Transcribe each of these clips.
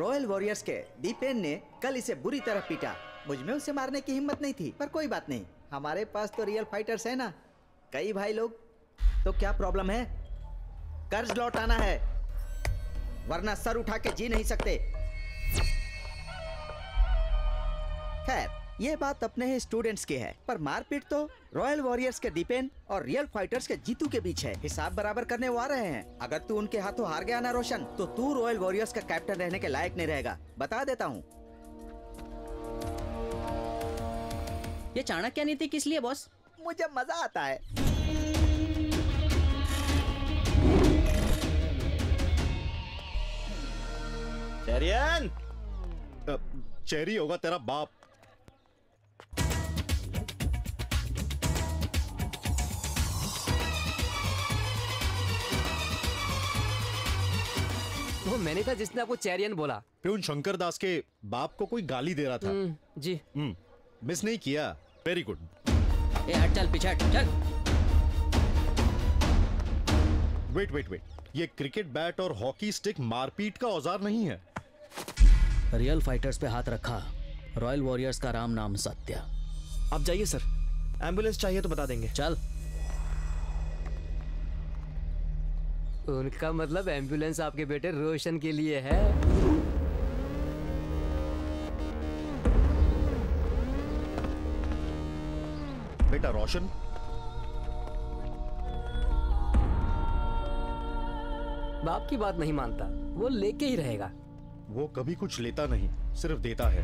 Royal warriors के दीपेन ने कल इसे बुरी तरह पीटा। मुझमें उसे मारने की हिम्मत नहीं थी, पर कोई बात नहीं, हमारे पास तो रियल फाइटर्स है ना। कई भाई लोग तो क्या प्रॉब्लम है, कर्ज लौटाना है वरना सर उठा के जी नहीं सकते। खैर ये बात अपने ही स्टूडेंट्स की है, पर मारपीट तो रॉयल वॉरियर्स के दीपेन और रियल फाइटर्स के जीतू के बीच है। हिसाब बराबर करने वो आ रहे हैं। अगर तू उनके हाथों हार गया ना रोशन, तो तू रॉयल वॉरियर्स का कैप्टन रहने के लायक नहीं रहेगा, बता देता हूँ। ये चाणक्य नीति किस लिए बॉस? मुझे मजा आता है। चेरियन, चेरी होगा तेरा बाप। वो मैंने कहा जिसने आपको चेरियन बोला, प्यून शंकर दास के बाप को कोई गाली दे रहा था। जी मिस नहीं किया, वेरी गुड। ए हट चल, पीछे हट चल। वेट वेट वेट, ये क्रिकेट बैट और हॉकी स्टिक मारपीट का औजार नहीं है। रियल फाइटर्स पे हाथ रखा, रॉयल वॉरियर्स का राम नाम सत्या। आप जाइए सर, एम्बुलेंस चाहिए तो बता देंगे। चल। उनका मतलब एम्बुलेंस आपके बेटे रोशन के लिए है। बेटा रोशन, बाप की बात नहीं मानता, वो लेके ही रहेगा। वो कभी कुछ लेता नहीं, सिर्फ देता है।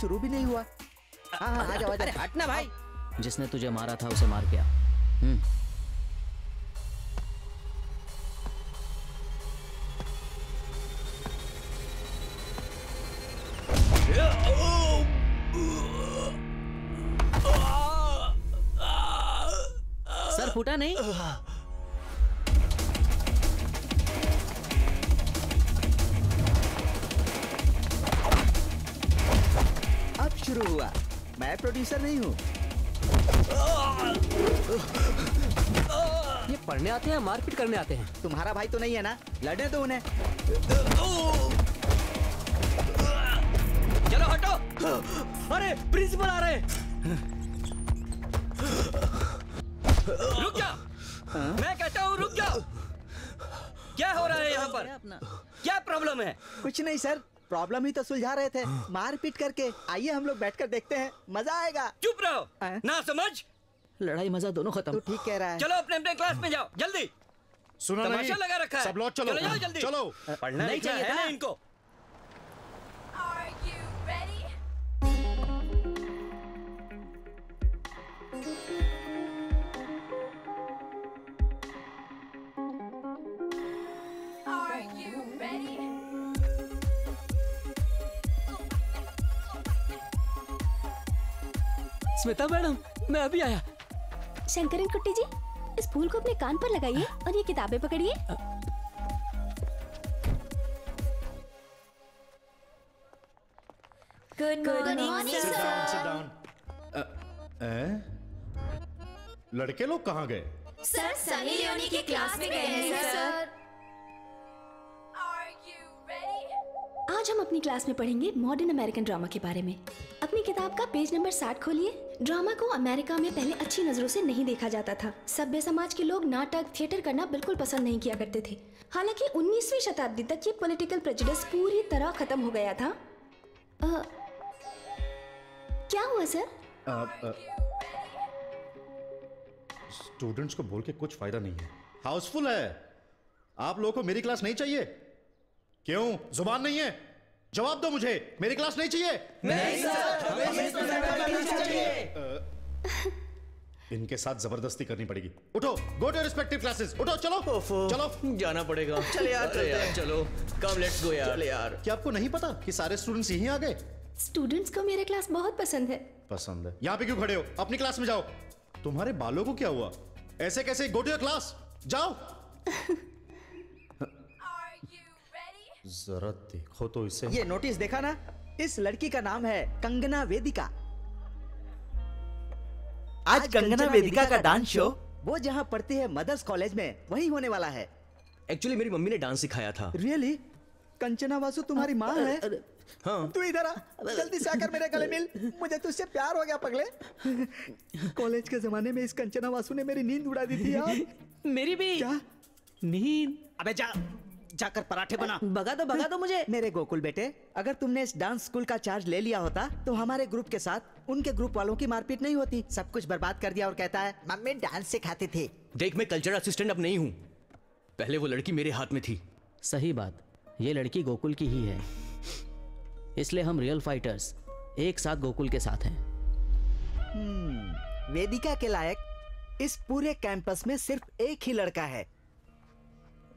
शुरू भी नहीं हुआ। अरे हटना भाई। जिसने तुझे मारा था उसे मार गया। सर फूटा नहीं? शुरू हुआ। मैं प्रोड्यूसर नहीं हूँ। ये पढ़ने आते हैं, मारपीट करने आते हैं। तुम्हारा भाई तो नहीं है ना, लड़ने दो उन्हें। चलो हटो। अरे प्रिंसिपल आ रहे हैं। रुक जाओ। मैं कहता हूँ रुक जाओ। क्या हो रहा है यहाँ पर? क्या प्रॉब्लम है? कुछ नहीं सर, प्रॉब्लम ही तो सुलझा रहे थे मारपीट करके। आइए हम लोग बैठकर देखते हैं, मजा आएगा। चुप रहो ना समझ, लड़ाई मजा दोनों खत्म। तू ठीक कह रहा है। चलो अपने अपने क्लास में जाओ जल्दी। सुना नहीं, लगा रखा है। सब लोग चलो चलो जल्दी। चलो पढ़ना नहीं चाहिए है ना इनको। स्मिता मैडम, मैं अभी आया। शंकरन कुट्टी जी, इस फूल को अपने कान पर लगाइए और ये किताबें पकड़िए। Good morning sir. लड़के लोग कहाँ गए? सर सनी लियोनी की क्लास में गए हैं सर। आज हम अपनी क्लास में पढ़ेंगे मॉडर्न अमेरिकन ड्रामा के बारे में। अपनी किताब का पेज नंबर 60 खोलिए। ड्रामा को अमेरिका में पहले अच्छी नजरों से नहीं देखा जाता था। सभ्य समाज के लोग नाटक थिएटर करना बिल्कुल पसंद नहीं किया करते थे। हालांकि 19वीं शताब्दी तक ये पॉलिटिकल प्रेजुडिस पूरी तरह खत्म हो गया था। क्या हुआ सर? स्टूडेंट्स को बोल के कुछ फायदा नहीं है, हाउसफुल है। आप लोगों को मेरी क्लास नहीं चाहिए। क्यों जुबान नहीं है? जवाब दो मुझे, मेरी क्लास नहीं चाहिए? नहीं सर, हमें इसको नहीं चाहिए। इनके साथ जबरदस्ती करनी पड़ेगी। उठो, गो टू रिस्पेक्टिव क्लासेस। उठो चलो चलो, जाना पड़ेगा। चल यार, चल यार, चलो कम लेट्स गो यार। क्या आपको नहीं पता कि सारे स्टूडेंट्स यहीं आ गए? स्टूडेंट्स को मेरे क्लास बहुत पसंद है। पसंद है? यहाँ पे क्यों खड़े हो? अपनी क्लास में जाओ। तुम्हारे बालों को क्या हुआ? ऐसे कैसे? गो टू योर क्लास, जाओ। जरा देखो तो इसे। ये नोटिस देखा ना, इस लड़की का नाम है कंगना वेदिका। आज कंगना वेदिका का डांस शो वो जहाँ पढ़ती है मदर्स कॉलेज में वही होने वाला है। एक्चुअली मेरी मम्मी ने डांस सिखाया था। रियली? कंचना वासु तुम्हारी माँ है? हाँ। तू इधर आ, जल्दी से आकर मेरे गले मिल। मुझे तुझसे प्यार हो गया पगले। कॉलेज के जमाने में इस कंचना वासु ने मेरी नींद उड़ा दी थी यार। मेरी भी क्या नींद? अबे जा, जाकर पराठे बना। भगा दो मुझे। मेरे गोकुल बेटे, अगर तुमने इस डांस स्कूल का चार्ज ले लिया होता तो हमारे ग्रुप के साथ उनके ग्रुप वालों की मारपीट नहीं होती। सब कुछ बर्बाद कर दिया और कहता है मम्मी डांस सिखाती थी। देख, मैं कल्चर असिस्टेंट अब नहीं हूँ, पहले वो लड़की मेरे हाथ में थी। सही बात, ये लड़की गोकुल की ही है, इसलिए हम रियल फाइटर्स एक साथ गोकुल के साथ हैं। वेदिका के लायक इस पूरे कैंपस में सिर्फ एक ही लड़का है,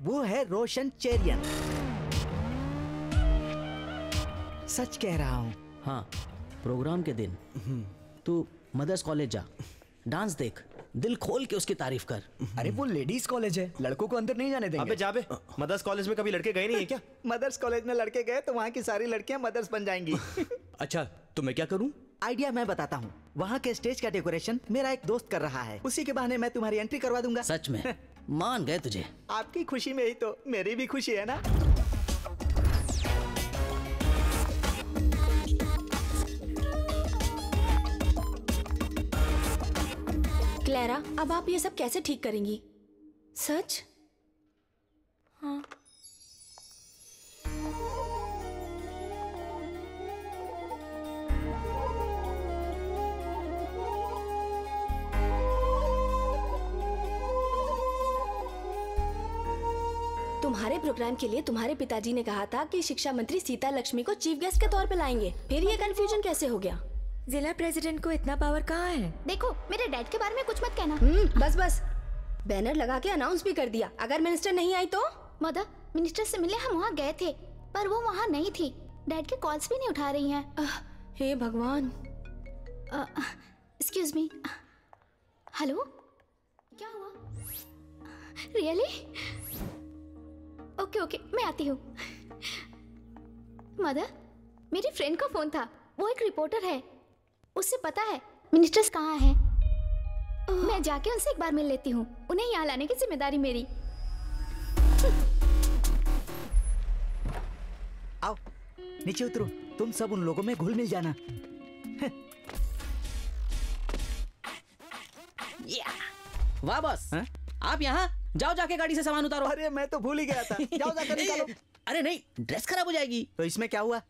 वो है रोशन चेरियन। सच कह रहा हूँ। हाँ, प्रोग्राम के दिन तू मदर्स कॉलेज जा, डांस देख, दिल खोल के उसकी तारीफ कर। अरे वो लेडीज कॉलेज है, लड़कों को अंदर नहीं जाने देंगे। अबे जाबे, मदर्स कॉलेज में कभी लड़के गए नहीं है क्या? मदर्स कॉलेज में लड़के गए तो वहाँ की सारी लड़कियाँ मदर्स बन जाएंगी। अच्छा, तो मैं क्या करूँ? आइडिया मैं बताता हूँ। वहाँ के स्टेज का डेकोरेशन मेरा एक दोस्त कर रहा है, उसी के बहाने मैं तुम्हारी एंट्री करवा दूंगा। सच में? मान गए तुझे। आपकी खुशी में ही तो मेरी भी खुशी है ना। क्लेरा, अब आप ये सब कैसे ठीक करेंगी? सच? हाँ। तुम्हारे प्रोग्राम के लिए तुम्हारे पिताजी ने कहा था कि शिक्षा मंत्री सीता लक्ष्मी को चीफ गेस्ट के तौर पर लाएंगे, फिर ये कंफ्यूजन कैसे हो गया? जिला प्रेसिडेंट को इतना पावर कहाँ है? देखो, मेरे डैड के बारे में कुछ मत कहना। बस बस, बैनर लगा के अनाउंस भी कर दिया। अगर मिनिस्टर नहीं आई तो? मदर, मिनिस्टर से मिले हम वहाँ गए थे, पर वो वहाँ नहीं थी। डैड के कॉल्स भी नहीं उठा रही हैं। हे भगवान। एक्सक्यूज मी, हेलो, क्या हुआ? रियली? ओके ओके, मैं आती हूँ। मदर, मेरी फ्रेंड का फोन था, वो एक रिपोर्टर है, उससे पता है मिनिस्टर्स कहाँ हैं। मैं जाके उनसे एक बार मिल लेती हूँ, उन्हें यहाँ लाने की जिम्मेदारी मेरी। आओ नीचे उतरो, तुम सब उन लोगों में घुल मिल जाना। वाह बॉस, आप यहाँ? जाओ जाके गाड़ी से सामान उतारो। अरे मैं तो भूल ही गया था, जाओ जाकर निकालो। अरे नहीं, ड्रेस खराब हो जाएगी। तो इसमें क्या हुआ?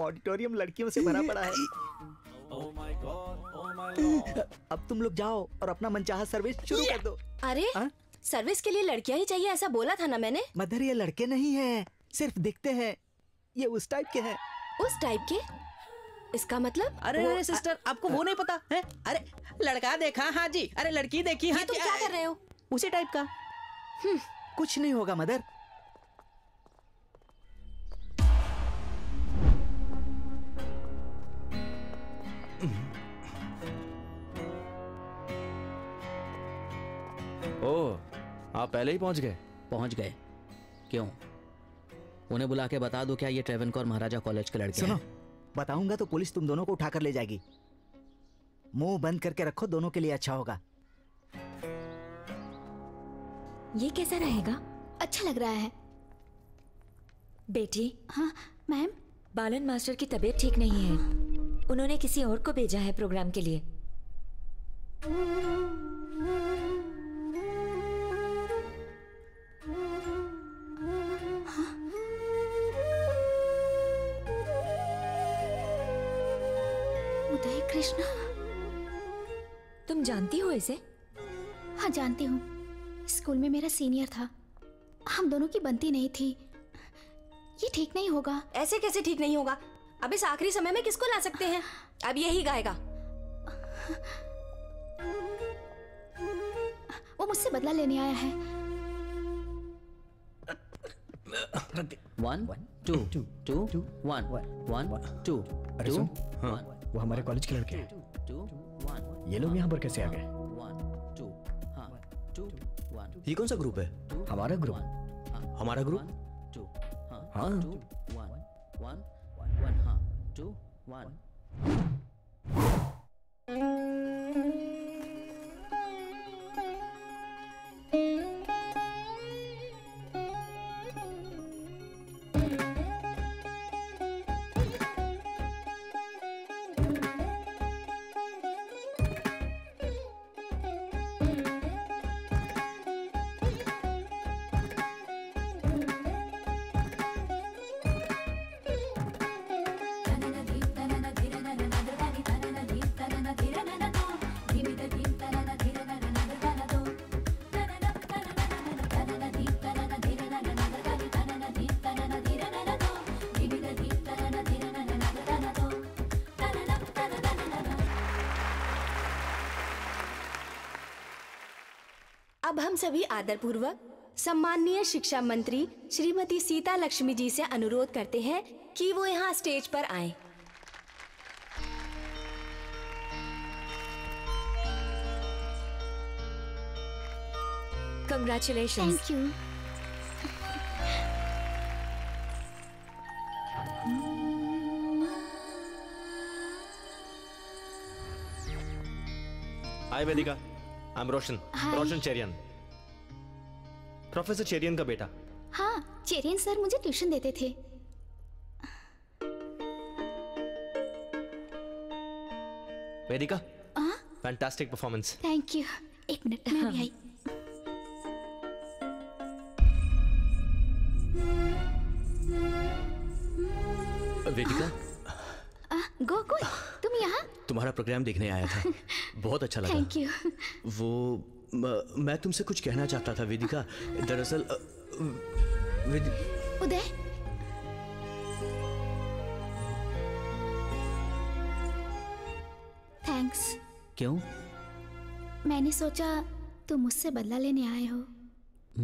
ऑडिटोरियम लड़कियों से भरा पड़ा है। Oh my God, oh my Lord. अब तुम लोग जाओ और अपना मनचाहा सर्विस शुरू कर दो। अरे सर्विस के लिए लड़कियां ही चाहिए, ऐसा बोला था ना मैंने। मदर, ये लड़के नहीं है, सिर्फ दिखते हैं, ये उस टाइप के हैं। उस टाइप के? इसका मतलब? अरे अरे सिस्टर, आपको वो नहीं पता है? अरे लड़का देखा हाँ जी, अरे लड़की देखी हाँ। तुम क्या कर रहे हो? उसी टाइप का। कुछ नहीं होगा मदर। आप पहले ही पहुंच गए? पहुंच गए क्यों? उन्हें बुला के बता दो क्या ये ट्रेवनकोर महाराजा कॉलेज के लड़के हैं? बताऊंगा तो पुलिस तुम दोनों को उठाकर ले जाएगी। मुंह बंद करके रखो, दोनों के लिए अच्छा होगा। ये कैसा रहेगा? अच्छा लग रहा है। बेटी। हाँ मैम। बालन मास्टर की तबीयत ठीक नहीं है, उन्होंने किसी और को भेजा है प्रोग्राम के लिए। उदय कृष्णा, तुम जानती हो इसे? हाँ जानती हूँ, स्कूल में मेरा सीनियर था। हम दोनों की बनती नहीं थी। ये ठीक नहीं होगा। ऐसे कैसे ठीक नहीं होगा? अब इस आखिरी समय में किसको ला सकते हैं? अब यही गाएगा। वो मुझसे बदला लेने आया है। 1 2 2 1 1 2 2 1। वो हमारे कॉलेज के लड़के हैं, ये लोग यहाँ पर कैसे आ गए? ये कौन सा ग्रुप है? हमारा ग्रुप। हमारा ग्रुप? हाँ। अब हम सभी आदरपूर्वक सम्माननीय शिक्षा मंत्री श्रीमती सीता लक्ष्मी जी से अनुरोध करते हैं कि वो यहाँ स्टेज पर आएं। Congratulations. Thank you. Hi Vedika. I'm Roshan. Hi. Roshan Cherian. Professor Cherian का बेटा। हाँ, चेरियन सर मुझे ट्यूशन देते थे। Vedika, fantastic performance. Thank you. एक मिनट मैं भी आई। वेदिका, गोकुल, तुम यहाँ? तुम्हारा प्रोग्राम देखने आया था, बहुत अच्छा लगा। Thank you. वो मैं तुमसे कुछ कहना चाहता था वेदिका। दरअसल उदय, थैंक्स। क्यों? मैंने सोचा तुम मुझसे बदला लेने आए हो।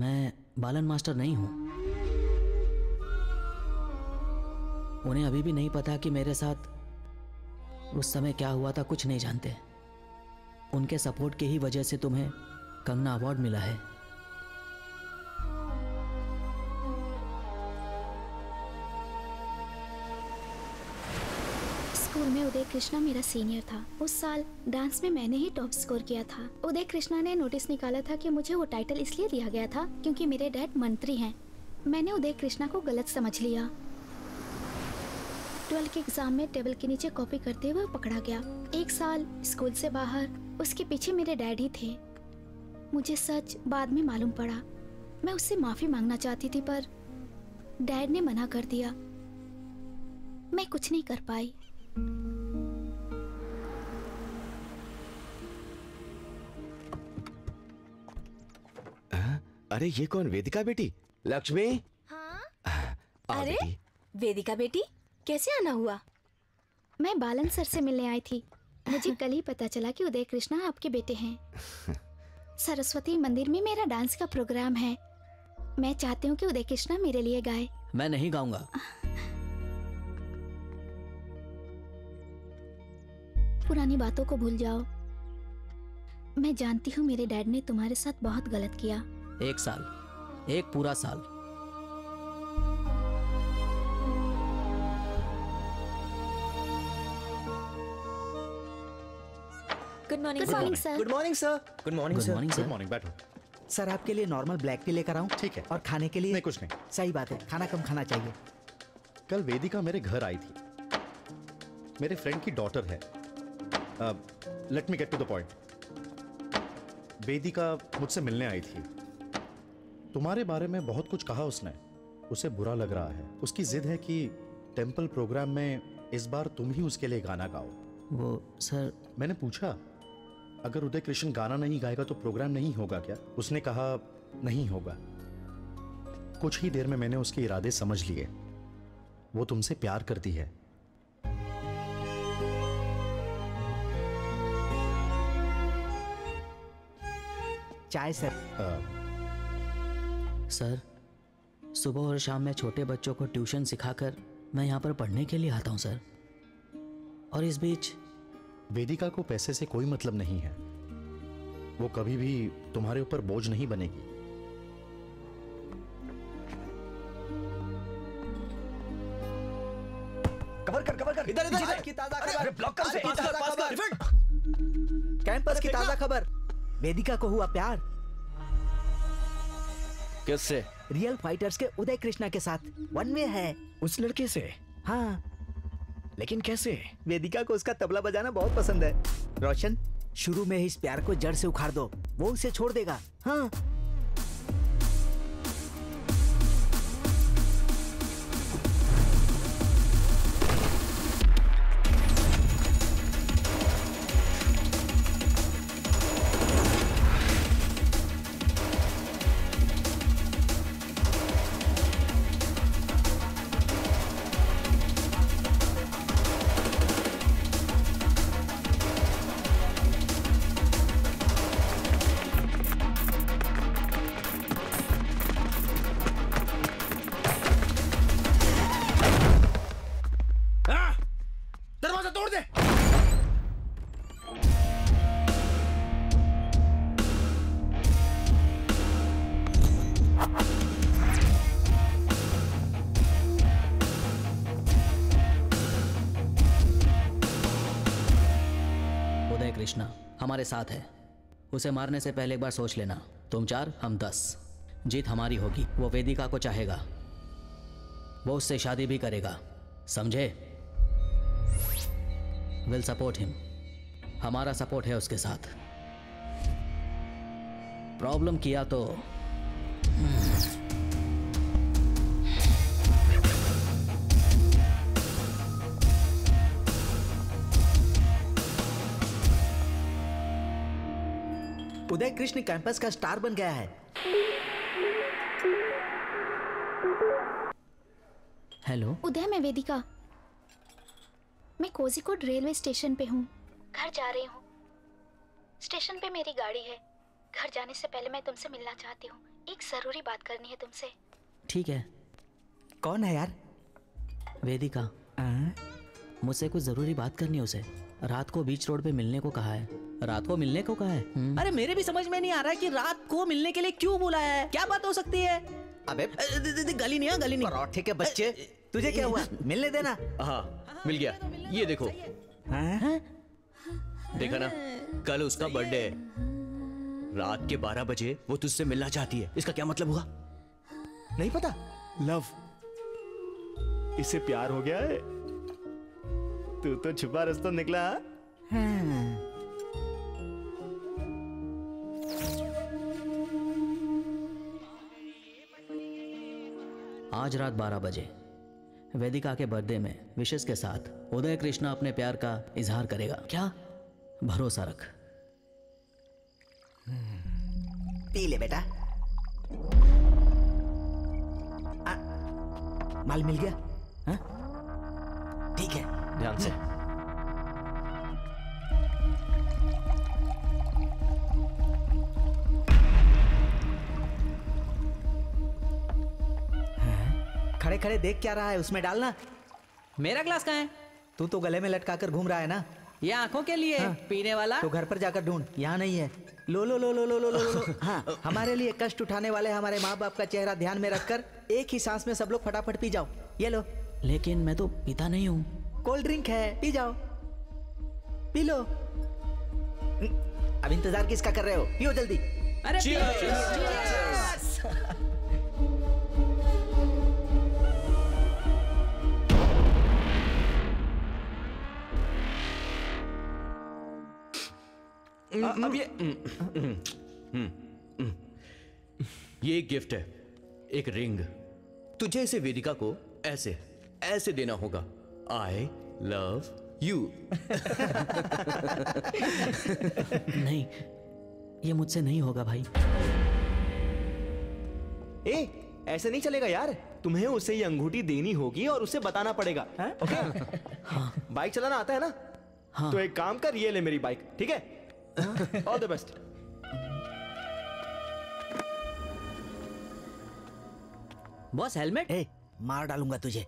मैं बालन मास्टर नहीं हूँ। उन्हें अभी भी नहीं पता कि मेरे साथ उस समय क्या हुआ था, कुछ नहीं जानते। उनके सपोर्ट के ही वजह से तुम्हें कंगना अवार्ड मिला है। स्कूल में उदय कृष्णा मेरा सीनियर था। उस साल डांस में मैंने ही टॉप स्कोर किया था। उदय कृष्णा ने नोटिस निकाला था कि मुझे वो टाइटल इसलिए दिया गया था क्योंकि मेरे डैड मंत्री हैं। मैंने उदय कृष्णा को गलत समझ लिया। 12 के एग्जाम में टेबल के नीचे कॉपी करते हुए पकड़ा गया। एक साल स्कूल से बाहर, उसके पीछे मेरे डैडी थे। मुझे सच बाद में मालूम पड़ा। मैं उससे माफी मांगना चाहती थी पर डैड ने मना कर दिया। मैं कुछ नहीं कर पाई। अरे ये कौन? वेदिका बेटी? लक्ष्मी। हाँ? अरे वेदिका बेटी, कैसे आना हुआ? मैं बालन सर से मिलने आई थी। मुझे कल ही पता चला कि उदय कृष्णा आपके बेटे हैं। सरस्वती मंदिर में मेरा डांस का प्रोग्राम है। मैं चाहती हूँ कि उदय कृष्णा मेरे लिए गाए। मैं नहीं गाऊंगा। पुरानी बातों को भूल जाओ। मैं जानती हूँ मेरे डैड ने तुम्हारे साथ बहुत गलत किया। एक साल, एक पूरा साल। Good morning sir. Good morning sir. Good morning sir. Good morning. बैठो सर। आपके लिए नॉर्मल ब्लैक टी लेकर आऊं? ठीक है। और खाने के लिए? नहीं कुछ नहीं। सही बात है, खाना कम खाना चाहिए। कल वेदिका मेरे घर आई थी। मेरे फ्रेंड की डॉटर है। Let me get to the point. Vedika मुझसे मिलने आई थी। तुम्हारे बारे में बहुत कुछ कहा उसने। उसे बुरा लग रहा है। उसकी जिद है कि टेम्पल प्रोग्राम में इस बार तुम ही उसके लिए गाना गाओ। वो सर, मैंने पूछा अगर उदय कृष्ण गाना नहीं गाएगा तो प्रोग्राम नहीं होगा क्या? उसने कहा नहीं होगा। कुछ ही देर में मैंने उसके इरादे समझ लिए। वो तुमसे प्यार करती है। चाय सर। सर, सुबह और शाम में छोटे बच्चों को ट्यूशन सिखाकर मैं यहाँ पर पढ़ने के लिए आता हूँ सर। और इस बीच वेदिका को पैसे से कोई मतलब नहीं है। वो कभी भी तुम्हारे ऊपर बोझ नहीं बनेगी। कवर कर इधर इधर की ताजा खबर, ब्लॉक कर से पास कर कैंपस की ताजा खबर। वेदिका को हुआ प्यार। किससे? रियल फाइटर्स के उदय कृष्णा के साथ। वन वे है उस लड़के से। हाँ लेकिन कैसे? वेदिका को उसका तबला बजाना बहुत पसंद है। रोशन, शुरू में ही इस प्यार को जड़ से उखाड़ दो, वो उसे छोड़ देगा। हाँ हमारे साथ है, उसे मारने से पहले एक बार सोच लेना। तुम 4 हम 10, जीत हमारी होगी। वो वेदिका को चाहेगा, वो उससे शादी भी करेगा, समझे? विल सपोर्ट हिम, हमारा सपोर्ट है उसके साथ। प्रॉब्लम किया तो उदय कृष्ण कैंपस का स्टार बन गया है। हेलो उदय, मैं वेदिका। मैं कोझिकोड रेलवे स्टेशन पे हूँ, घर जा रही हूँ। स्टेशन पे मेरी गाड़ी है। घर जाने से पहले मैं तुमसे मिलना चाहती हूँ, एक जरूरी बात करनी है तुमसे। ठीक है। कौन है यार? वेदिका। मुझसे कुछ जरूरी बात करनी है उसे। रात को बीच रोड पे मिलने को कहा है। रात को मिलने को कहा है? अरे मेरे भी समझ में नहीं आ रहा है कि रात को मिलने के लिए क्यों बुलाया है। क्या बात हो सकती है? अबे गली नहीं, गली नहीं। पराठे के बच्चे, तुझे क्या हुआ? मिलने देना। हाँ मिल गया। ये देखो, देखा ना, कल उसका बर्थडे है। रात के 12 बजे वो तुझसे मिलना चाहती है। इसका क्या मतलब हुआ? नहीं पता। लव, इससे प्यार हो गया है। तू तो छुपा रास्ता निकला। आज रात 12 बजे वेदिका के बर्थडे में विशेष के साथ उदय कृष्णा अपने प्यार का इजहार करेगा। क्या? भरोसा रख। पी ले बेटा। माल मिल गया? हा? ठीक है, ध्यान से। खड़े खड़े देख क्या रहा है, उसमें डालना। मेरा ग्लास कहाँ है? तू तो गले में लटका कर घूम रहा है ना। ये आंखों के लिए पीने वाला तो घर पर जाकर ढूंढ, यहाँ नहीं है। लो लो लो लो लो लो लो लो। हाँ, हमारे लिए कष्ट उठाने वाले हमारे माँ बाप का चेहरा ध्यान में रखकर एक ही सांस में सब लोग फटाफट पी जाओ। ये लो। लेकिन मैं तो पीता नहीं हूँ। कोल्ड ड्रिंक है, पी जाओ, पी लो। अब इंतजार किसका कर रहे हो? पियो जल्दी। अरे cheers! Cheers! Cheers! अब ये एक गिफ्ट है, एक रिंग। तुझे इसे वेदिका को ऐसे ऐसे देना होगा। I love you. नहीं, ये मुझसे नहीं होगा भाई। ए, ऐसे नहीं चलेगा यार। तुम्हें उसे ये अंगूठी देनी होगी और उसे बताना पड़ेगा। ओके? हाँ। बाइक चलाना आता है ना? हाँ। तो एक काम कर, ये ले मेरी बाइक, ठीक है? All the best. Boss helmet. ए, मार डालूंगा तुझे।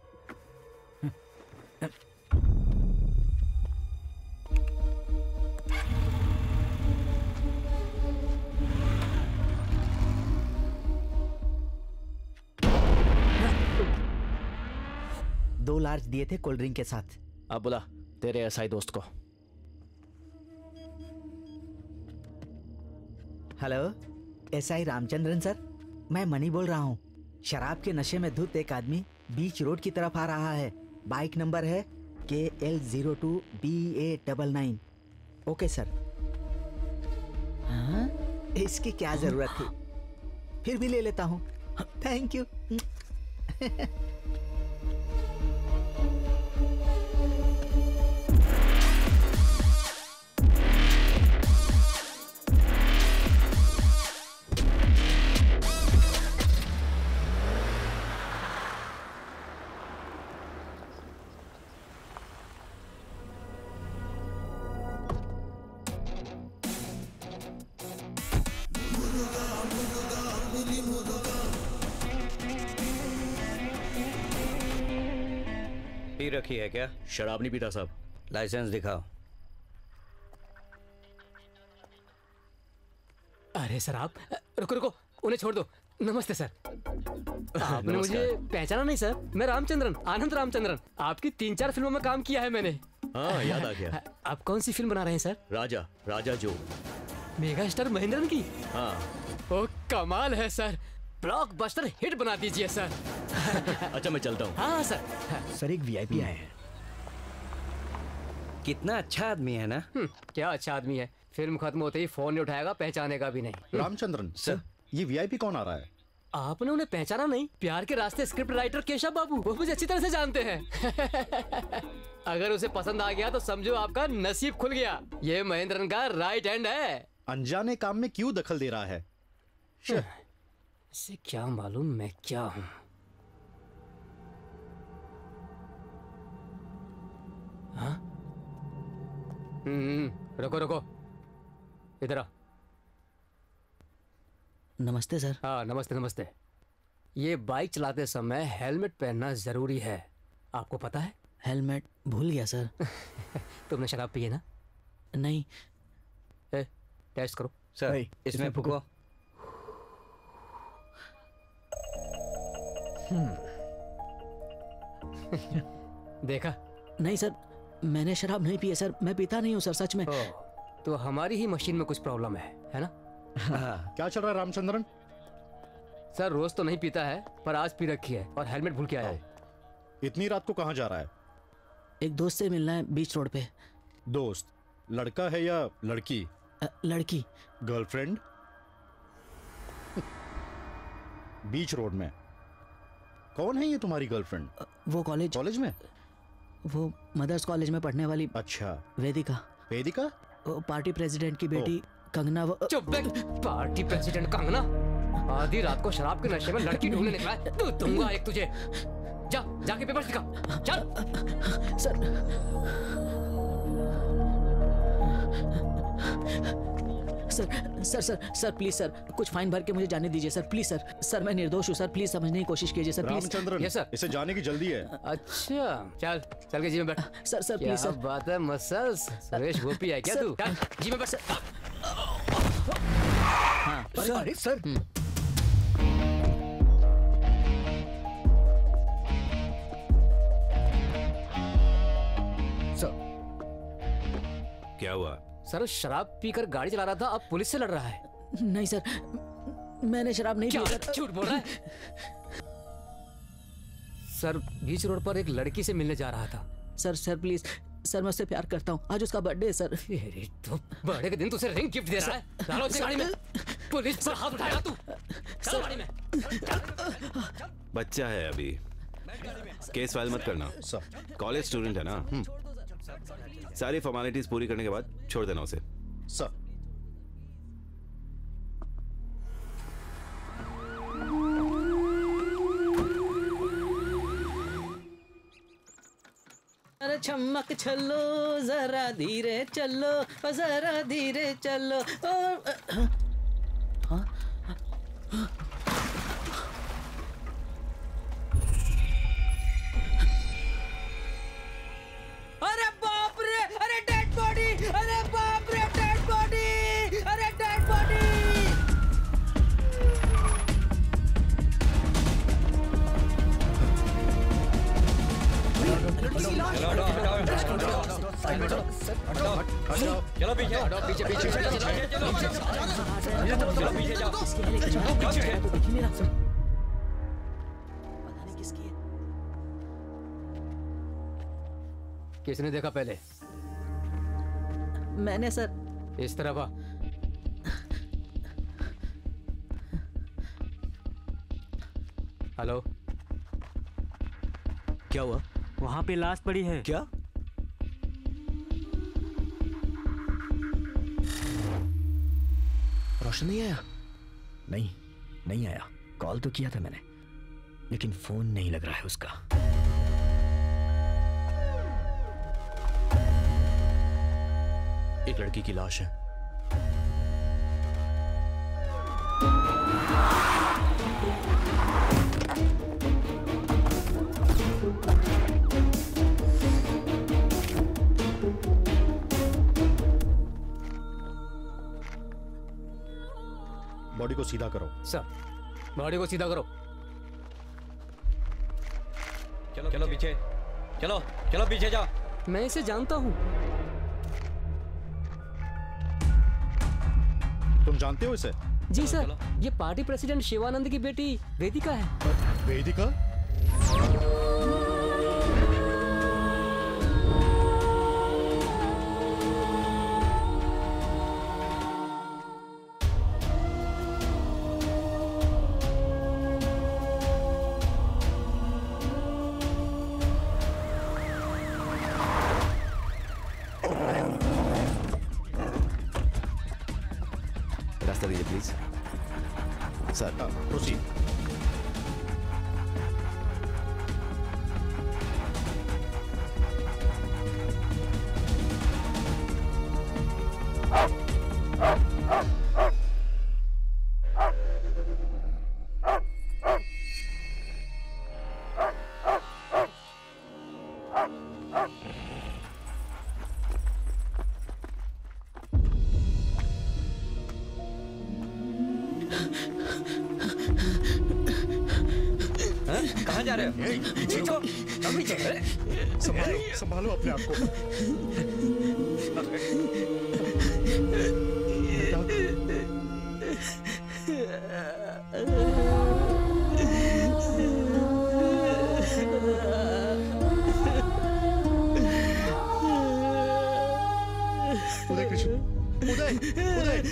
लार्ज दिए थे कोल्ड ड्रिंक के साथ। अब बुला तेरे एसआई दोस्त को। हेलो एसआई रामचंद्रन सर, मैं मनी बोल रहा हूँ। शराब के नशे में धुत एक आदमी बीच रोड की तरफ आ रहा है। बाइक नंबर है KL02BA99। Okay sir. हाँ? इसकी क्या जरूरत थी, फिर भी ले लेता हूँ। Thank you. रखी है क्या? शराब नहीं पीता साहब। लाइसेंस दिखाओ। अरे सर आप रुको रुको, उन्हें छोड़ दो। नमस्ते सर। आपने मुझे पहचाना नहीं सर, मैं रामचंद्रन, आनंद रामचंद्रन। आपकी 3-4 फिल्मों में काम किया है मैंने। हाँ याद आ गया। आप कौन सी फिल्म बना रहे हैं सर? राजा राजा जो मेगा स्टार महेंद्रन की। हाँ ओ कमाल है सर, ब्लॉकबस्टर हिट बना दीजिए सर। अच्छा मैं चलता हूँ। हाँ सर। सर एक वीआईपी आए हैं। कितना अच्छा आदमी है ना। क्या अच्छा आदमी है, फिल्म खत्म होते ही फोन नहीं उठाएगा, पहचाने का भी नहीं। रामचंद्रन सर ये वीआईपी कौन आ रहा है? आपने उन्हें पहचाना नहीं? प्यार के रास्ते स्क्रिप्ट राइटर केशव बाबू, वो मुझे अच्छी तरह से जानते हैं। अगर उसे पसंद आ गया तो समझो आपका नसीब खुल गया। ये महेंद्रन का राइट हैंड है। अनजाने काम में क्यों दखल दे रहा है? से क्या मालूम मैं क्या हूं। हाँ? रुको रुको, इधर आ। नमस्ते सर। हाँ नमस्ते नमस्ते। ये बाइक चलाते समय हेलमेट पहनना जरूरी है, आपको पता है? हेलमेट भूल गया सर। तुमने शराब पी है ना? नहीं। ए, टेस्ट करो सर, इसमें फूको। देखा? नहीं सर मैंने शराब नहीं पी है सर, मैं पीता नहीं हूँ सर सच में। तो हमारी ही मशीन में कुछ प्रॉब्लम है ना? हाँ। क्या चल रहा है रामचंद्रन? सर रोज तो नहीं पीता है पर आज पी रखी है और हेलमेट भूल के आया है। इतनी रात को कहाँ जा रहा है? एक दोस्त से मिलना है बीच रोड पे। दोस्त? लड़का है या लड़की? लड़की। गर्लफ्रेंड? बीच रोड में? कौन है ये तुम्हारी गर्लफ्रेंड? वो कॉलेज में, वो मदर्स कॉलेज में पढ़ने वाली। अच्छा वेदिका। वेदिका पार्टी प्रेसिडेंट की बेटी कंगना। चुप बैठ। Party president Kangana? आधी रात को शराब के नशे में लड़की ढूंढने निकला है? तो दूंगा एक तुझे। जा जाके पेपर्स दिखा। चल sir. Sir sir sir sir please sir, कुछ फाइन भर के मुझे जाने दीजिए सर प्लीज सर। सर मैं निर्दोष हूँ सर, प्लीज समझने की कोशिश कीजिए सर। रामचंद्रन यस सर, इसे जाने की जल्दी है। अच्छा चल चल के जी में बैठ। Sir sir please sir. क्या बात है मसल्स, सुरेश गोपी है क्या तू? चल जी में बैठ। हाँ सर। क्या हुआ? सर शराब पीकर गाड़ी चला रहा था, अब पुलिस से लड़ रहा है। नहीं सर मैंने शराब नहीं पी। झूठ बोल रहा है। सर बीच रोड पर एक लड़की से मिलने जा रहा था। सर सर प्लीज सर, मैं उससे प्यार करता हूँ, आज उसका बर्थडे है सर। अरे तो बर्थडे के दिन तुझे रिंग गिफ्ट दे रहा है। चलो इस गाड़ी में, पुलिस पर हाथ उठाएगा तू। चलो गाड़ी में। बच्चा है अभी, केस फाइल मत करना। कॉलेज स्टूडेंट है ना, सारी फॉर्मेलिटीज पूरी करने के बाद छोड़ देना उसे। सर अरे चमक चलो जरा, धीरे चलो जरा, धीरे चलो। हाँ अरे बाप रे, अरे डेड बॉडी, अरे बाप रे डेड बॉडी, अरे डेड बॉडी। किसने देखा पहले? मैंने सर। इस तरफ आ। हेलो, क्या हुआ? वहां पे लाश पड़ी है। क्या? रोशन नहीं आया? नहीं आया। कॉल तो किया था मैंने, लेकिन फोन नहीं लग रहा है उसका। एक लड़की की लाश है। बॉडी को सीधा करो सर, बॉडी को सीधा करो। चलो चलो पीछे, चलो चलो पीछे जा। मैं इसे जानता हूं। तुम जानते हो इसे? जी सर, ये पार्टी प्रेसिडेंट शिवानंद की बेटी वेदिका है। वेदिका? संभालो अपने आप को। उदय कृष्ण, उदय, उदय।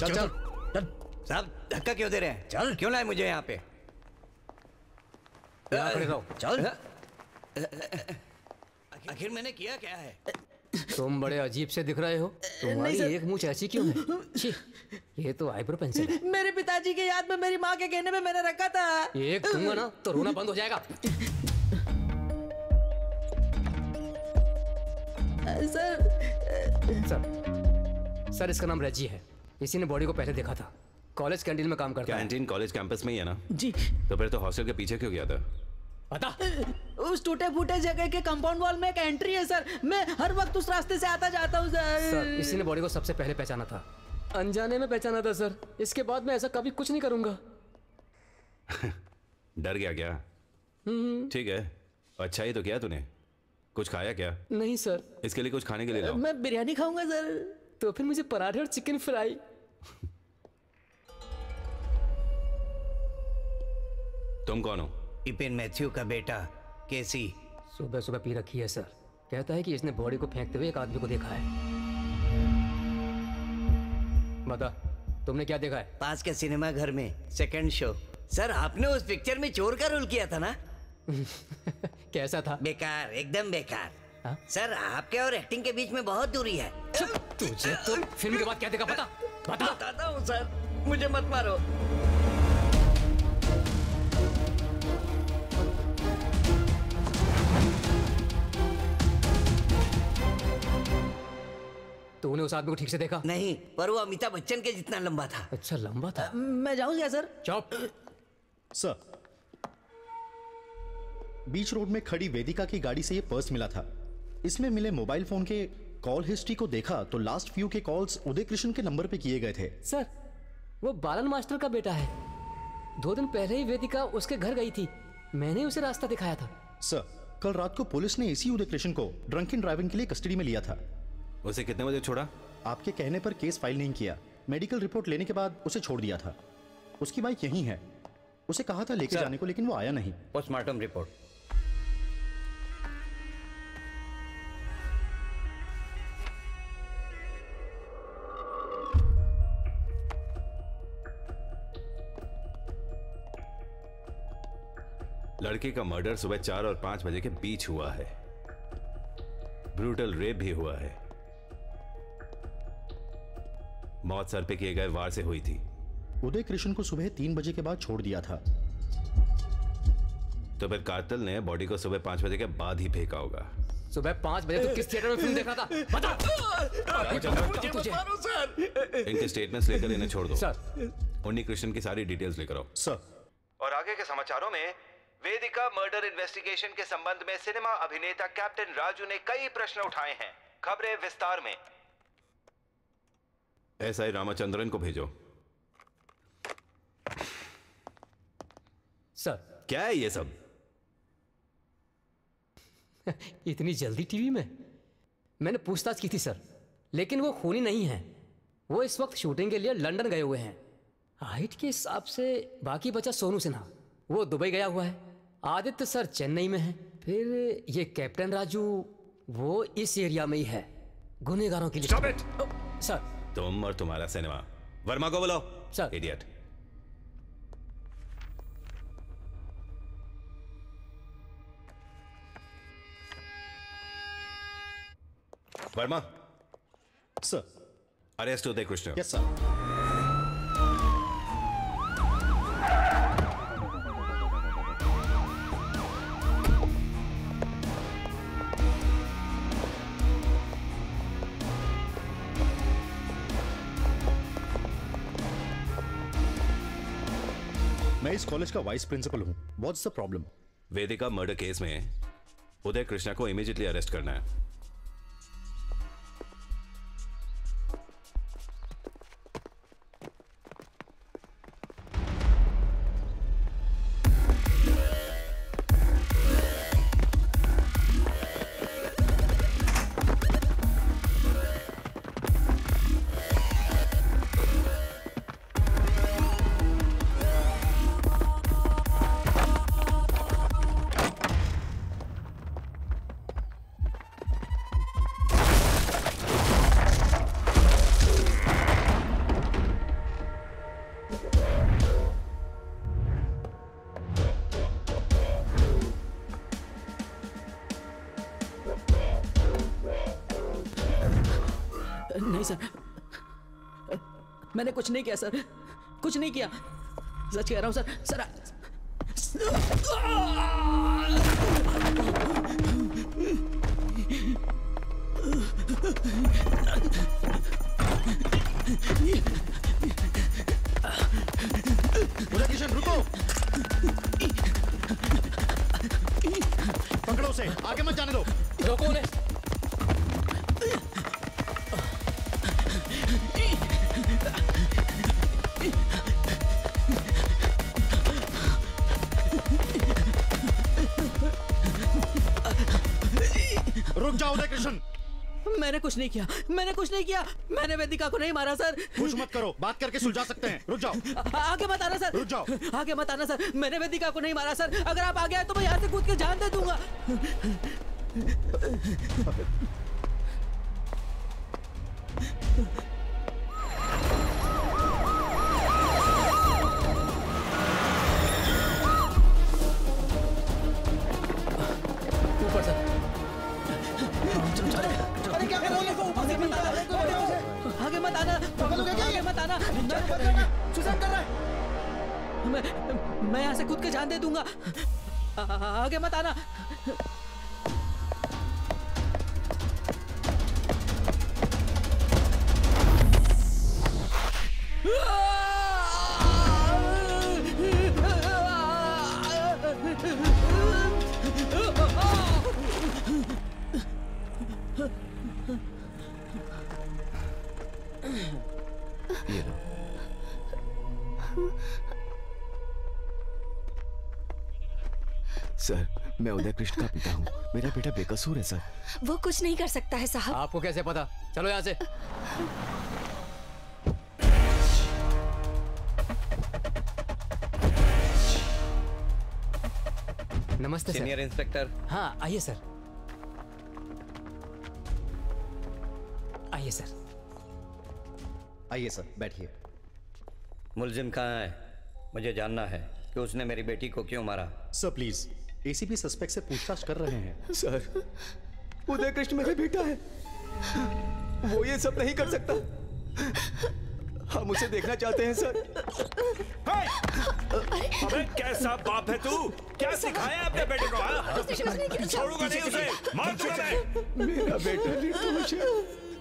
चल चल चल। साहब धक्का क्यों दे रहे हैं? चल। क्यों लाए मुझे यहाँ पे? चल। आखिर मैंने किया क्या है? तुम बड़े अजीब से दिख रहे हो। तुम्हारी एक मूंछ ऐसी क्यों है? छी, ये तो आईब्रो पेंसिल है। मेरे पिताजी के याद में मेरी माँ के कहने में मैंने रखा था। एक दूंगा ना तो रोना बंद हो जाएगा। सर इसका नाम रजी है। इसी ने बॉडी को पहले देखा था। कॉलेज कैंटीन में काम करता है। कैंटीन कॉलेज कैंपस में ही है ना? जी। तो फिर तो हॉस्टल के पीछे क्यों गया था? पता? उस टूटे फूटे जगह के कंपाउंड वॉल में एक एंट्री है सर। मैं हर वक्त उस रास्ते से आता जाता हूँ सर। इसी ने बॉडी को सबसे पहले पहचाना था। अनजाने में पहचाना था सर, इसके बाद मैं ऐसा कभी कुछ नहीं करूंगा। डर गया क्या? ठीक है, अच्छा ही तो किया तूने। कुछ खाया क्या? नहीं सर। इसके लिए कुछ खाने के लिए लाओ। मैं बिरयानी खाऊंगा सर। तो फिर मुझे पराठे और चिकन फ्राई। तुम कौन हो? इपिन मैथ्यू का बेटा केसी। सुबह सुबह पी रखी है सर, कहता है कि इसने बॉडी को फेंकते हुए एक आदमी को देखा है। बता, तुमने क्या देखा है? पास के सिनेमा घर में सेकंड शो। सर आपने उस पिक्चर में चोर का रोल किया था ना? कैसा था? बेकार, एकदम बेकार। हा? सर आपके और एक्टिंग के बीच में बहुत दूरी है। तुझे तो फिल्म के बाद क्या देखा पता? बताता हूँ सर, मुझे मत मारो। तूने उस आदमी को ठीक से देखा? नहीं, पर वो अमिताभ बच्चन के जितना लंबा था। अच्छा लंबा था? मैं जाऊँ क्या सर? चुप। सर, बीच रोड में खड़ी वेदिका की गाड़ी से ये पर्स मिला था। इसमें मिले मोबाइल फोन के कॉल हिस्ट्री को देखा तो लास्ट फ्यू के कॉल्स उदय कृष्ण के नंबर पे किए गए थे। सर, वो बालन मास्टर का बेटा है। 2 दिन पहले ही वेदिका उसके घर गई थी, मैंने उसे रास्ता दिखाया था। सर, कल रात को पुलिस ने इसी उदय कृष्ण को ड्रंक एंड ड्राइविंग के लिए कस्टडी में लिया था। उसे कितने बजे छोड़ा? आपके कहने पर केस फाइल नहीं किया, मेडिकल रिपोर्ट लेने के बाद उसे छोड़ दिया था। उसकी बाइक यहीं है, उसे कहा था लेके जाने को, लेकिन वो आया नहीं। Postmortem report. लड़के का मर्डर सुबह 4 और 5 बजे के बीच हुआ है। ब्रूटल रेप भी हुआ है। मौत सर पे किए गए वार से हुई थी। उदय कृष्ण को सुबह 3 बजे के बाद छोड़ दिया था। तो फिर कातिल ने बॉडी को सुबह 5 बजे के बाद ही फेंका होगा। सुबह 5 बजे तो किस थिएटर में फिल्म देखा था? बता। इनके स्टेटमेंट्स लेकर इन्हें छोड़ दो सर। उन्नी कृष्ण की सारी डिटेल्स लेकर आओ सर। और आगे के समाचारों में वेदिका मर्डर इन्वेस्टिगेशन के संबंध में सिनेमा अभिनेता कैप्टन राजू ने कई प्रश्न उठाए हैं। खबरें विस्तार में। एसआई रामचंद्रन को भेजो। सर क्या है ये सब? इतनी जल्दी टीवी में? मैंने पूछताछ की थी सर, लेकिन वो खूनी नहीं है। वो इस वक्त शूटिंग के लिए लंदन गए हुए हैं। हाइट के हिसाब से बाकी बचा सोनू सिन्हा, वो दुबई गया हुआ है। आदित्य सर चेन्नई में है। फिर ये कैप्टन राजू, वो इस एरिया में ही है, गुनहगारों के लिए। Stop it! सर तुम और तुम्हारा सिनेमा। वर्मा को बोलो sir. Idiot. Verma. Sir. Arrest Uday Krishna. Yes sir. मैं इस कॉलेज का वाइस प्रिंसिपल हूं। What's the problem? Vedika murder case में उदय कृष्णा को इमीडिएटली अरेस्ट करना है। मैंने कुछ नहीं किया सर, कुछ नहीं किया, सच कह रहा हूं सर। सर किशन रुको, पकड़ो उसे, आगे मत जाने दो। रोको ने। उदय कृष्ण? मैंने कुछ नहीं किया, मैंने कुछ नहीं किया, मैंने वेदिका को नहीं मारा सर। कुछ मत करो, बात करके सुलझा सकते हैं। रुक जाओ, आगे मत आना सर। रुक जाओ, आगे मत आना सर। मैंने वेदिका को नहीं मारा सर। अगर आप आगे आए तो मैं यहाँ से कूद के जान दे दूंगा। ऊपर सर। अरे क्या कर रहे हो? आगे मत आना, आगे मत आना। सुसाइड कर रहा है। मैं यहाँ से कूद के जान दे दूंगा। आगे मत आना। सर, मैं उदय कृष्ण का पिता हूँ। मेरा बेटा बेकसूर है सर। वो कुछ नहीं कर सकता है साहब। आपको कैसे पता? चलो यहाँ से। नमस्ते सीनियर इंस्पेक्टर। हाँ आइए सर, आइए सर, आइए सर, बैठिए। मुलजिम कहाँ है? मुझे जानना है कि उसने मेरी बेटी को क्यों मारा। सर प्लीज, एसीपी सस्पेक्ट से पूछताछ कर रहे हैं। सर, उदय कृष्ण मेरा बेटा है, वो ये सब नहीं कर सकता। हम उसे देखना चाहते हैं सर। अबे कैसा बाप है तू? क्या सिखाया अपने बेटे को? छोड़ूंगा नहीं उसे, मार दूंगा मैं। मेरा बेटा निर्दोष है,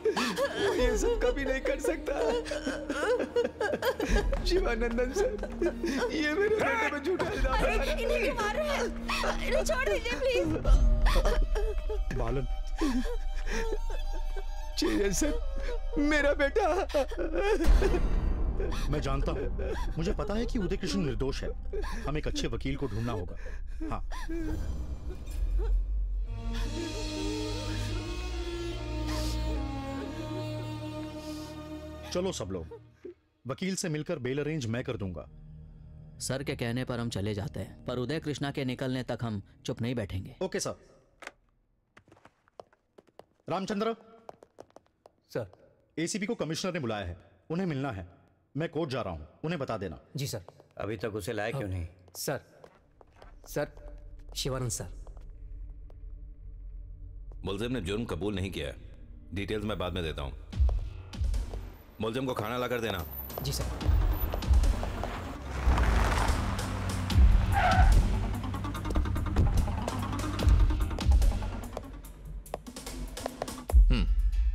वो ये सब कभी नहीं कर सकता। शिवानंदन सर, ये मेरे बेटे में झूठा इल्जाम है। इन्हें क्यों मार रहे हैं? इन्हें छोड़ दीजिए प्लीज। बालन, चेरियन सर, मेरा बेटा। मैं जानता हूँ, मुझे पता है कि उदय कृष्ण निर्दोष है। हम एक अच्छे वकील को ढूंढना होगा। हाँ चलो सब लोग, वकील से मिलकर बेल अरेंज मैं कर दूंगा। सर के कहने पर हम चले जाते हैं, पर उदय कृष्णा के निकलने तक हम चुप नहीं बैठेंगे। Okay sir. Ramachandra sir, ACP को कमिश्नर ने बुलाया है, उन्हें मिलना है। मैं कोर्ट जा रहा हूं, उन्हें बता देना। जी सर। अभी तक उसे लाया क्यों नहीं? सर, सर शिवानंद सर, मुलजिम ने जुर्म कबूल नहीं किया। डिटेल्स मैं बाद में देता हूँ। मुलजिम को खाना ला कर देना। जी सर।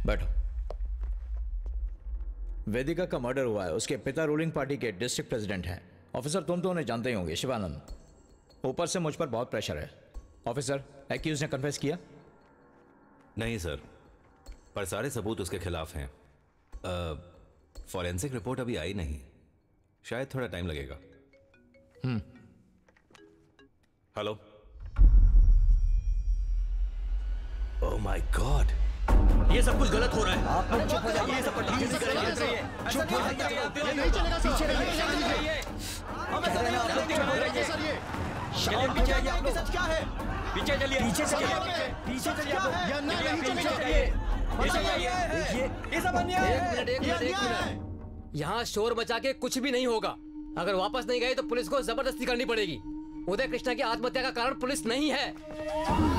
बैठो। वेदिका का मर्डर हुआ है, उसके पिता रूलिंग पार्टी के डिस्ट्रिक्ट प्रेसिडेंट हैं। ऑफिसर, तुम तो उन्हें जानते ही होंगे। शिवानंद, ऊपर से मुझ पर बहुत प्रेशर है। ऑफिसर, एक्यूज ने कन्फेस किया? नहीं सर, पर सारे सबूत उसके खिलाफ हैं। फॉरेंसिक रिपोर्ट अभी आई नहीं, शायद थोड़ा टाइम लगेगा। हेलो। ओह माय गॉड, ये सब कुछ गलत हो रहा है। आप लोग चुप हो जाइए, ये सब पटली से करेंगे। चुप हो जाइए, नहीं चलेगा सर। पीछे रहिए, हमें सर नहीं गलती हो रही है सर। ये चलिए पीछे आइए, आपके साथ क्या है? पीछे चलिए, पीछे चलिए, पीछे चलिए आप। या नहीं चलिए, ये सब अन्याय है। यहाँ शोर मचा के कुछ भी नहीं होगा। अगर वापस नहीं गए तो पुलिस को जबरदस्ती करनी पड़ेगी। उदय कृष्णा की आत्महत्या का कारण पुलिस नहीं है।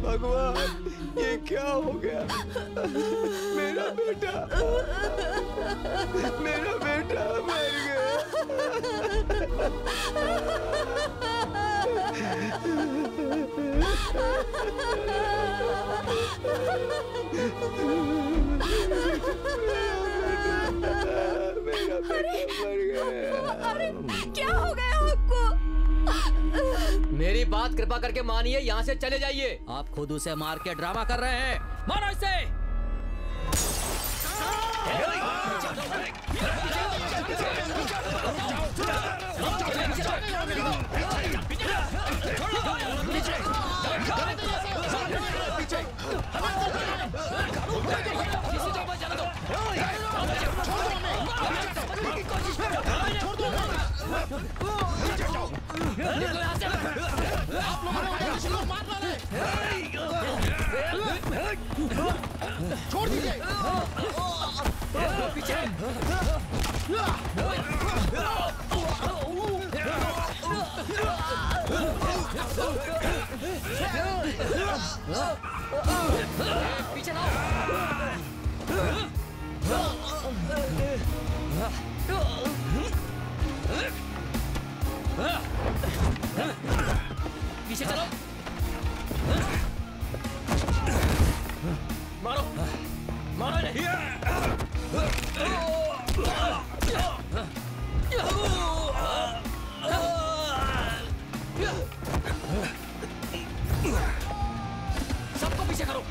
भगवान, ये क्या हो गया? मेरा बेटा, मेरा बेटा मर गया। अरे क्या हो गया आपको? मेरी बात कृपा करके मानिए, यहाँ से चले जाइए। आप खुद उसे मार के ड्रामा कर रहे हैं। मारो इसे। छोड़ दीजिए। पीछे पीछे पीछे चलो, मारो मारो नहीं। सबको पीछे करो।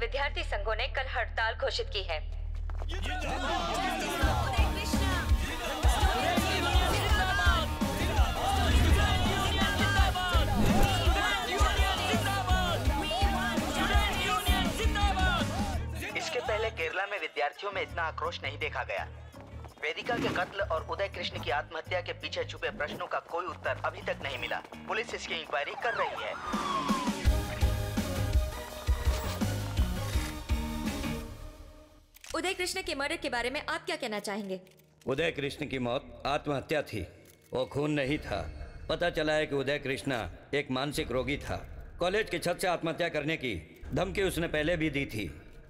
विद्यार्थी संघों ने कल हड़ताल घोषित की है। इसके पहले केरला में विद्यार्थियों में इतना आक्रोश नहीं देखा गया। वेदिका के कत्ल और उदय कृष्ण की आत्महत्या के पीछे छुपे प्रश्नों का कोई उत्तर अभी तक नहीं मिला। पुलिस इसकी इंक्वायरी कर रही है। उदय कृष्ण के मर्डर के बारे में आप क्या कहना चाहेंगे? उदय कृष्ण की मौत आत्महत्या थी, वो खून नहीं था। पता चला है कि उदय कृष्ण एक मानसिक रोगी था। कॉलेज की छत से आत्महत्या करने की धमकी उसने पहले भी दी थी।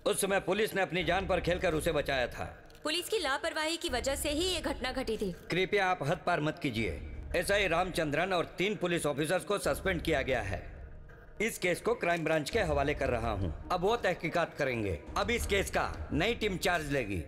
उस समय पुलिस ने अपनी जान पर खेलकर उसे बचाया था। पुलिस की लापरवाही की वजह से ही ये घटना घटी थी। कृपया आप हद पार मत कीजिए। एसआई रामचंद्रन और 3 पुलिस ऑफिसर्स को सस्पेंड किया गया है। इस केस को क्राइम ब्रांच के हवाले कर रहा हूं। अब वो तहकीकात करेंगे। अब इस केस का नई टीम चार्ज लेगी।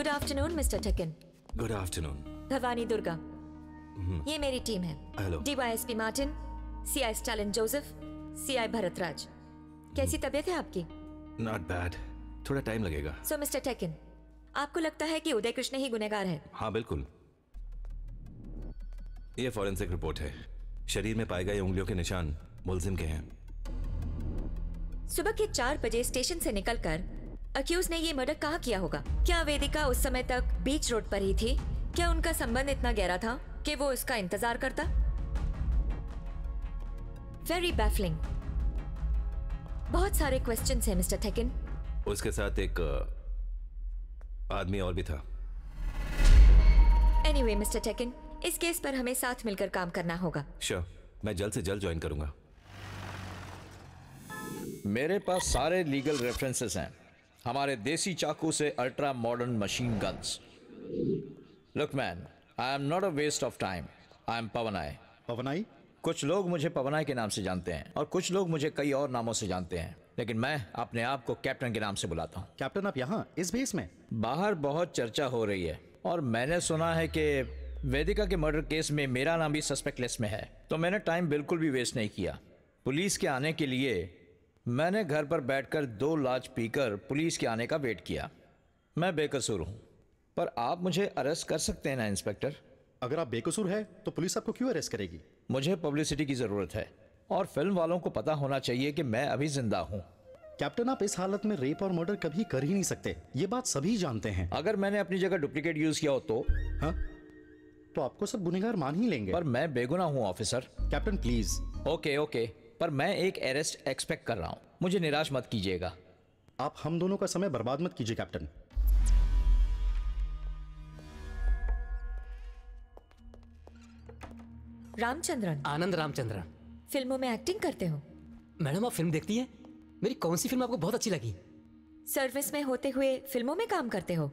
Good afternoon, Mr. Thekkan. Good afternoon. Bhavani Durga. ये मेरी टीम है। Hello. DYSP Martin, CI Stalin Joseph, CI Bharatraj. कैसी तबीयत है आपकी? Not bad. थोड़ा टाइम लगेगा। So Mr. Thekkan, आपको लगता है कि उदय कृष्ण ही गुनेगार है? हाँ बिल्कुल। ये फॉरेंसिक रिपोर्ट है। शरीर में पाए गए उंगलियों के निशान मुलजिम के हैं। सुबह के 4 बजे स्टेशन से निकलकर अक्यूज ने ये मर्डर कहाँ किया होगा? क्या वेदिका उस समय तक बीच रोड पर ही थी? क्या उनका संबंध इतना गहरा था कि वो इसका इंतजार करता? Very baffling. बहुत सारे क्वेश्चंस हैं मिस्टर थेकिन। उसके साथ एक आदमी और भी था। एनीवे मिस्टर थेकिन, इस केस पर हमें साथ मिलकर काम करना होगा। श्योर, मैं जल्द से जल्द ज्वाइन करूंगा। मेरे पास सारे लीगल रेफरेंसेस हैं। हमारे देसी चाकू से ultra modern machine guns. Look man, I am not a waste of time. I am पवनाय, पवनाई? कुछ लोग मुझे पवनाई के नाम से जानते हैं और कुछ लोग मुझे कई और नामों से जानते हैं, लेकिन मैं अपने आप को कैप्टन के नाम से बुलाता हूँ। कैप्टन, आप यहाँ इस भेस में? बाहर बहुत चर्चा हो रही है और मैंने सुना है कि वेदिका के मर्डर केस में मेरा नाम भी सस्पेक्ट लिस्ट में है, तो मैंने टाइम बिल्कुल भी वेस्ट नहीं किया। पुलिस के आने के लिए मैंने घर पर बैठकर 2 लार्ज पीकर पुलिस के आने का वेट किया। मैं बेकसूर हूँ, पर आप मुझे अरेस्ट कर सकते हैं ना इंस्पेक्टर? अगर आप बेकसूर हैं तो पुलिस आपको क्यों अरेस्ट करेगी? मुझे पब्लिसिटी की ज़रूरत है और फिल्म वालों को पता होना चाहिए कि मैं अभी जिंदा हूँ। कैप्टन, आप इस हालत में रेप और मर्डर कभी कर ही नहीं सकते, ये बात सभी जानते हैं। अगर मैंने अपनी जगह डुप्लीकेट यूज़ किया हो तो? हाँ, तो आपको सब गुनहगार मान ही लेंगे। पर मैं बेगुनाह हूँ officer. Captain please. Okay okay, पर मैं एक अरेस्ट एक्सपेक्ट कर रहा हूँ, मुझे निराश मत कीजिएगा। आप हम दोनों का समय बर्बाद मत कीजिए कैप्टन। रामचंद्रन। आनंद रामचंद्रन। फिल्मों में एक्टिंग करते हो? मैडम, आप फिल्म देखती हैं? मेरी कौन सी फिल्म आपको बहुत अच्छी लगी? सर्विस में होते हुए फिल्मों में काम करते हो?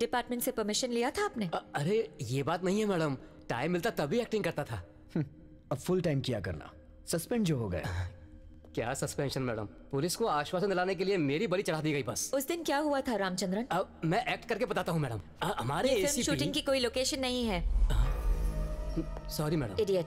डिपार्टमेंट से परमिशन लिया था आपने? अरे ये बात नहीं है मैडम, टाइम मिलता तभी एक्टिंग करता था। अब फुल टाइम किया करना, सस्पेंड जो हो गया। क्या सस्पेंशन मैडम, पुलिस को आश्वासन दिलाने के लिए मेरी बलि चढ़ा दी गई बस। उस दिन क्या हुआ था रामचंद्रन? अब मैं एक्ट करके बताता हूँ मैडम। हमारे एसीपी शूटिंग की कोई लोकेशन नहीं है। Sorry madam. इडियट।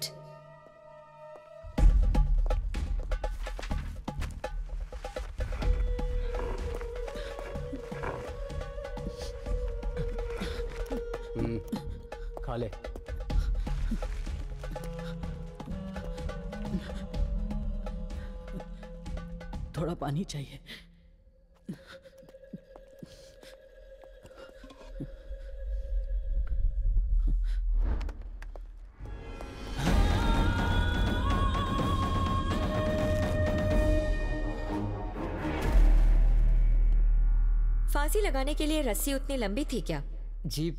खा ले। थोड़ा पानी चाहिए। फांसी लगाने के लिए रस्सी उतनी लंबी थी क्या? जी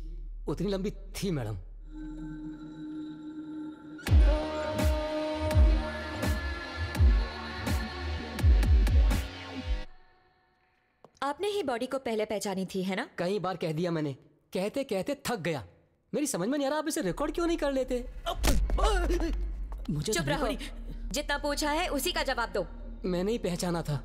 उतनी लंबी थी मैडम। आपने ही बॉडी को पहले पहचानी थी, है ना? कई बार कह दिया मैंने, कहते कहते थक गया। मेरी समझ में नहीं आ रहा आप इसे रिकॉर्ड क्यों नहीं कर लेते। मुझे चुप रहो। जितना पूछा है उसी का जवाब दो। मैंने ही पहचाना था।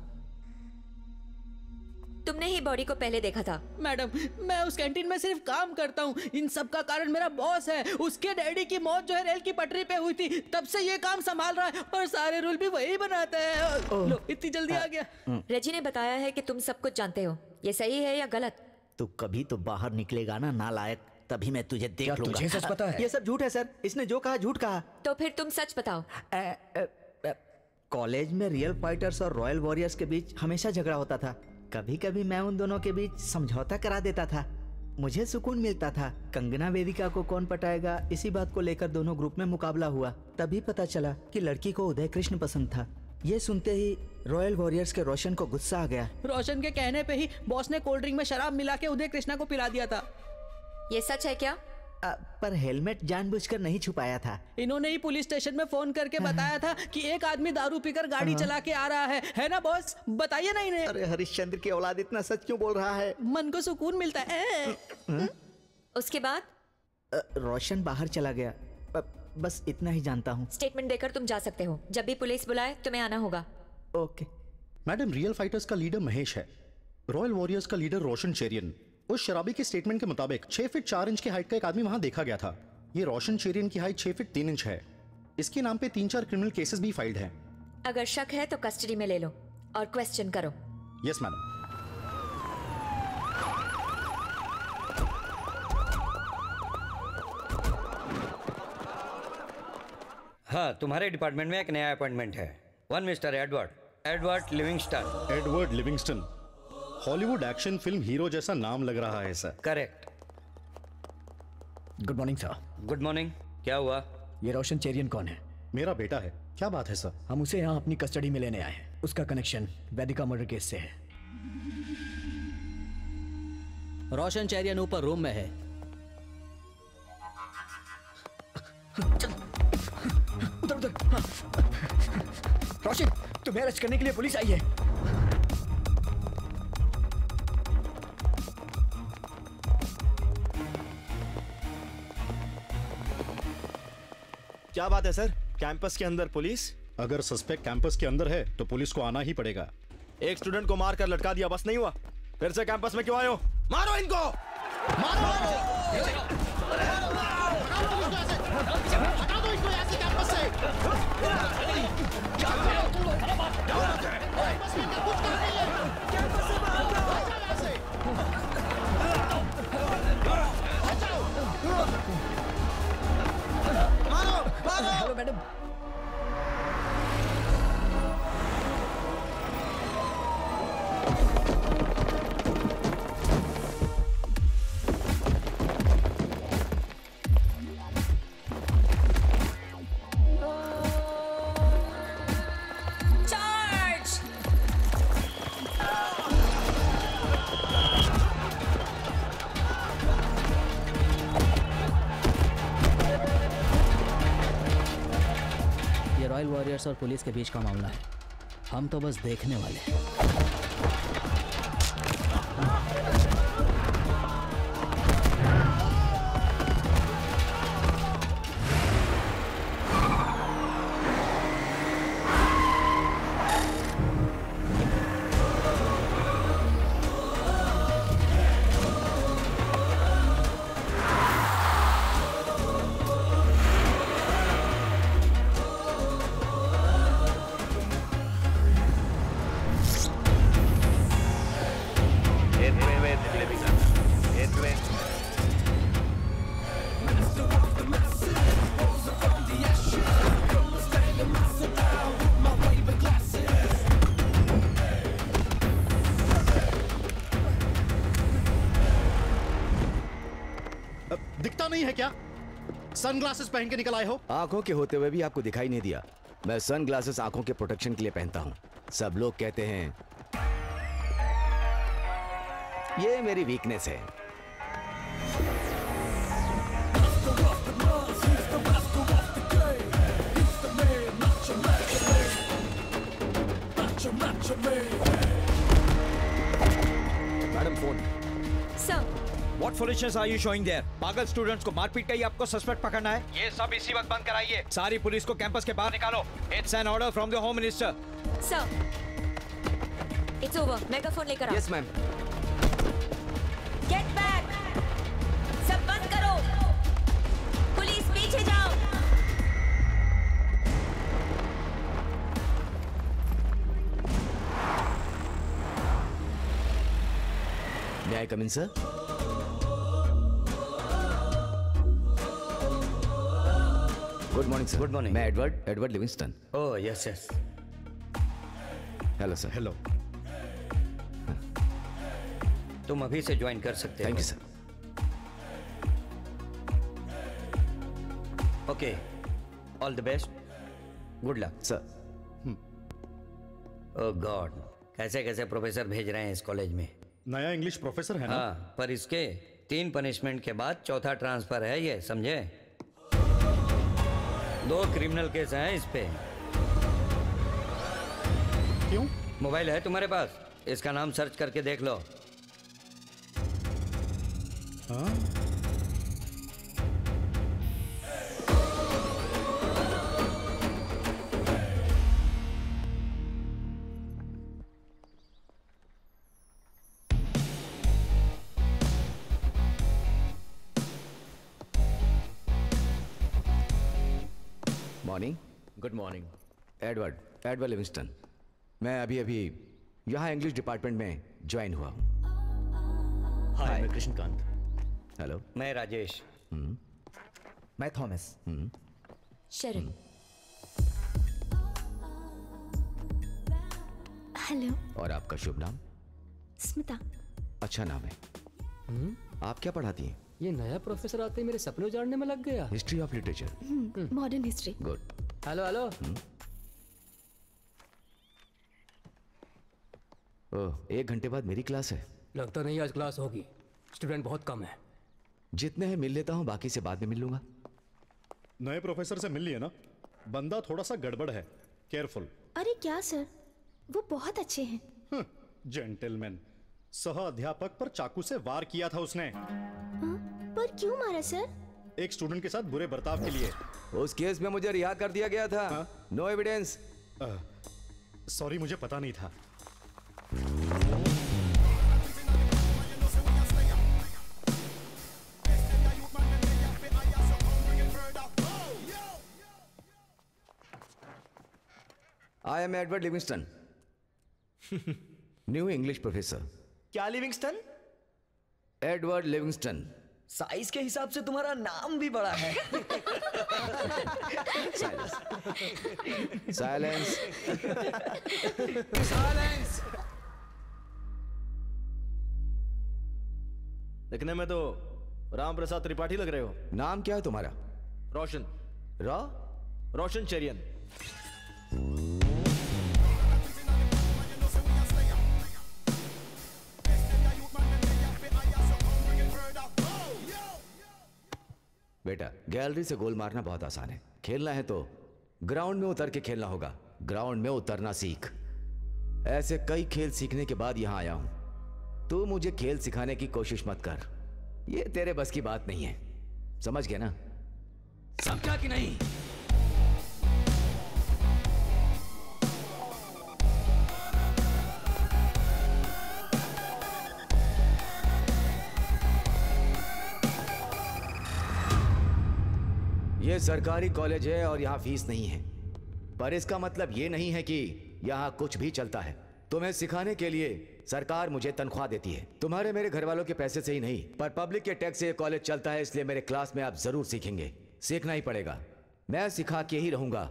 तुमने ही बॉडी को पहले देखा था? मैडम, मैं उस कैंटीन में सिर्फ काम करता हूँ। इन सब का कारण मेरा बॉस है। उसके डैडी की मौत जो है रेल की पटरी पे हुई थी, तब से ये काम संभाल रहा है और सारे रूल भी वही बनाता है। लो, इतनी जल्दी आ गया। रजी ने बताया है कि तुम सब कुछ जानते हो, ये सही है या गलत? तू कभी तो बाहर निकलेगा ना नालायक, तभी मैं तुझे देख लूंगा। तुझे सच पता है? ये सब झूठ है सर, इसने जो कहा झूठ कहा। तो फिर तुम सच बताओ। कॉलेज में रियल फाइटर्स और रॉयल वॉरियर्स के बीच हमेशा झगड़ा होता था। कभी कभी मैं उन दोनों के बीच समझौता करा देता था, मुझे सुकून मिलता था। कंगना वेदिका को कौन पटाएगा, इसी बात को लेकर दोनों ग्रुप में मुकाबला हुआ। तभी पता चला कि लड़की को उदय कृष्ण पसंद था। ये सुनते ही रॉयल वॉरियर्स के रोशन को गुस्सा आ गया। रोशन के कहने पे ही बॉस ने कोल्ड ड्रिंक में शराब मिला के उदय कृष्णा को पिला दिया था। ये सच है क्या? पर हेलमेट जानबूझकर नहीं छुपाया था। इन्होंने ही पुलिस स्टेशन में फोन करके बताया था कि एक आदमी दारू पीकर गाड़ी चला के आ रहा है, है ना बॉस? बताइए ना इन्हें। अरे हरिश्चंद्र की औलाद इतना सच क्यों बोल रहा है? मन को सुकून मिलता है। उसके बाद रोशन बाहर चला गया। बस इतना ही जानता हूँ। स्टेटमेंट देकर तुम जा सकते हो, जब भी पुलिस बुलाए तुम्हें आना होगा। ओके मैडम, रियल फाइटर्स का लीडर महेश है, रॉयल वॉरियर्स का लीडर रोशन चेरियन। उस शराबी के स्टेटमेंट के मुताबिक 6 फीट 4 इंच की हाइट का एक आदमी वहां देखा गया था। ये रोशन चेरियन की हाइट 6 फीट 3 इंच है। इसके नाम पे 3-4 क्रिमिनल केसेस भी फाइल्ड हैं। अगर शक है तो कस्टडी में ले लो और क्वेश्चन करो। Yes madam. हाँ, तुम्हारे डिपार्टमेंट में एक नया अपॉइंटमेंट है। One mister Edward Livingstone. Hollywood action film hero जैसा नाम लग रहा है sir. Correct. Good morning sir. Good morning. क्या हुआ? ये रोशन चेरियन कौन है? मेरा बेटा है। क्या बात है सर? हम उसे यहाँ अपनी कस्टडी में लेने आए हैं। उसका कनेक्शन वेदिका मर्डर केस से है। रोशन चेरियन ऊपर रूम में है। उधर उधर। रोशन, तुम्हें अरेस्ट करने के लिए पुलिस आई है। क्या बात है सर, कैंपस के अंदर पुलिस? अगर सस्पेक्ट कैंपस के अंदर है तो पुलिस को आना ही पड़ेगा। एक स्टूडेंट को मारकर लटका दिया, बस नहीं हुआ? फिर से कैंपस में क्यों आए हो? मारो इनको, मारो, हटा दो इसको यहाँ से, कैंपस से। मारो, मारो मैडम। रॉयल वॉरियर्स और पुलिस के बीच का मामला है, हम तो बस देखने वाले हैं। सनग्लासेस पहन के निकल आए हो? आंखों के होते हुए भी आपको दिखाई नहीं दिया? मैं सनग्लासेस आंखों के प्रोटेक्शन के लिए पहनता हूँ। सब लोग कहते हैं ये मेरी वीकनेस है। Madam phone. Sir What foolishness are you showing there? पागल स्टूडेंट्स को मारपीट का ही आपको सस्पेक्ट पकड़ना है? ये सब इसी वक्त बंद कराइए। सारी पुलिस को कैंपस के बाहर निकालो। It's an order from the Home Minister. Sir, it's over. Megaphone लेकर आओ। Yes, ma'am. Get back. सब बंद करो। पुलिस पीछे जाओ। May I come in, sir? Good morning, sir. Good morning. मैं Edward Livingstone. Oh yes yes. Hello sir. Hello. तुम अभी से ज्वाइन कर सकते हो। Thank you sir. Okay. All the best. Good luck sir. Oh God. कैसे कैसे professor भेज रहे हैं इस कॉलेज में। नया इंग्लिश प्रोफेसर है ना? हाँ, पर इसके 3 पनिशमेंट के बाद 4था ट्रांसफर है ये, समझे? 2 क्रिमिनल केस हैं इस पे। क्यों? मोबाइल है तुम्हारे पास? इसका नाम सर्च करके देख लो। हाँ? Morning. Good morning. Edward Livingstone. मैं अभी यहाँ इंग्लिश डिपार्टमेंट में ज्वाइन हुआ हूँ। हाय, मैं कृष्णकांत। हेलो, मैं राजेश। मैं थॉमस। शरण। हेलो। और आपका शुभ नाम? स्मिता। अच्छा नाम है। आप क्या पढ़ाती हैं? ये नया प्रोफेसर आते मेरे सपने उजाड़ने में लग गया। History of literature, modern history. Good. Hello hello. Oh, 1 घंटे बाद मेरी क्लास है। लगता नहीं आज क्लास होगी, स्टूडेंट बहुत कम है। जितने हैं मिल लेता हूँ, बाकी से बाद में मिल लूंगा। नए प्रोफेसर से मिल लिए ना? बंदा थोड़ा सा गड़बड़ है, केयरफुल। अरे क्या सर, वो बहुत अच्छे हैं। जेंटलमैन। सह अध्यापक पर चाकू से वार किया था उसने। पर क्यों मारा सर? एक स्टूडेंट के साथ बुरे बर्ताव के लिए। उस केस में मुझे रिहा कर दिया गया था। No evidence. सॉरी, मुझे पता नहीं था। I am Edward Livingstone, new English professor. क्या लिविंगस्टन? Edward Livingstone. साइज के हिसाब से तुम्हारा नाम भी बड़ा है। Silence. Silence. Silence. देखने में तो राम प्रसाद त्रिपाठी लग रहे हो। नाम क्या है तुम्हारा? रोशन। रोशन चेरियन। बेटा, गैलरी से गोल मारना बहुत आसान है। खेलना है तो ग्राउंड में उतर के खेलना होगा। ग्राउंड में उतरना सीख। ऐसे कई खेल सीखने के बाद यहाँ आया हूँ। तू मुझे खेल सिखाने की कोशिश मत कर, ये तेरे बस की बात नहीं है। समझ गया ना? समझा कि नहीं? ये सरकारी कॉलेज है और यहाँ फीस नहीं है, पर इसका मतलब ये नहीं है कि यहाँ कुछ भी चलता है। तुम्हें सिखाने के लिए सरकार मुझे तनख्वाह देती है। तुम्हारे मेरे घर वालों के पैसे से ही नहीं, पर पब्लिक के टैक्स से ये कॉलेज चलता है। इसलिए मेरे क्लास में आप जरूर सीखेंगे, सीखना ही पड़ेगा। मैं सिखा के ही रहूंगा।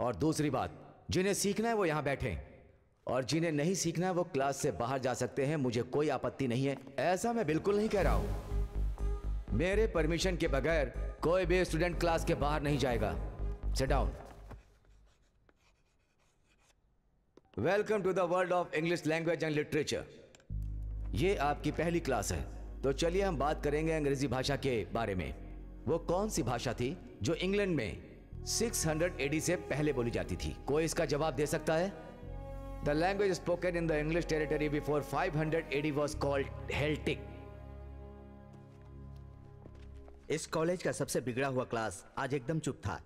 और दूसरी बात, जिन्हें सीखना है वो यहाँ बैठे, और जिन्हें नहीं सीखना है वो क्लास से बाहर जा सकते हैं। मुझे कोई आपत्ति नहीं है, ऐसा मैं बिल्कुल नहीं कह रहा हूँ। मेरे परमिशन के बगैर कोई भी स्टूडेंट क्लास के बाहर नहीं जाएगा। Sit down. Welcome to the world of English language and literature. ये आपकी पहली क्लास है, तो चलिए हम बात करेंगे अंग्रेजी भाषा के बारे में। वो कौन सी भाषा थी जो इंग्लैंड में 600 एडी से पहले बोली जाती थी? कोई इसका जवाब दे सकता है? The language spoken in the English territory before 500 AD was called Celtic. इस कॉलेज का सबसे बिगड़ा हुआ क्लास आज एकदम चुप था।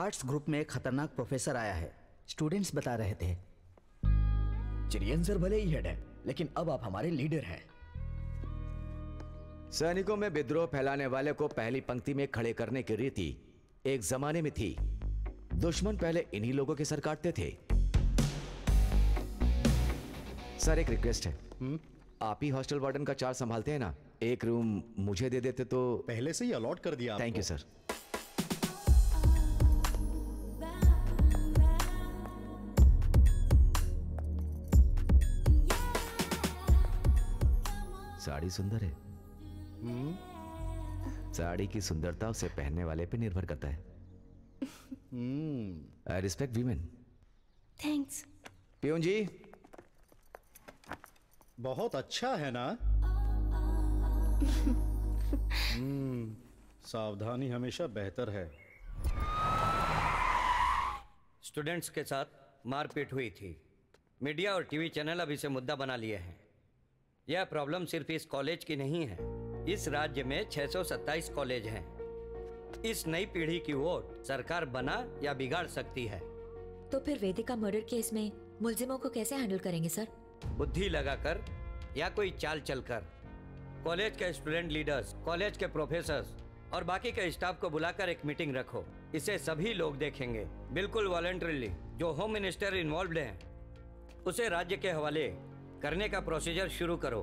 आर्ट्स ग्रुप में एक खतरनाक प्रोफेसर आया है, स्टूडेंट्स बता रहे थे। चिरियन सर भले ही हेड है, लेकिन अब आप हमारे लीडर हैं। सैनिकों में विद्रोह फैलाने वाले को पहली पंक्ति में खड़े करने की रीति एक जमाने में थी। दुश्मन पहले इन्हीं लोगों के सर काटते थे। सर, एक रिक्वेस्ट है। आप ही हॉस्टल वार्डन का चार्ज संभालते हैं ना? एक रूम मुझे दे देते तो। पहले से ही अलॉट कर दिया। Thank you sir. साड़ी सुंदर है। साड़ी की सुंदरता उसे पहनने वाले पे निर्भर करता है। I respect women. Thanks. Peon ji, बहुत अच्छा है ना? सावधानी हमेशा बेहतर है। स्टूडेंट्स के साथ मारपीट हुई थी। मीडिया और टीवी चैनल अब इसे मुद्दा बना लिए हैं। यह प्रॉब्लम सिर्फ इस कॉलेज की नहीं है। इस राज्य में 627 कॉलेज हैं। इस नई पीढ़ी की वोट सरकार बना या बिगाड़ सकती है। तो फिर वेदिका मर्डर केस में मुलजिमों को कैसे हैंडल करेंगे सर? बुद्धि लगाकर या कोई चाल चलकर। कॉलेज के स्टूडेंट लीडर्स, कॉलेज के प्रोफेसर्स और बाकी के स्टाफ को बुलाकर एक मीटिंग रखो। इसे सभी लोग देखेंगे, बिल्कुल वॉलंटरीली। जो होम मिनिस्टर इन्वॉल्व्ड हैं, उसे राज्य के हवाले करने का प्रोसीजर शुरू करो।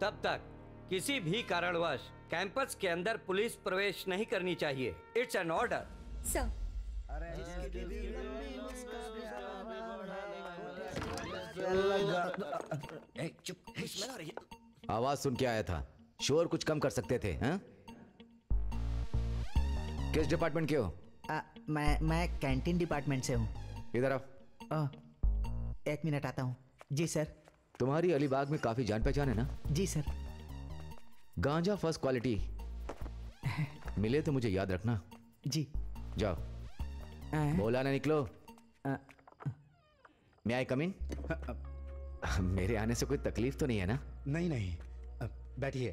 तब तक किसी भी कारणवश कैंपस के अंदर पुलिस प्रवेश नहीं करनी चाहिए। It's an order sir. आवाज सुन के आया था, शोर कुछ कम कर सकते थे। हा? किस डिपार्टमेंट के हो? मैं कैंटीन डिपार्टमेंट से हूँ। इधर आओ। एक मिनट, आता हूँ। जी सर। तुम्हारी अलीबाग में काफी जान पहचान है ना? जी सर। गांजा फर्स्ट क्वालिटी मिले तो मुझे याद रखना। जी। जाओ, बोला ना निकलो। मैं आई कम इन? मेरे आने से कोई तकलीफ तो नहीं है ना? नहीं, बैठिए।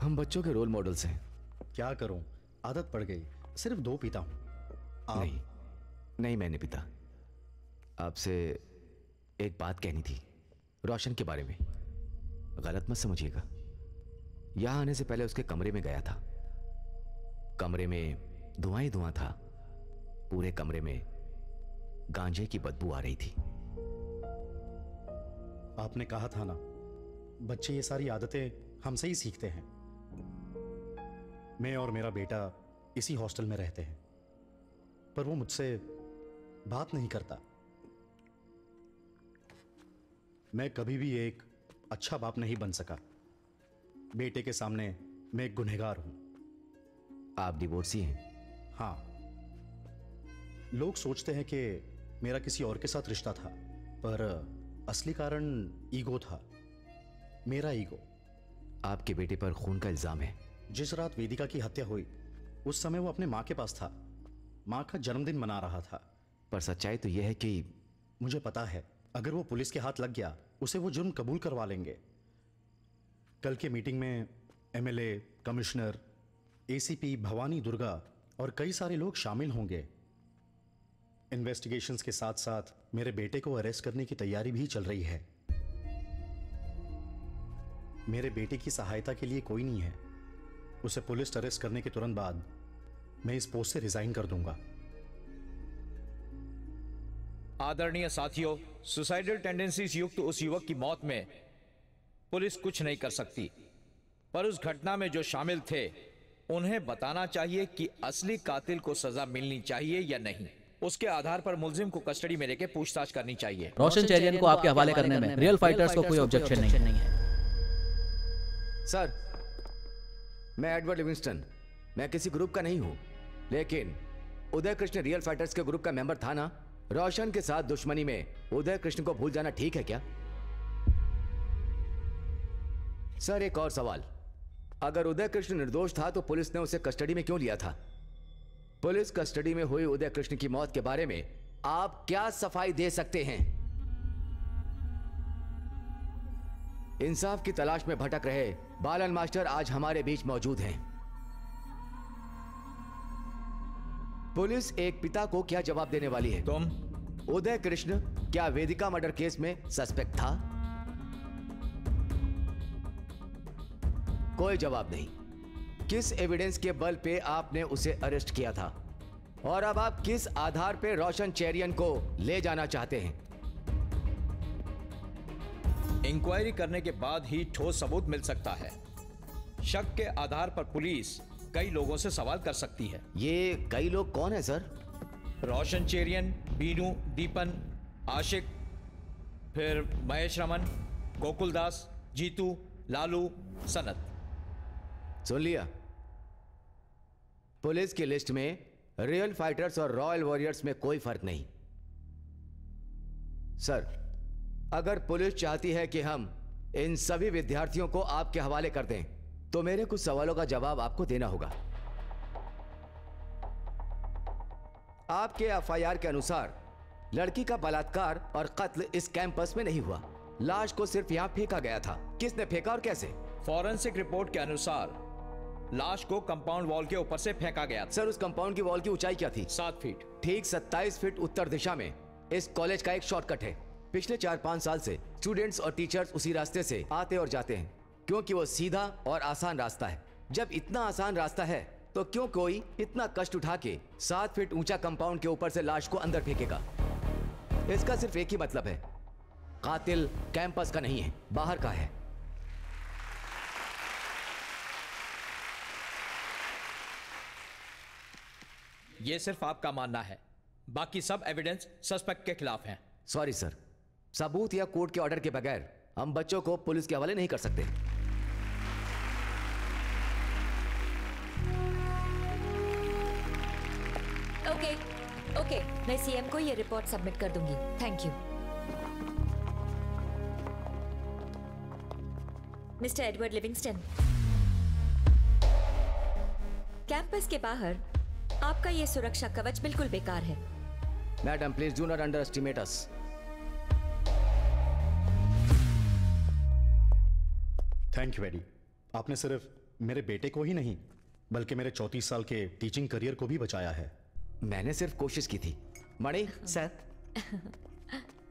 हम बच्चों के रोल मॉडल्स हैं। क्या करूं, आदत पड़ गई, सिर्फ दो पीता हूं। नहीं मैंने पीता। आपसे एक बात कहनी थी रोशन के बारे में, गलत मत समझिएगा। यहाँ आने से पहले उसके कमरे में गया था। कमरे में धुआं ही धुआं था, पूरे कमरे में गांजे की बदबू आ रही थी। आपने कहा था ना, बच्चे ये सारी आदतें हमसे ही सीखते हैं। मैं और मेरा बेटा इसी हॉस्टल में रहते हैं, पर वो मुझसे बात नहीं करता। मैं कभी भी एक अच्छा बाप नहीं बन सका। बेटे के सामने मैं एक गुनहगार हूं। आप डिवोर्सी हैं? हाँ। लोग सोचते हैं कि मेरा किसी और के साथ रिश्ता था, पर असली कारण ईगो था, मेरा ईगो। आपके बेटे पर खून का इल्जाम है। जिस रात वेदिका की हत्या हुई, उस समय वो अपने माँ के पास था, माँ का जन्मदिन मना रहा था। पर सच्चाई तो यह है कि मुझे पता है अगर वो पुलिस के हाथ लग गया, उसे वो जुर्म कबूल करवा लेंगे। कल के मीटिंग में MLA, commissioner, ACP Bhavani Durga और कई सारे लोग शामिल होंगे। इन्वेस्टिगेशंस के साथ साथ मेरे बेटे को अरेस्ट करने की तैयारी भी चल रही है। मेरे बेटे की सहायता के लिए कोई नहीं है। उसे पुलिस अरेस्ट करने के तुरंत बाद मैं इस पोस्ट से रिजाइन कर दूंगा। आदरणीय साथियों, सुसाइडल टेंडेंसीज युक्त उस युवक की मौत में पुलिस कुछ नहीं कर सकती, पर उस घटना में जो शामिल थे उन्हें बताना चाहिए कि असली कातिल को सजा मिलनी चाहिए या नहीं। उसके आधार पर मुलजिम को कस्टडी में लेकर पूछताछ करनी चाहिए। रोशन चेरियन को आपके हवाले करने में रियल फाइटर्स को कोई ऑब्जेक्शन नहीं है। सर, मैं एडवर्ड लिविंगस्टन, मैं किसी ग्रुप का नहीं हूँ, लेकिन उदय कृष्ण रियल फाइटर्स के ग्रुप का मेंबर था ना। रोशन के साथ दुश्मनी में उदय कृष्ण को भूल जाना ठीक है क्या? सर, एक और सवाल, अगर उदय कृष्ण निर्दोष था तो पुलिस ने उसे कस्टडी में क्यों लिया था? पुलिस कस्टडी में हुई उदय कृष्ण की मौत के बारे में आप क्या सफाई दे सकते हैं? इंसाफ की तलाश में भटक रहे बालन मास्टर आज हमारे बीच मौजूद हैं। पुलिस एक पिता को क्या जवाब देने वाली है? तुम उदय कृष्ण क्या वेदिका मर्डर केस में सस्पेक्ट था? कोई जवाब नहीं। किस एविडेंस के बल पे आपने उसे अरेस्ट किया था, और अब आप किस आधार पे रोशन चेरियन को ले जाना चाहते हैं? इंक्वायरी करने के बाद ही ठोस सबूत मिल सकता है। शक के आधार पर पुलिस कई लोगों से सवाल कर सकती है। ये कई लोग कौन है सर? रोशन चेरियन, बीनू, दीपन, आशिक, फिर महेश रमन, गोकुल दास, जीतू, लालू, सनत। सुन लिया, पुलिस की लिस्ट में रियल फाइटर्स और रॉयल वॉरियर्स में कोई फर्क नहीं। सर, अगर पुलिस चाहती है कि हम इन सभी विद्यार्थियों को आपके हवाले कर दें, तो मेरे कुछ सवालों का जवाब आपको देना होगा। आपके एफआईआर के अनुसार लड़की का बलात्कार और कत्ल इस कैंपस में नहीं हुआ। लाश को सिर्फ यहाँ फेंका गया था। किसने फेंका और कैसे? फॉरेंसिक रिपोर्ट के अनुसार लाश को कंपाउंड वॉल के ऊपर से फेंका गया। सर, उस कंपाउंड की वॉल की ऊंचाई क्या थी? 7 फीट। ठीक 27 फीट उत्तर दिशा में इस कॉलेज का एक शॉर्टकट है। पिछले 4-5 साल से स्टूडेंट्स और टीचर्स उसी रास्ते से आते और जाते हैं, क्योंकि वो सीधा और आसान रास्ता है। जब इतना आसान रास्ता है तो क्यों कोई इतना कष्ट उठा के 7 फीट ऊंचा कंपाउंड के ऊपर से लाश को अंदर फेंकेगा? इसका सिर्फ एक ही मतलब है, कातिल कैंपस का नहीं है, बाहर का है। ये सिर्फ आपका मानना है, बाकी सब एविडेंस सस्पेक्ट के खिलाफ है। सॉरी सर, सबूत या कोर्ट के ऑर्डर के बगैर हम बच्चों को पुलिस के हवाले नहीं कर सकते। ओके, मैं सीएम को ये रिपोर्ट सबमिट कर दूंगी। Thank you. Mister Edward Livingstone, campus के बाहर आपका ये सुरक्षा कवच बिल्कुल बेकार है। Madam, please do not underestimate us. Thank you very, आपने सिर्फ मेरे बेटे को ही नहीं बल्कि मेरे 34 साल के टीचिंग करियर को भी बचाया है। मैंने सिर्फ कोशिश की थी। मणि, सत,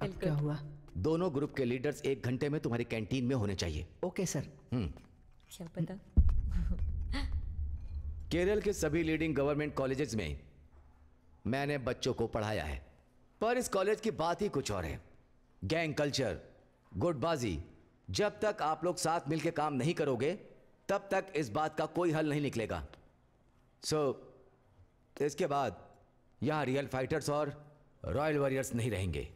अब क्या हुआ? दोनों ग्रुप के लीडर्स 1 घंटे में तुम्हारी कैंटीन में होने चाहिए। Okay sir. क्या पता? केरल के सभी लीडिंग गवर्नमेंट कॉलेजेस में मैंने बच्चों को पढ़ाया है, पर इस कॉलेज की बात ही कुछ और है। गैंग कल्चर, गुटबाजी, जब तक आप लोग साथ मिलकर काम नहीं करोगे तब तक इस बात का कोई हल नहीं निकलेगा। सो इसके बाद यहाँ रियल फाइटर्स और रॉयल वॉरियर्स नहीं रहेंगे,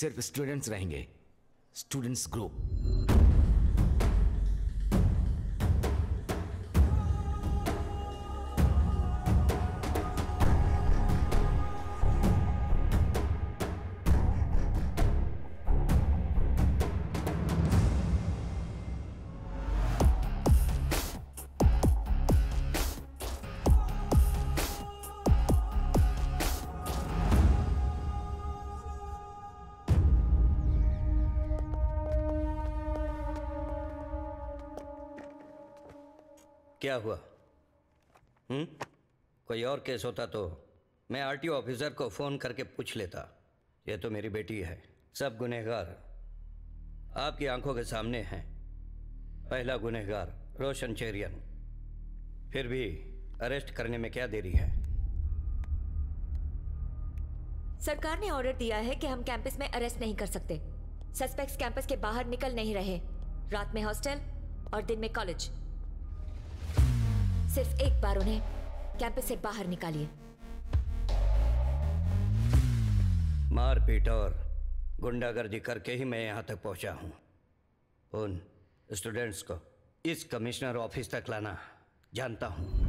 सिर्फ स्टूडेंट्स रहेंगे, स्टूडेंट्स ग्रुप। क्या हुआ? कोई और केस होता तो मैं आरटीओ ऑफिसर को फोन करके पूछ लेता। ये तो मेरी बेटी है। सब गुनहगार आपकी आंखों के सामने हैं। पहला गुनहगार रोशन चेरियन। फिर भी अरेस्ट करने में क्या देरी है? सरकार ने ऑर्डर दिया है कि हम कैंपस में अरेस्ट नहीं कर सकते। सस्पेक्ट्स कैंपस के बाहर निकल नहीं रहे। रात में हॉस्टल और दिन में कॉलेज। सिर्फ एक बार उन्हें कैंपस से बाहर निकालिए। मारपीट और गुंडागर्दी करके ही मैं यहाँ तक पहुँचा हूँ। उन स्टूडेंट्स को इस कमिश्नर ऑफिस तक लाना जानता हूँ।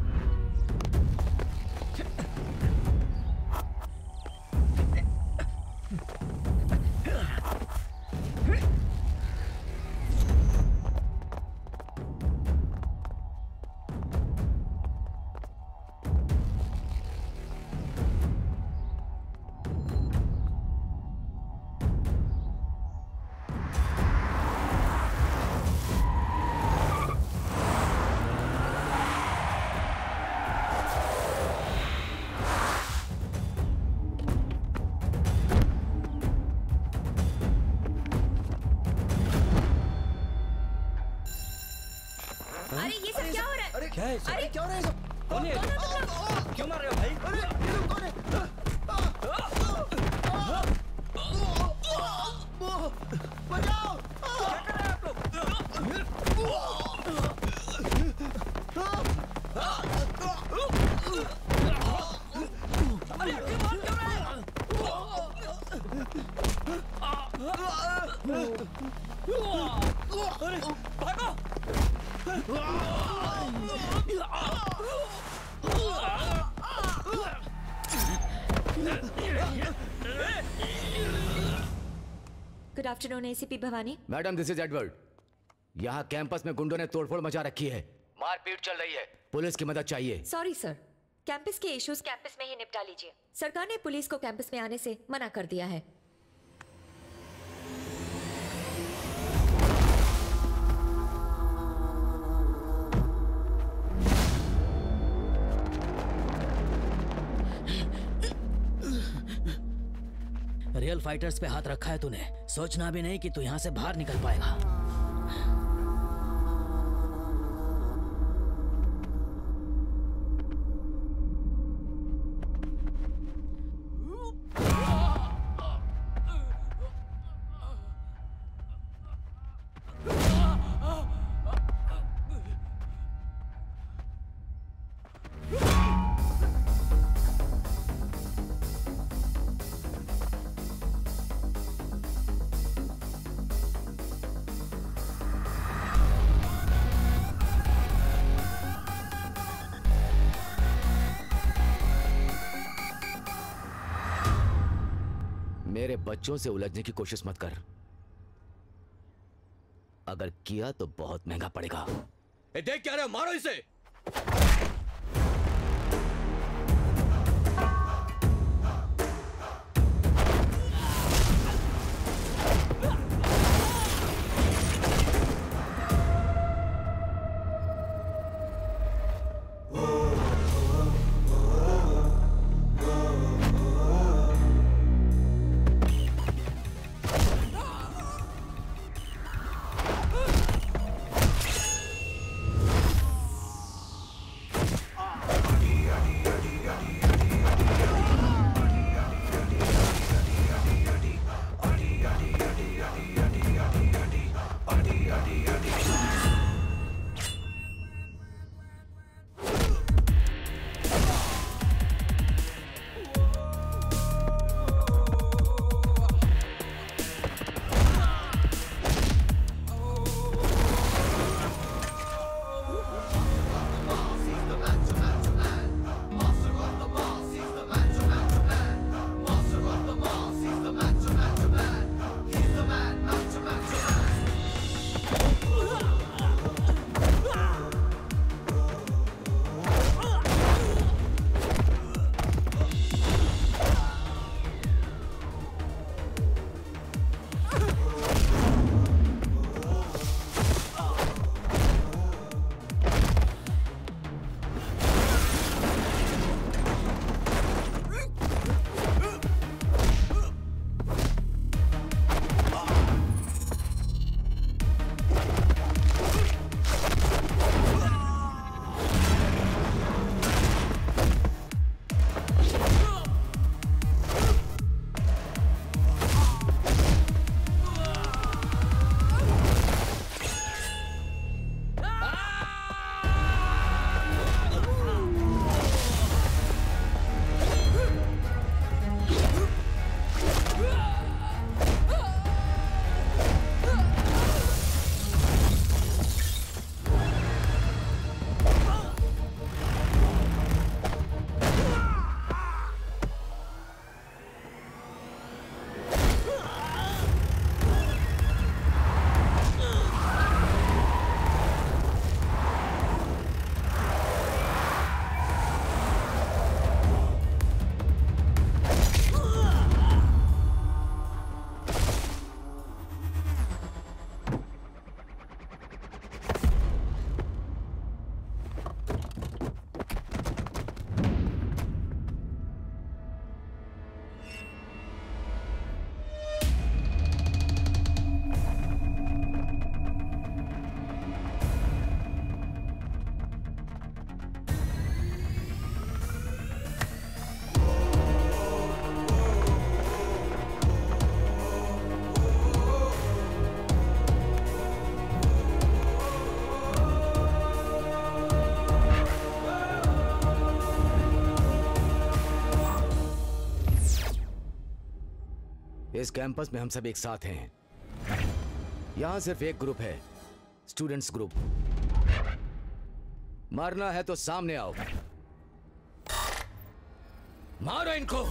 Good afternoon ACP Bhavani. Madam, this is Edward. यहाँ कैंपस में गुंडों ने तोड़फोड़ मचा रखी है, मारपीट चल रही है, पुलिस की मदद चाहिए। सॉरी सर, कैंपस के इश्यूज कैंपस में ही निपटा लीजिए। सरकार ने पुलिस को कैंपस में आने से मना कर दिया है। रियल फाइटर्स पे हाथ रखा है तूने। सोचना भी नहीं कि तू यहाँ से बाहर निकल पाएगा। बच्चों से उलझने की कोशिश मत कर, अगर किया तो बहुत महंगा पड़ेगा। ए, देख क्या रहा, मारो इसे। इस कैंपस में हम सब एक साथ हैं। यहाँ सिर्फ एक ग्रुप है, स्टूडेंट्स ग्रुप। मारना है तो सामने आओ, मारो इनको।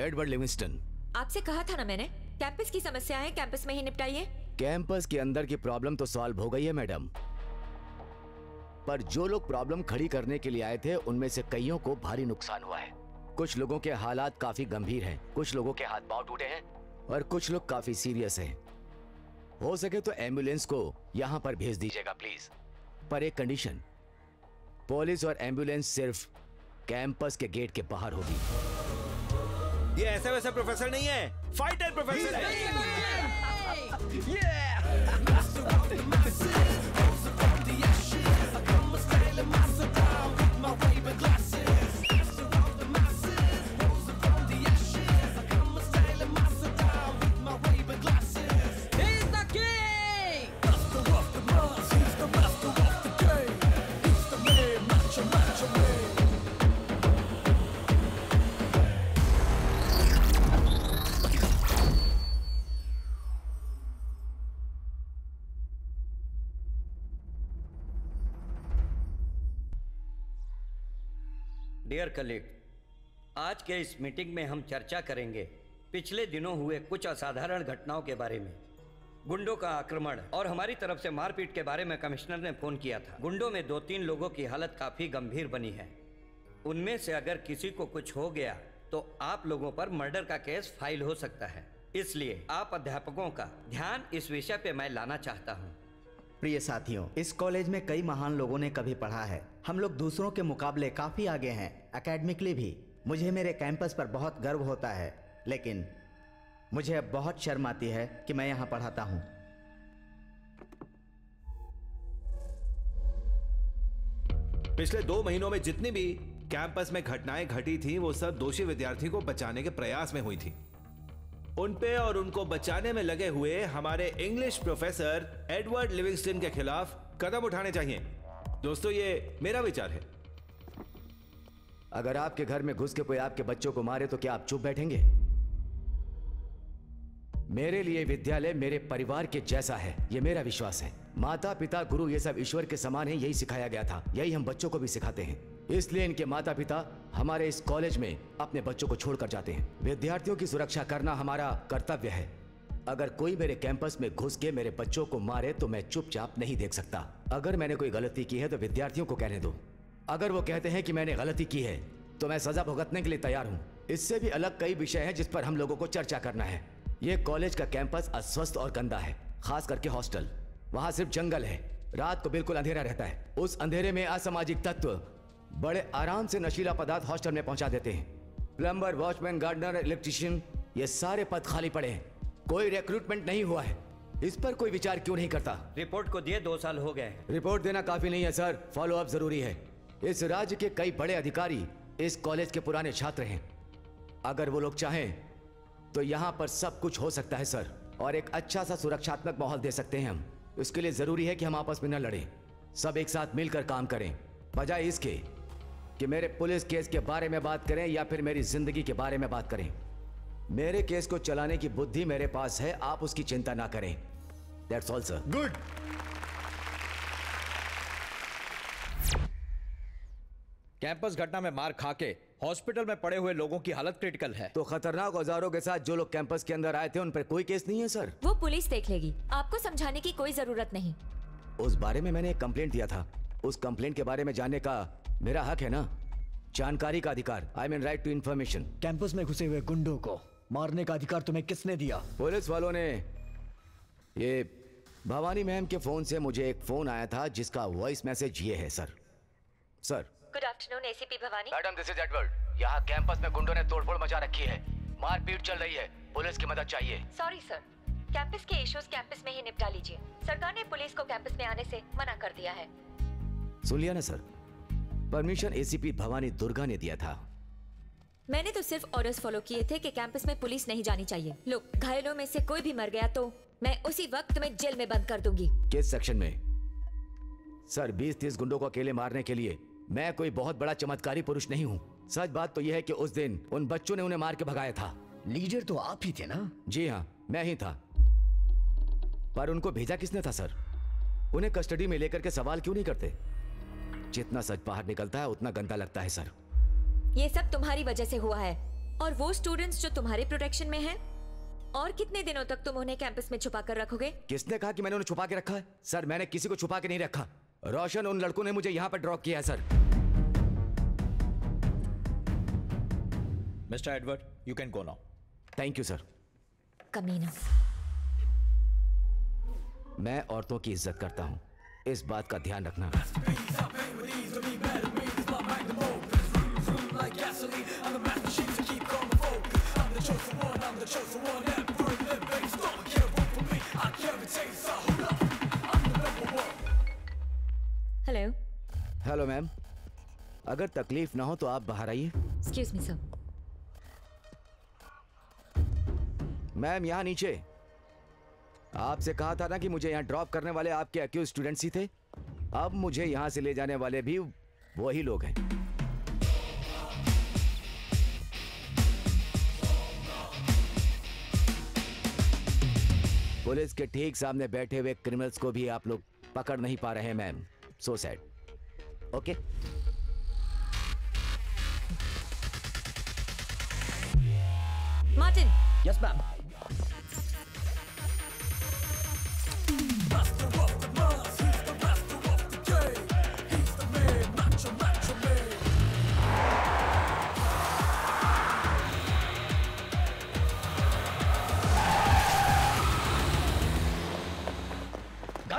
एडवर्ड लिविंगस्टन, आपसे कहा था ना मैंने, कैंपस की समस्या है, कैंपस में ही निपटाइए। कैंपस के अंदर की प्रॉब्लम तो सॉल्व हो गई है मैडम, पर जो लोग प्रॉब्लम खड़ी करने के लिए आए थे उनमें से कईयों को भारी नुकसान हुआ है। कुछ लोगों के हालात काफी गंभीर हैं, कुछ लोगों के हाथ पांव टूटे हैं और कुछ लोग काफी सीरियस हैं। हो सके तो एम्बुलेंस को यहाँ पर भेज दीजिएगा प्लीज, पर एक कंडीशन, पुलिस और एम्बुलेंस सिर्फ कैंपस के गेट के बाहर होगी। ये ऐसे वैसे प्रोफेसर नहीं है, फाइटर प्रोफेसर है। डियर कलीग, आज के इस मीटिंग में हम चर्चा करेंगे पिछले दिनों हुए कुछ असाधारण घटनाओं के बारे में। गुंडों का आक्रमण और हमारी तरफ से मारपीट के बारे में कमिश्नर ने फोन किया था। गुंडों में 2-3 लोगों की हालत काफी गंभीर बनी है, उनमें से अगर किसी को कुछ हो गया तो आप लोगों पर मर्डर का केस फाइल हो सकता है। इसलिए आप अध्यापकों का ध्यान इस विषय पे मैं लाना चाहता हूँ। प्रिय साथियों, इस कॉलेज में कई महान लोगों ने कभी पढ़ा है। हम लोग दूसरों के मुकाबले काफी आगे हैं, एकेडमिकली भी। मुझे मेरे कैंपस पर बहुत गर्व होता है, लेकिन मुझे अब बहुत शर्म आती है कि मैं यहाँ पढ़ाता हूँ। पिछले 2 महीनों में जितनी भी कैंपस में घटनाएं घटी थी वो सब दोषी विद्यार्थी को बचाने के प्रयास में हुई थी। उन पे और उनको बचाने में लगे हुए हमारे इंग्लिश प्रोफेसर एडवर्ड लिविंगस्टन के खिलाफ कदम उठाने चाहिए। दोस्तों, ये मेरा विचार है। अगर आपके घर में घुस के कोई आपके बच्चों को मारे तो क्या आप चुप बैठेंगे? मेरे लिए विद्यालय मेरे परिवार के जैसा है, ये मेरा विश्वास है। माता पिता गुरु ये सब ईश्वर के समान है, यही सिखाया गया था, यही हम बच्चों को भी सिखाते हैं। इसलिए इनके माता पिता हमारे इस कॉलेज में अपने बच्चों को छोड़कर जाते हैं। विद्यार्थियों की सुरक्षा करना हमारा कर्तव्य है। अगर कोई मेरे कैंपस में घुस के मेरे बच्चों को मारे तो मैं चुपचाप नहीं देख सकता। अगर मैंने कोई गलती की है तो विद्यार्थियों को कहने दो। अगर वो कहते हैं कि मैंने गलती की है तो मैं सजा भुगतने के लिए तैयार हूँ। इससे भी अलग कई विषय हैं जिस पर हम लोगों को चर्चा करना है। ये कॉलेज का कैंपस अस्वस्थ और गंदा है, खास करके हॉस्टल। वहाँ सिर्फ जंगल है, रात को बिल्कुल अंधेरा रहता है। उस अंधेरे में असामाजिक तत्व बड़े आराम से नशीला पदार्थ हॉस्टल में पहुंचा देते हैं। प्लम्बर, वॉचमैन, गार्डनर, इलेक्ट्रिशियन, ये सारे पद खाली पड़े हैं। कोई रिक्रूटमेंट नहीं हुआ है। इस पर कोई विचार क्यों नहीं करता? रिपोर्ट को दिए 2 साल हो गए। रिपोर्ट देना काफी नहीं है सर, फॉलोअप जरूरी है। इस राज्य के कई बड़े अधिकारी इस कॉलेज के पुराने छात्र हैं। अगर वो लोग चाहें तो यहाँ पर सब कुछ हो सकता है सर, और एक अच्छा सा सुरक्षात्मक माहौल दे सकते हैं हम। इसके लिए जरूरी है कि हम आपस में न लड़ें, सब एक साथ मिलकर काम करें, बजाय इसके कि मेरे पुलिस केस के बारे में बात करें या फिर मेरी जिंदगी के बारे में बात करें। मेरे केस को चलाने की बुद्धि मेरे पास है, आप उसकी चिंता ना करें। That's all sir. Good. Campus घटना में मार खा के हॉस्पिटल में पड़े हुए लोगों की हालत क्रिटिकल है। तो खतरनाक औजारों के साथ जो लोग कैंपस के अंदर आए थे उन पर कोई केस नहीं है सर। वो पुलिस देख लेगी, आपको समझाने की कोई जरूरत नहीं। उस बारे में मैंने एक कंप्लेंट दिया था, उस कंप्लेंट के बारे में जानने का मेरा हक है ना, जानकारी का अधिकार, I mean right to information. Campus में घुसे हुए गुंडों को मारने का अधिकार तुम्हें किसने दिया? पुलिस वालों ने। ये भवानी मैम के फोन से मुझे एक फोन आया था जिसका वॉइस मैसेज ये है sir. Sir good afternoon ACP Bhavani. Madam this is Edward. यहाँ कैंपस में गुंडों ने तोड़फोड़ मचा रखी है, मारपीट चल रही है, पुलिस की मदद चाहिए। सॉरी सर, कैंपस के इश्यूज कैंपस में ही निपटा लीजिए। सरकार ने पुलिस को कैंपस में आने से मना कर दिया है। सुन लिया ना sir, permission ACP Bhavani Durga ने दिया था। मैंने तो सिर्फ ऑर्डर्स फॉलो किए थे कि कैंपस में पुलिस नहीं जानी चाहिए। लोग घायलों में से कोई भी मर गया तो मैं उसी वक्त में जेल में बंद कर दूंगी। किस सेक्शन में? सर 20-30 गुंडों को अकेले मारने के लिए मैं कोई बहुत बड़ा चमत्कारी पुरुष नहीं हूँ। सच बात तो यह है कि उस दिन उन बच्चों ने उन्हें मार के भगाया था। लीडर तो आप ही थे ना? जी हाँ, मैं ही था। पर उनको भेजा किसने था सर? उन्हें कस्टडी में लेकर के सवाल क्यों नहीं करते? जितना सच बाहर निकलता है उतना गंदा लगता है सर। ये सब तुम्हारी वजह से हुआ है। और वो स्टूडेंट्स जो तुम्हारे प्रोटेक्शन में हैं, और कितने दिनों तक तुम उन्हें कैंपस में छुपा कर रखोगे? किसने कहा कि मैंने उन्हें छुपा के रखा है? सर मैंने किसी को छुपा के नहीं रखा। रोशन, उन लड़कों ने मुझे यहाँ पर ड्रॉप किया है sir. Mister Edward, you can go now. Thank you sir. कमीना। मैं औरतों की इज्जत करता हूँ, इस बात का ध्यान रखना। हेलो। हेलो मैम, अगर तकलीफ ना हो तो आप बाहर आइए। Excuse me sir. मैम यहाँ नीचे। आपसे कहा था ना कि मुझे यहाँ ड्रॉप करने वाले आपके एक्यूज स्टूडेंट्स ही थे। अब मुझे यहाँ से ले जाने वाले भी वही लोग हैं। पुलिस के ठीक सामने बैठे हुए क्रिमिनल्स को भी आप लोग पकड़ नहीं पा रहे हैं ma'am. So sad. Okay Martin. Yes ma'am.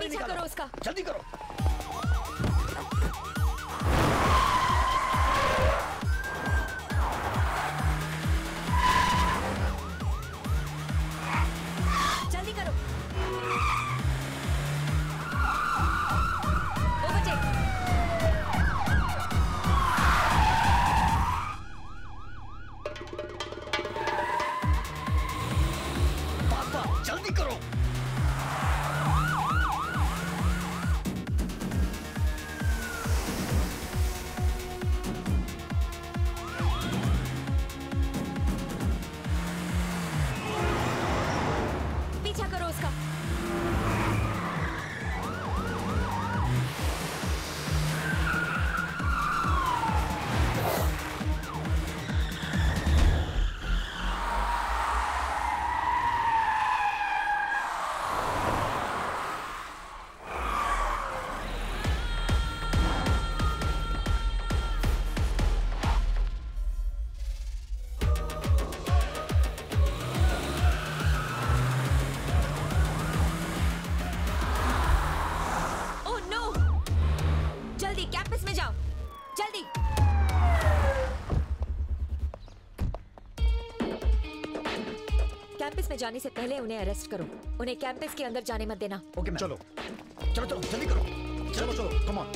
पीछा करो उसका, जल्दी करो। जल्दी करो। ओवरटेक। पापा जल्दी करो। जाने से पहले उन्हें अरेस्ट करो। उन्हें कैंपस के अंदर जाने मत देना। Okay ma'am. चलो चलो चलो जल्दी करो। चलो चलो come on.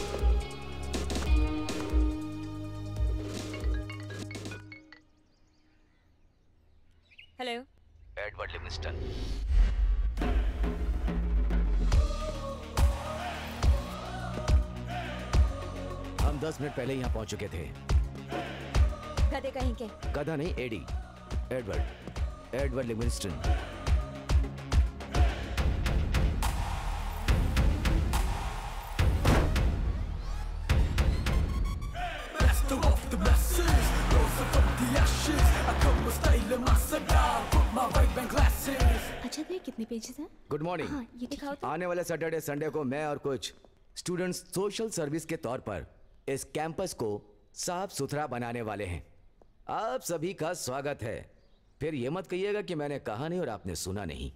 Hello Edward Livingstone. हम 10 मिनट पहले यहाँ पहुँच चुके थे। गधे कहीं के। गधा नहीं, एडी। Edward, Edward Livingstone. अच्छा तो ये कितने पेजेस हैं? Good morning. आने वाले सैटरडे संडे को मैं और कुछ स्टूडेंट्स सोशल सर्विस के तौर पर इस कैंपस को साफ सुथरा बनाने वाले हैं। आप सभी का स्वागत है। फिर ये मत कहिएगा कि मैंने कहा नहीं और आपने सुना नहीं।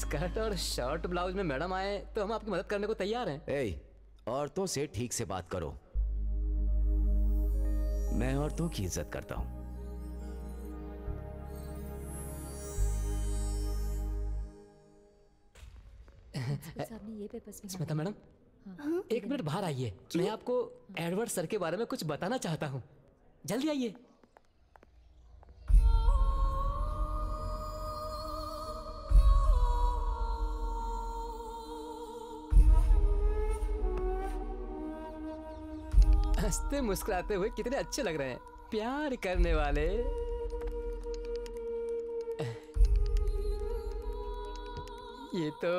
स्कर्ट और शर्ट ब्लाउज में मैडम आए तो हम आपकी मदद करने को तैयार हैं। ए, औरतों से ठीक से बात करो। मैं औरतों की इज्जत करता हूं। ये स्मिता मैडम, एक मिनट बाहर आइए। मैं आपको एडवर्ड सर के बारे में कुछ बताना चाहता हूँ। जल्दी आइए। हंसते मुस्कुराते हुए कितने अच्छे लग रहे हैं, प्यार करने वाले। ये तो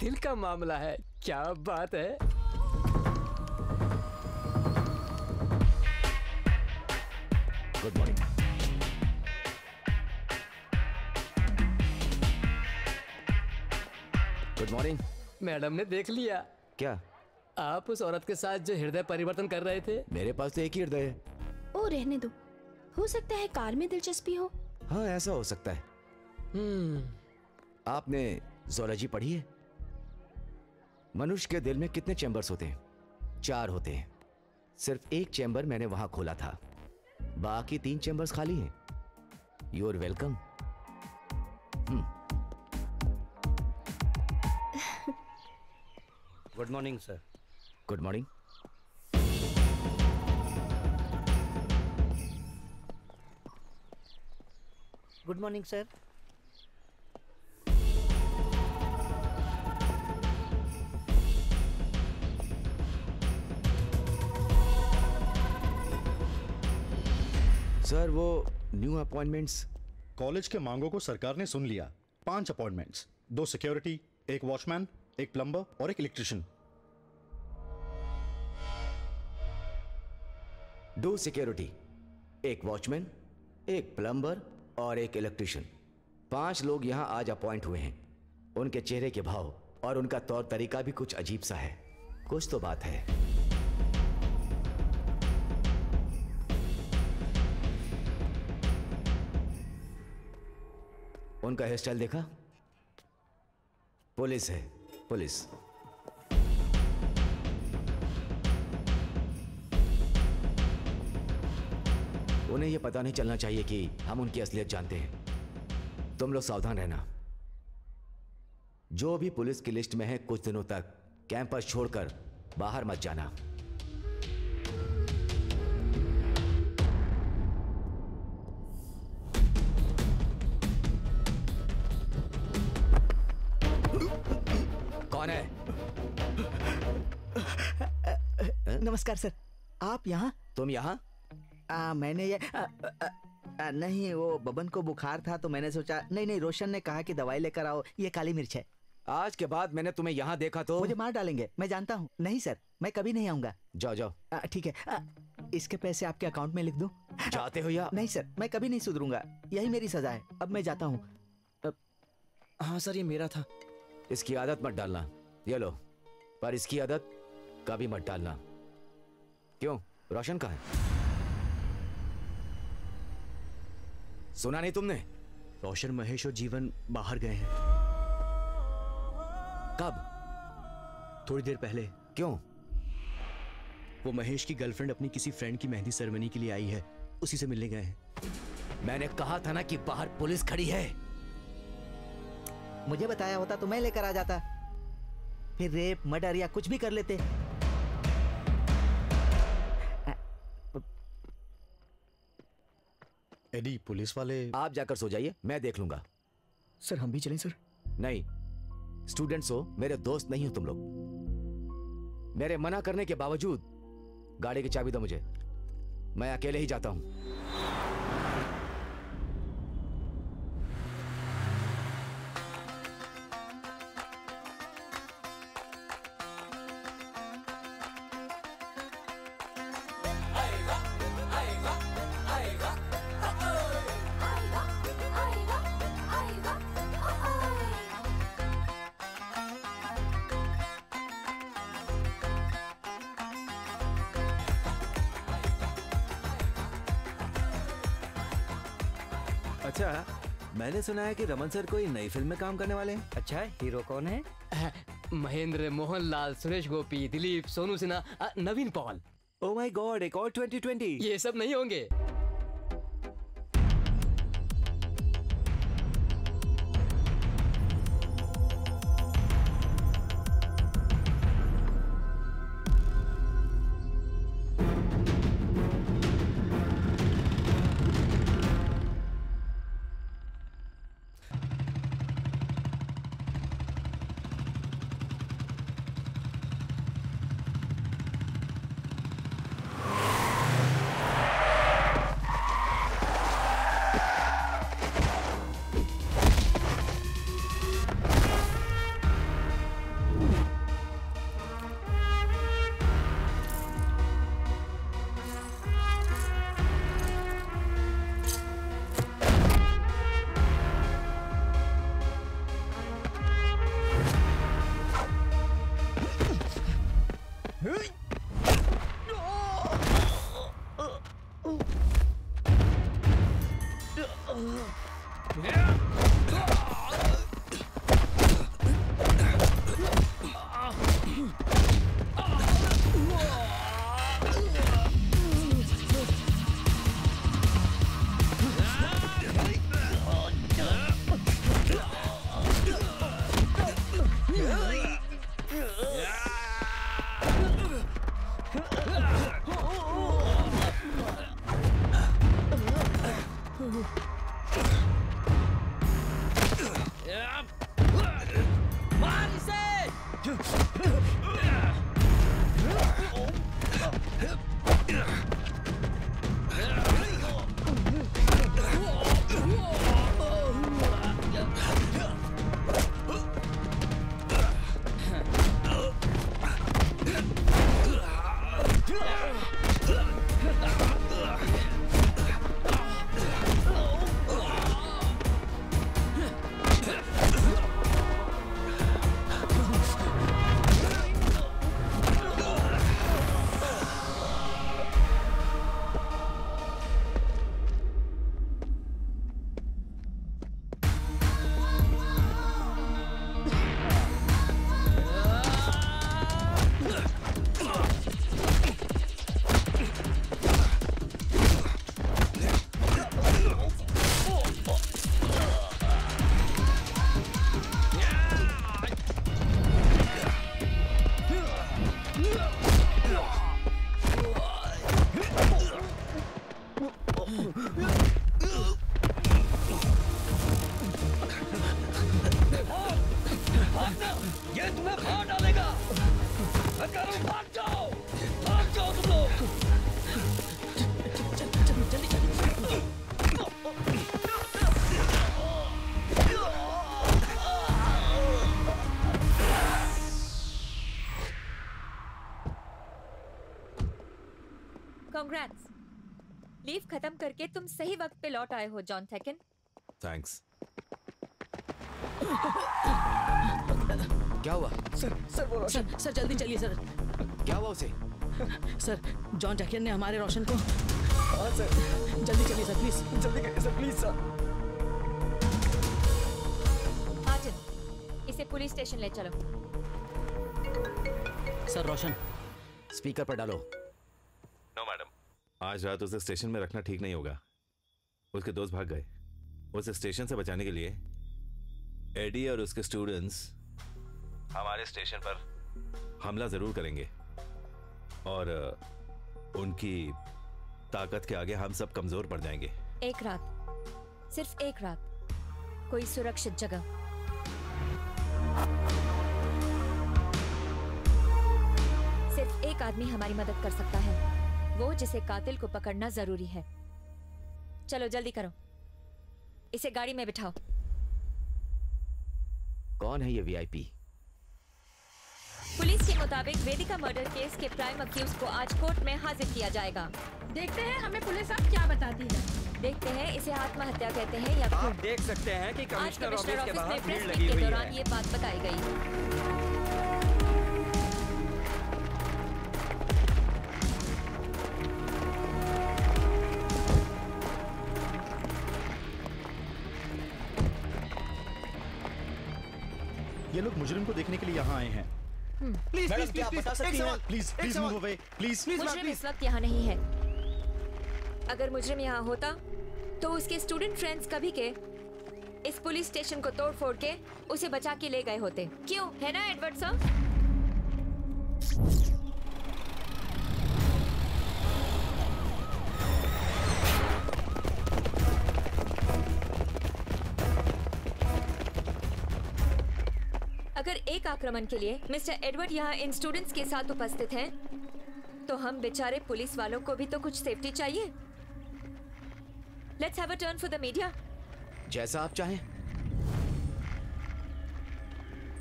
दिल का मामला है, क्या बात है। Good morning. Good morning. Madam ने देख लिया क्या? आप उस औरत के साथ जो हृदय परिवर्तन कर रहे थे। मेरे पास तो एक ही हृदय है। ओ रहने दो, हो सकता है कार में दिलचस्पी हो। हाँ ऐसा हो सकता है। आपने ज़ूलॉजी पढ़ी है? मनुष्य के दिल में कितने चैम्बर्स होते हैं? 4 होते हैं। सिर्फ एक चैम्बर मैंने वहां खोला था, बाकी 3 चैम्बर्स खाली हैं। You are welcome. Good morning sir. Good morning. Good morning sir. Sir वो न्यू अपॉइंटमेंट्स। कॉलेज के मांगों को सरकार ने सुन लिया। 5 अपॉइंटमेंट्स, 2 सिक्योरिटी, 1 वॉचमैन, 1 प्लम्बर और 1 इलेक्ट्रिशियन। 2 सिक्योरिटी, 1 वॉचमैन, 1 प्लम्बर और 1 इलेक्ट्रिशियन। 5 लोग यहां आज अपॉइंट हुए हैं। उनके चेहरे के भाव और उनका तौर तरीका भी कुछ अजीब सा है। कुछ तो बात है। उनका हेयर स्टाइल देखा? पुलिस है, पुलिस। उन्हें यह पता नहीं चलना चाहिए कि हम उनकी असलियत जानते हैं। तुम लोग सावधान रहना। जो भी पुलिस की लिस्ट में है कुछ दिनों तक कैंपस छोड़कर बाहर मत जाना। नमस्कार सर। आप यहाँ? तुम यहाँ? मैंने ये नहीं, वो बबन को बुखार था तो मैंने सोचा। नहीं, रोशन ने कहा कि दवाई लेकर आओ, ये काली मिर्च है। आज के बाद मैंने तुम्हें यहाँ देखा तो मुझे मार डालेंगे, मैं जानता हूँ। नहीं सर, मैं कभी नहीं आऊंगा। जाओ जाओ। ठीक है, इसके पैसे आपके अकाउंट में लिख दूं। चाहते हो या नहीं? सर मैं कभी नहीं सुधरूंगा, यही मेरी सजा है। अब मैं जाता हूँ। हाँ सर ये मेरा था। इसकी आदत मत डालना। ये लो, पर इसकी आदत कभी मत डालना। क्यों, रोशन कहाँ है? सुना नहीं तुमने? रोशन, महेश और जीवन बाहर गए हैं। कब? थोड़ी देर पहले। क्यों? वो महेश की गर्लफ्रेंड अपनी किसी फ्रेंड की मेहंदी सेरेमनी के लिए आई है, उसी से मिलने गए हैं। मैंने कहा था ना कि बाहर पुलिस खड़ी है। मुझे बताया होता तो मैं लेकर आ जाता, फिर रेप मर्डर या कुछ भी कर लेते। एडी, पुलिस वाले। आप जाकर सो जाइए, मैं देख लूंगा। सर हम भी चलें? सर नहीं, स्टूडेंट्स हो, मेरे दोस्त नहीं हो तुम लोग। मेरे मना करने के बावजूद गाड़ी की चाबी दो मुझे, मैं अकेले ही जाता हूं। अच्छा, मैंने सुना है कि रमन सर कोई नई फिल्म में काम करने वाले हैं। अच्छा है, हीरो कौन है? Mahendra, Mohanlal, Suresh Gopi, Dilip, Sonu Sinha, Naveen Paul. Oh my God, एक और 2020। ये सब नहीं होंगे। Congrats. लीव खत्म करके तुम सही वक्त पे लौट आए हो जॉन थेकन। थैंक्स। क्या हुआ? सर वो रोशन। सर जल्दी चलिए सर। क्या हुआ उसे? सर जॉन थेकन ने हमारे रोशन को। हाँ सर जल्दी चलिए सर, प्लीज जल्दी करिए सर, प्लीज सर। आजन इसे पुलिस स्टेशन ले चलो। सर रोशन स्पीकर पर डालो। नो मैडम, आज रात उसे स्टेशन में रखना ठीक नहीं होगा। उसके दोस्त भाग गए। उसे स्टेशन से बचाने के लिए एडी और उसके स्टूडेंट्स हमारे स्टेशन पर हमला जरूर करेंगे और उनकी ताकत के आगे हम सब कमजोर पड़ जाएंगे। एक रात, सिर्फ एक रात, कोई सुरक्षित जगह। सिर्फ एक आदमी हमारी मदद कर सकता है, वो जिसे कातिल को पकड़ना जरूरी है। चलो जल्दी करो, इसे गाड़ी में बिठाओ। कौन है ये वीआईपी? पुलिस के मुताबिक वेदिका मर्डर केस के प्राइम अक्यूज को आज कोर्ट में हाजिर किया जाएगा। देखते हैं हमें पुलिस अब क्या बताती है। देखते हैं इसे आत्महत्या कहते हैं या आप देख सकते हैं कि आज कमिश्नर ऑफिस में प्रेस मीट के दौरान ये बात बताई गयी। ये लोग मुजरिम को देखने के लिए यहाँ आए हैं। Please please please please move away please. मुजरिम इस वक्त यहाँ नहीं है। अगर मुजरिम यहाँ होता तो उसके स्टूडेंट फ्रेंड्स कभी के इस पुलिस स्टेशन को तोड़ फोड़ के उसे बचा के ले गए होते, क्यों है ना एडवर्ड सर? अगर एक आक्रमण के लिए मिस्टर एडवर्ड यहाँ इन स्टूडेंट्स के साथ उपस्थित हैं, तो हम बेचारे पुलिस वालों को भी तो कुछ सेफ्टी चाहिए। Let's have a turn for the media. जैसा आप चाहें।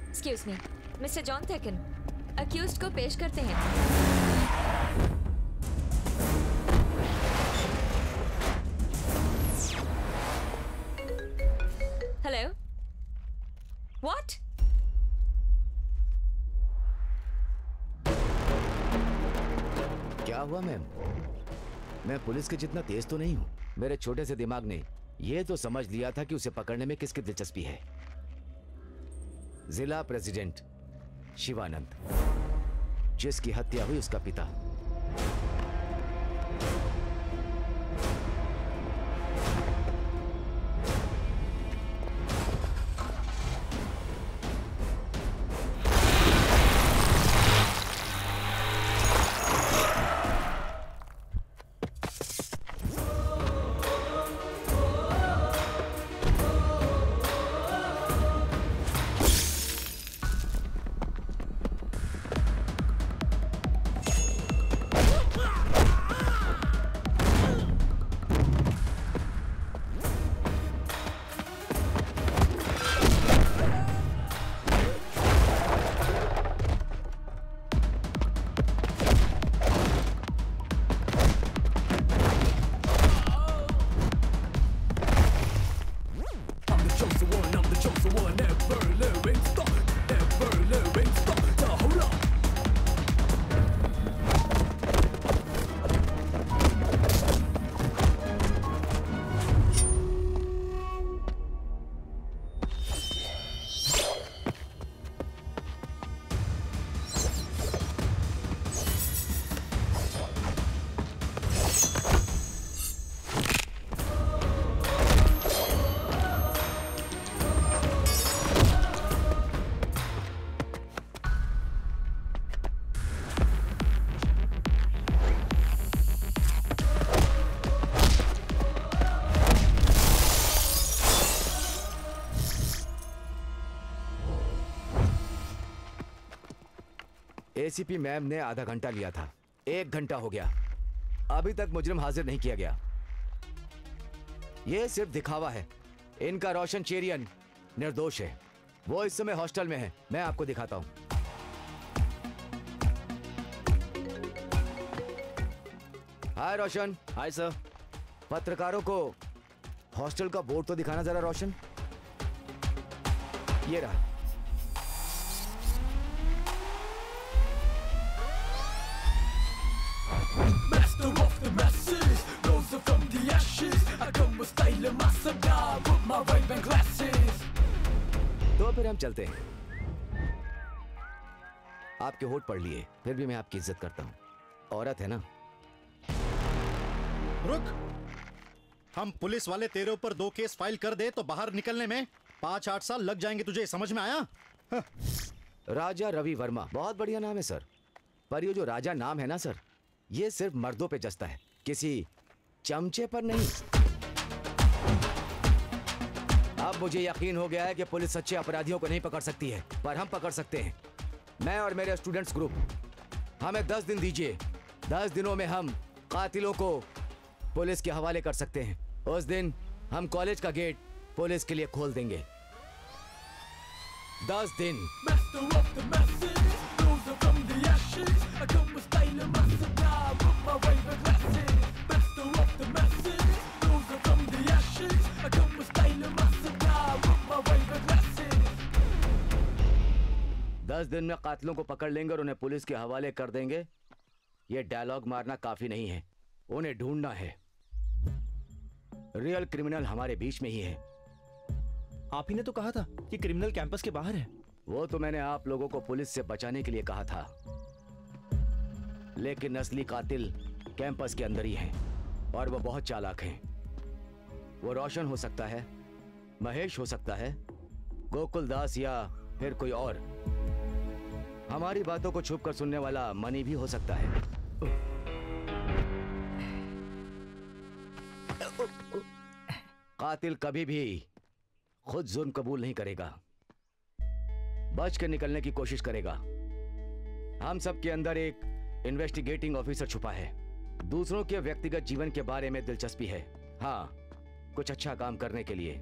Excuse me, mister John Thekkan, accused को पेश करते हैं। Hello, what? क्या हुआ मैम? मैं पुलिस के जितना तेज तो नहीं हूँ। मेरे छोटे से दिमाग ने यह तो समझ लिया था कि उसे पकड़ने में किसकी दिलचस्पी है। जिला प्रेसिडेंट शिवानंद, जिसकी हत्या हुई उसका पिता। एसीपी मैम ने आधा घंटा लिया था, 1 घंटा हो गया, अभी तक मुजरिम हाजिर नहीं किया गया। यह सिर्फ दिखावा है। इनका रोशन चेरियन निर्दोष है, वो इस समय हॉस्टल में है। मैं आपको दिखाता हूं। हाय रोशन। Hi sir. पत्रकारों को हॉस्टल का बोर्ड तो दिखाना जरा रोशन। ये रहा। तो फिर हम चलते हैं। आपके होठ पढ़ लिए, फिर भी मैं आपकी इज्जत करता हूँ। औरत है ना। रुक, हम पुलिस वाले तेरे ऊपर 2 केस फाइल कर दे तो बाहर निकलने में 5-8 साल लग जाएंगे तुझे, समझ में आया? हाँ। राजा रवि वर्मा बहुत बढ़िया नाम है सर, पर ये जो राजा नाम है ना सर, ये सिर्फ मर्दों पे जसता है, किसी चमचे पर नहीं। अब मुझे यकीन हो गया है कि पुलिस सच्चे अपराधियों को नहीं पकड़ सकती है, पर हम पकड़ सकते हैं। मैं और मेरे स्टूडेंट्स ग्रुप, हमें 10 दिन दीजिए। 10 दिनों में हम कातिलों को पुलिस के हवाले कर सकते हैं। उस दिन हम कॉलेज का गेट पुलिस के लिए खोल देंगे। 10 दिन। दस दिन में कातलों को पकड़ लेंगे और उन्हें पुलिस के हवाले कर देंगे। ये डायलॉग मारना काफी नहीं है, उन्हें ढूंढना है। रियल क्रिमिनल हमारे बीच में ही है। आप ही ने तो कहा था कि क्रिमिनल कैंपस के बाहर है। वो तो मैंने आप लोगों को पुलिस से बचाने के लिए कहा था, लेकिन असली कातिल कैंपस के अंदर ही है और वो बहुत चालाक है। वो रोशन हो सकता है, महेश हो सकता है, गोकुल दास या फिर कोई और। हमारी बातों को छुप कर सुनने वाला मनी भी हो सकता है। कातिल कभी भी खुद जुर्म कबूल नहीं करेगा, बच के निकलने की कोशिश करेगा। हम सब के अंदर एक इन्वेस्टिगेटिंग ऑफिसर छुपा है, दूसरों के व्यक्तिगत जीवन के बारे में दिलचस्पी है, हाँ, कुछ अच्छा काम करने के लिए।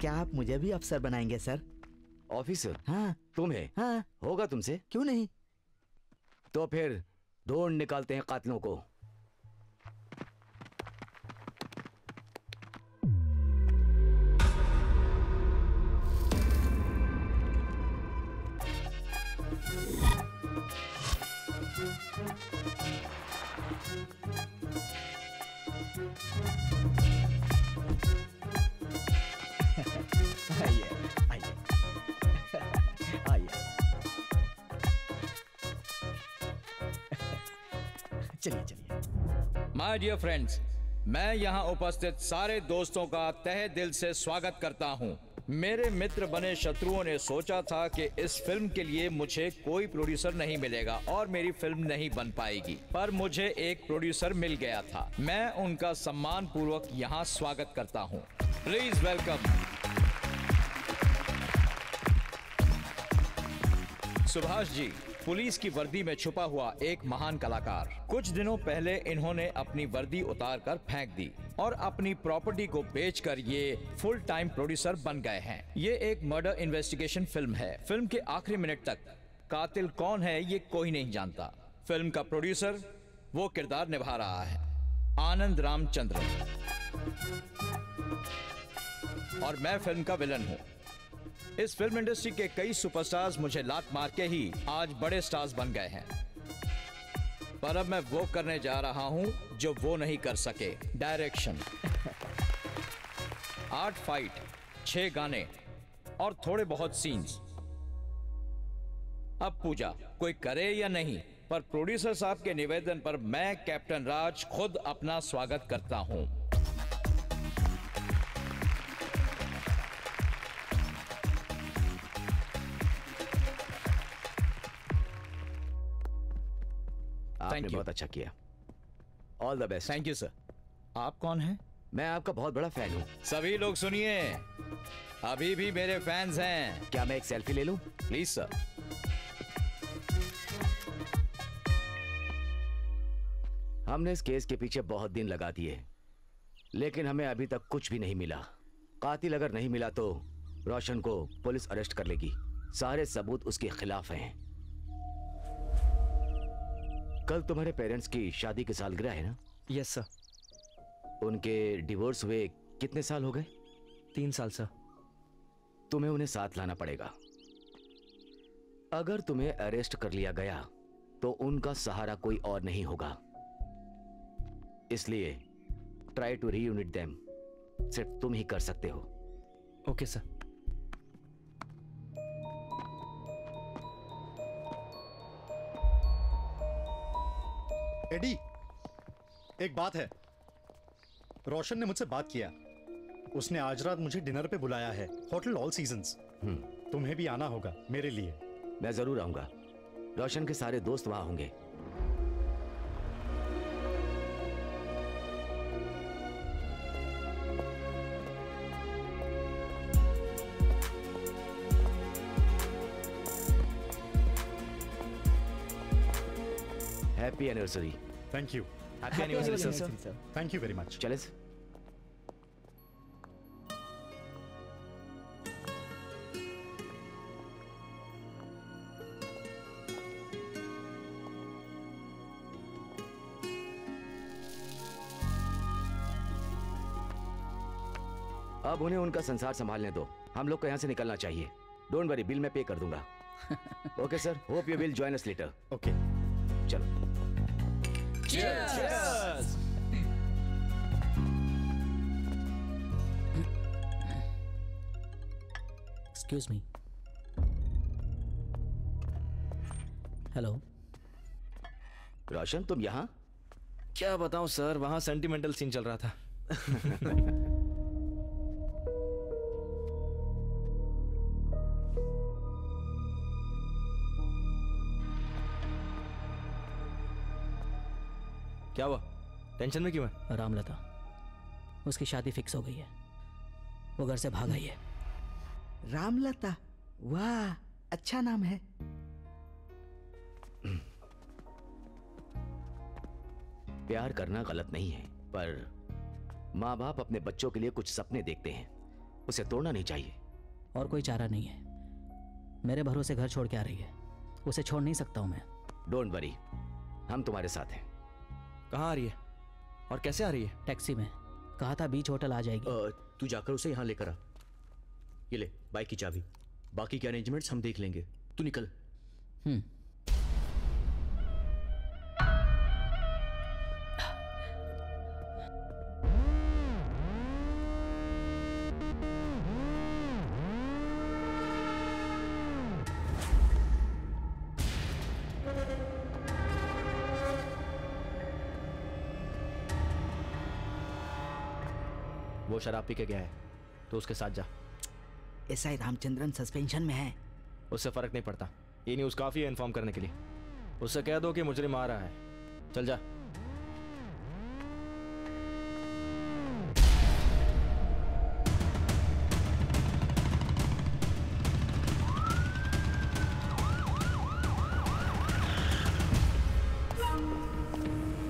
क्या आप मुझे भी अफसर बनाएंगे सर? ऑफिसर? हाँ। तुम्हें? हाँ। होगा तुमसे। क्यों नहीं? तो फिर ढूंढ निकालते हैं कातिलों को। चलिए चलिए। माय डियर फ्रेंड्स, मैं यहाँ उपस्थित सारे दोस्तों का तहे दिल से स्वागत करता हूँ। मेरे मित्र बने शत्रुओं ने सोचा था कि इस फिल्म के लिए मुझे कोई प्रोड्यूसर नहीं मिलेगा और मेरी फिल्म नहीं बन पाएगी, पर मुझे एक प्रोड्यूसर मिल गया था। मैं उनका सम्मान पूर्वक यहाँ स्वागत करता हूँ। Please welcome Subhash ji, police की वर्दी में छुपा हुआ एक महान कलाकार। कुछ दिनों पहले इन्होंने अपनी वर्दी उतारकर फेंक दी और अपनी प्रॉपर्टी को बेचकर ये फुल टाइम प्रोड्यूसर बन गए हैं। ये एक मर्डर इन्वेस्टिगेशन फिल्म है। फिल्म के आखिरी मिनट तक कातिल कौन है ये कोई नहीं जानता। फिल्म का प्रोड्यूसर वो किरदार निभा रहा है, आनंद रामचंद्र, और मैं फिल्म का विलन हूँ। इस फिल्म इंडस्ट्री के कई सुपरस्टार्स मुझे लात मार के ही आज बड़े स्टार्स बन गए हैं, पर अब मैं वो करने जा रहा हूं जो वो नहीं कर सके। डायरेक्शन, 8 फाइट, 6 गाने और थोड़े बहुत सीन्स। अब पूजा कोई करे या नहीं, पर प्रोड्यूसर साहब के निवेदन पर मैं कैप्टन राज खुद अपना स्वागत करता हूं। आपने बहुत अच्छा किया। All the best. Thank you sir. आप कौन हैं? मैं आपका बहुत बड़ा फैन हूँ। सभी लोग सुनिए, अभी भी मेरे फैंस हैं। क्या मैं एक सेल्फी ले लूँ? Please sir. हमने इस केस के पीछे बहुत दिन लगा दिए, लेकिन हमें अभी तक कुछ भी नहीं मिला। कातिल अगर नहीं मिला तो रोशन को पुलिस अरेस्ट कर लेगी। सारे सबूत उसके खिलाफ हैं। कल तुम्हारे पेरेंट्स की शादी की सालगिरह है ना? Yes sir. उनके डिवोर्स हुए कितने साल हो गए? 3 साल सर। तुम्हें उन्हें साथ लाना पड़ेगा। अगर तुम्हें अरेस्ट कर लिया गया तो उनका सहारा कोई और नहीं होगा, इसलिए ट्राई टू रीयूनिट देम। सिर्फ तुम ही कर सकते हो। Okay sir. एडी, एक बात है, रोशन ने मुझसे बात किया। उसने आज रात मुझे डिनर पे बुलाया है, होटल ऑल सीजन्स। तुम्हें भी आना होगा मेरे लिए। मैं जरूर आऊंगा। रोशन के सारे दोस्त वहां होंगे। Happy anniversary. Thank you. Happy anniversary sir. Thank you very much. चले। अब उन्हें उनका संसार संभालने दो। हम लोग को यहाँ से निकलना चाहिए। डोंट वरी, बिल मैं पे कर दूंगा। Okay sir. Hope you will join us later. Okay चलो। Cheers! Cheers! Excuse me. Hello Roshan, तुम यहाँ? क्या बताऊं सर, वहां सेंटिमेंटल सीन चल रहा था। क्या हुआ, टेंशन में क्यों है? रामलता, उसकी शादी फिक्स हो गई है, वो घर से भाग आई है। रामलता, वाह अच्छा नाम है। प्यार करना गलत नहीं है, पर माँ बाप अपने बच्चों के लिए कुछ सपने देखते हैं, उसे तोड़ना नहीं चाहिए। और कोई चारा नहीं है, मेरे भरोसे घर छोड़ के आ रही है, उसे छोड़ नहीं सकता हूँ मैं। डोंट वरी, हम तुम्हारे साथ हैं। कहाँ आ रही है और कैसे आ रही है? टैक्सी में, कहा था बीच होटल आ जाएगी। तू जाकर उसे यहाँ लेकर आ। ये ले बाइक की चाबी, बाकी के अरेंजमेंट्स हम देख लेंगे, तू निकल। वो शराब पी के गया है तो उसके साथ जा। एसआई रामचंद्रन सस्पेंशन में है, उससे फर्क नहीं पड़ता। ये न्यूज़ काफी है इन्फॉर्म करने के लिए। उससे कह दो कि मुजरिम आ रहा है। चल जा।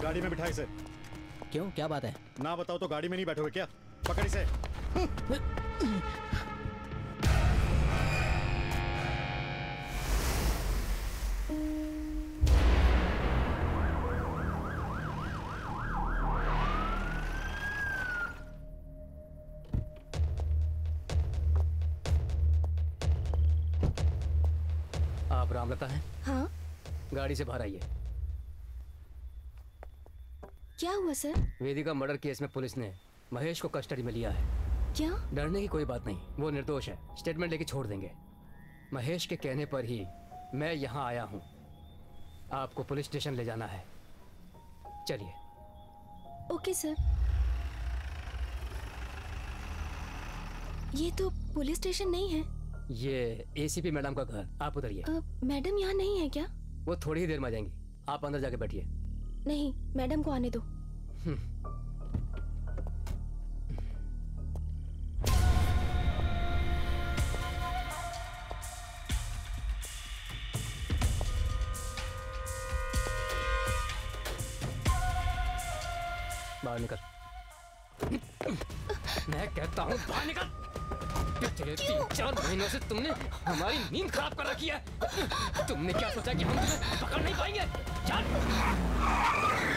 गाड़ी में बिठाए से। क्यों, क्या बात है? ना बताओ तो गाड़ी में नहीं बैठोगे क्या? पकड़ इसे। आप रामलता हैं? हाँ। गाड़ी से बाहर आइए। क्या हुआ सर? वेदिका मर्डर केस में पुलिस ने महेश को कस्टडी में लिया है। क्या? डरने की कोई बात नहीं, वो निर्दोष है, स्टेटमेंट लेके छोड़ देंगे। महेश के कहने पर ही मैं यहाँ आया हूँ, आपको पुलिस स्टेशन ले जाना है, चलिए। Okay sir. ये तो पुलिस स्टेशन नहीं है, ये एसीपी मैडम का घर। आप उतरिए। मैडम यहाँ नहीं है क्या? वो थोड़ी ही देर में आ जाएंगी, आप अंदर जाके बैठिए। नहीं, मैडम को आने दो। बाहर निकल, मैं कहता हूँ बाहर निकल। पिछले 3-4 महीनों से तुमने हमारी नींद खराब कर रखी है। तुमने क्या सोचा कि हम तुम्हें पकड़ नहीं पाएंगे? चल।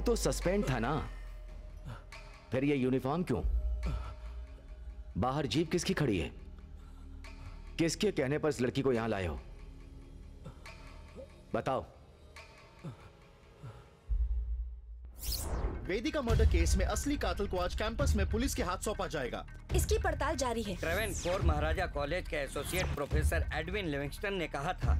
तू तो सस्पेंड था ना, फिर ये यूनिफॉर्म क्यों? बाहर जीप किसकी खड़ी है? किसके कहने पर इस लड़की को यहां लाए हो? बताओ। वेदिका मर्डर केस में असली कातिल को आज कैंपस में पुलिस के हाथ सौंपा जाएगा। इसकी पड़ताल जारी है। ट्रेवेनकोर महाराजा कॉलेज के एसोसिएट प्रोफेसर एडविन लिविंगस्टन ने कहा था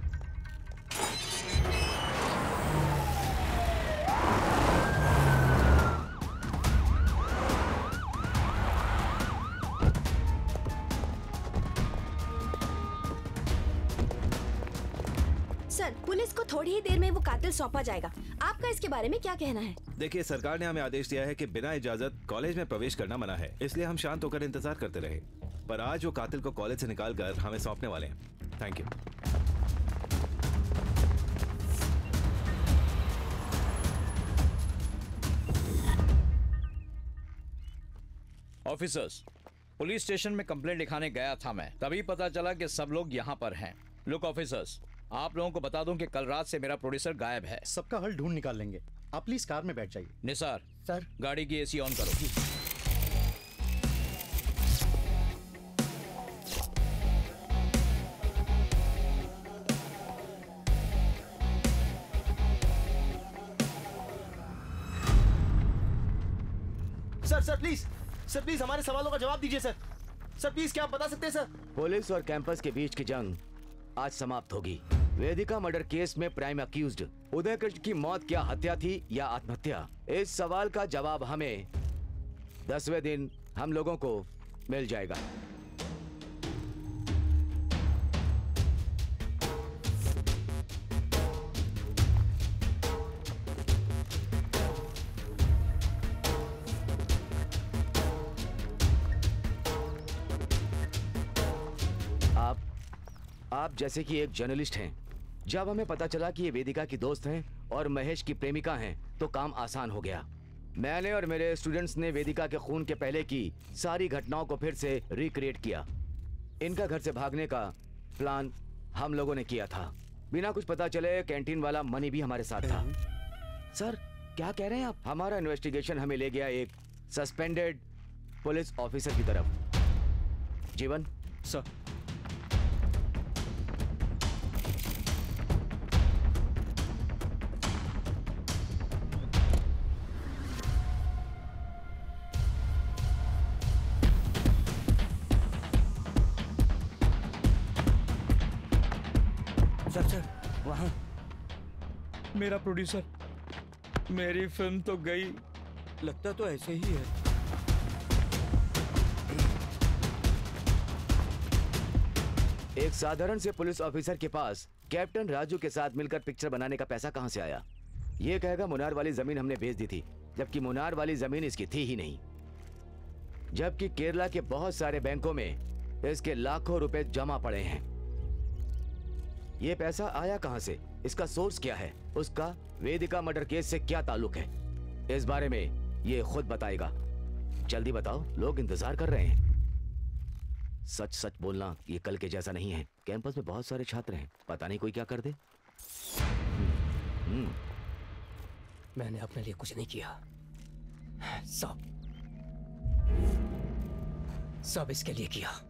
सर, पुलिस को थोड़ी ही देर में वो कातिल सौंपा जाएगा। आपका इसके बारे में क्या कहना है? देखिए, सरकार ने हमें आदेश दिया है कि बिना इजाजत कॉलेज में प्रवेश करना मना है, इसलिए हम शांत होकर इंतजार करते रहे, पर आज वो कातिल को कॉलेज से निकालकर हमें सौंपने वाले हैं। Thank you. Officers, police station में कंप्लेंट लिखाने गया था मैं, तभी पता चला कि सब लोग यहाँ पर हैं। लुक ऑफिसर्स, आप लोगों को बता दूं कि कल रात से मेरा प्रोड्यूसर गायब है। सबका हल ढूंढ निकाल लेंगे, आप प्लीज कार में बैठ जाइए। निसार सर, गाड़ी की एसी ऑन करो। सर प्लीज हमारे सवालों का जवाब दीजिए। सर प्लीज, क्या आप बता सकते हैं सर? पुलिस और कैंपस के बीच की जंग आज समाप्त होगी। वेदिका मर्डर केस में प्राइम अक्यूज्ड उदय कृष्ण की मौत क्या हत्या थी या आत्महत्या, इस सवाल का जवाब हमें 10वें दिन हम लोगों को मिल जाएगा। आप जैसे कि एक जर्नलिस्ट हैं, जब हमें पता चला कि ये वेदिका की दोस्त हैं और महेश की प्रेमिका हैं, तो काम आसान हो गया। मैंने और मेरे स्टूडेंट्स ने वेदिका के खून के पहले की सारी घटनाओं को फिर से रिक्रिएट किया। इनका घर से भागने का प्लान हम लोगों ने किया था। बिना कुछ पता चले कैंटीन वाला मनी भी हमारे साथ था। सर, क्या कह रहे हैं आप? हमारा इन्वेस्टिगेशन हमें ले गया एक सस्पेंडेड पुलिस ऑफिसर की तरफ। जीवन सर, मेरा प्रोड्यूसर, मेरी फिल्म तो गई। लगता तो ऐसे ही है। एक साधारण से पुलिस ऑफिसर के पास कैप्टन राजू के साथ मिलकर पिक्चर बनाने का पैसा कहां से आया? ये कहेगा मुन्नार वाली जमीन हमने बेच दी थी, जबकि मुन्नार वाली जमीन इसकी थी ही नहीं। जबकि केरला के बहुत सारे बैंकों में इसके लाखों रुपए जमा पड़े हैं। ये पैसा आया कहां से? इसका सोर्स क्या है? उसका वेदिका मर्डर केस से क्या ताल्लुक है? इस बारे में ये खुद बताएगा। जल्दी बताओ, लोग इंतजार कर रहे हैं। सच सच बोलना, ये कल के जैसा नहीं है। कैंपस में बहुत सारे छात्र हैं, पता नहीं कोई क्या कर दे। मैंने अपने लिए कुछ नहीं किया, सब इसके लिए किया।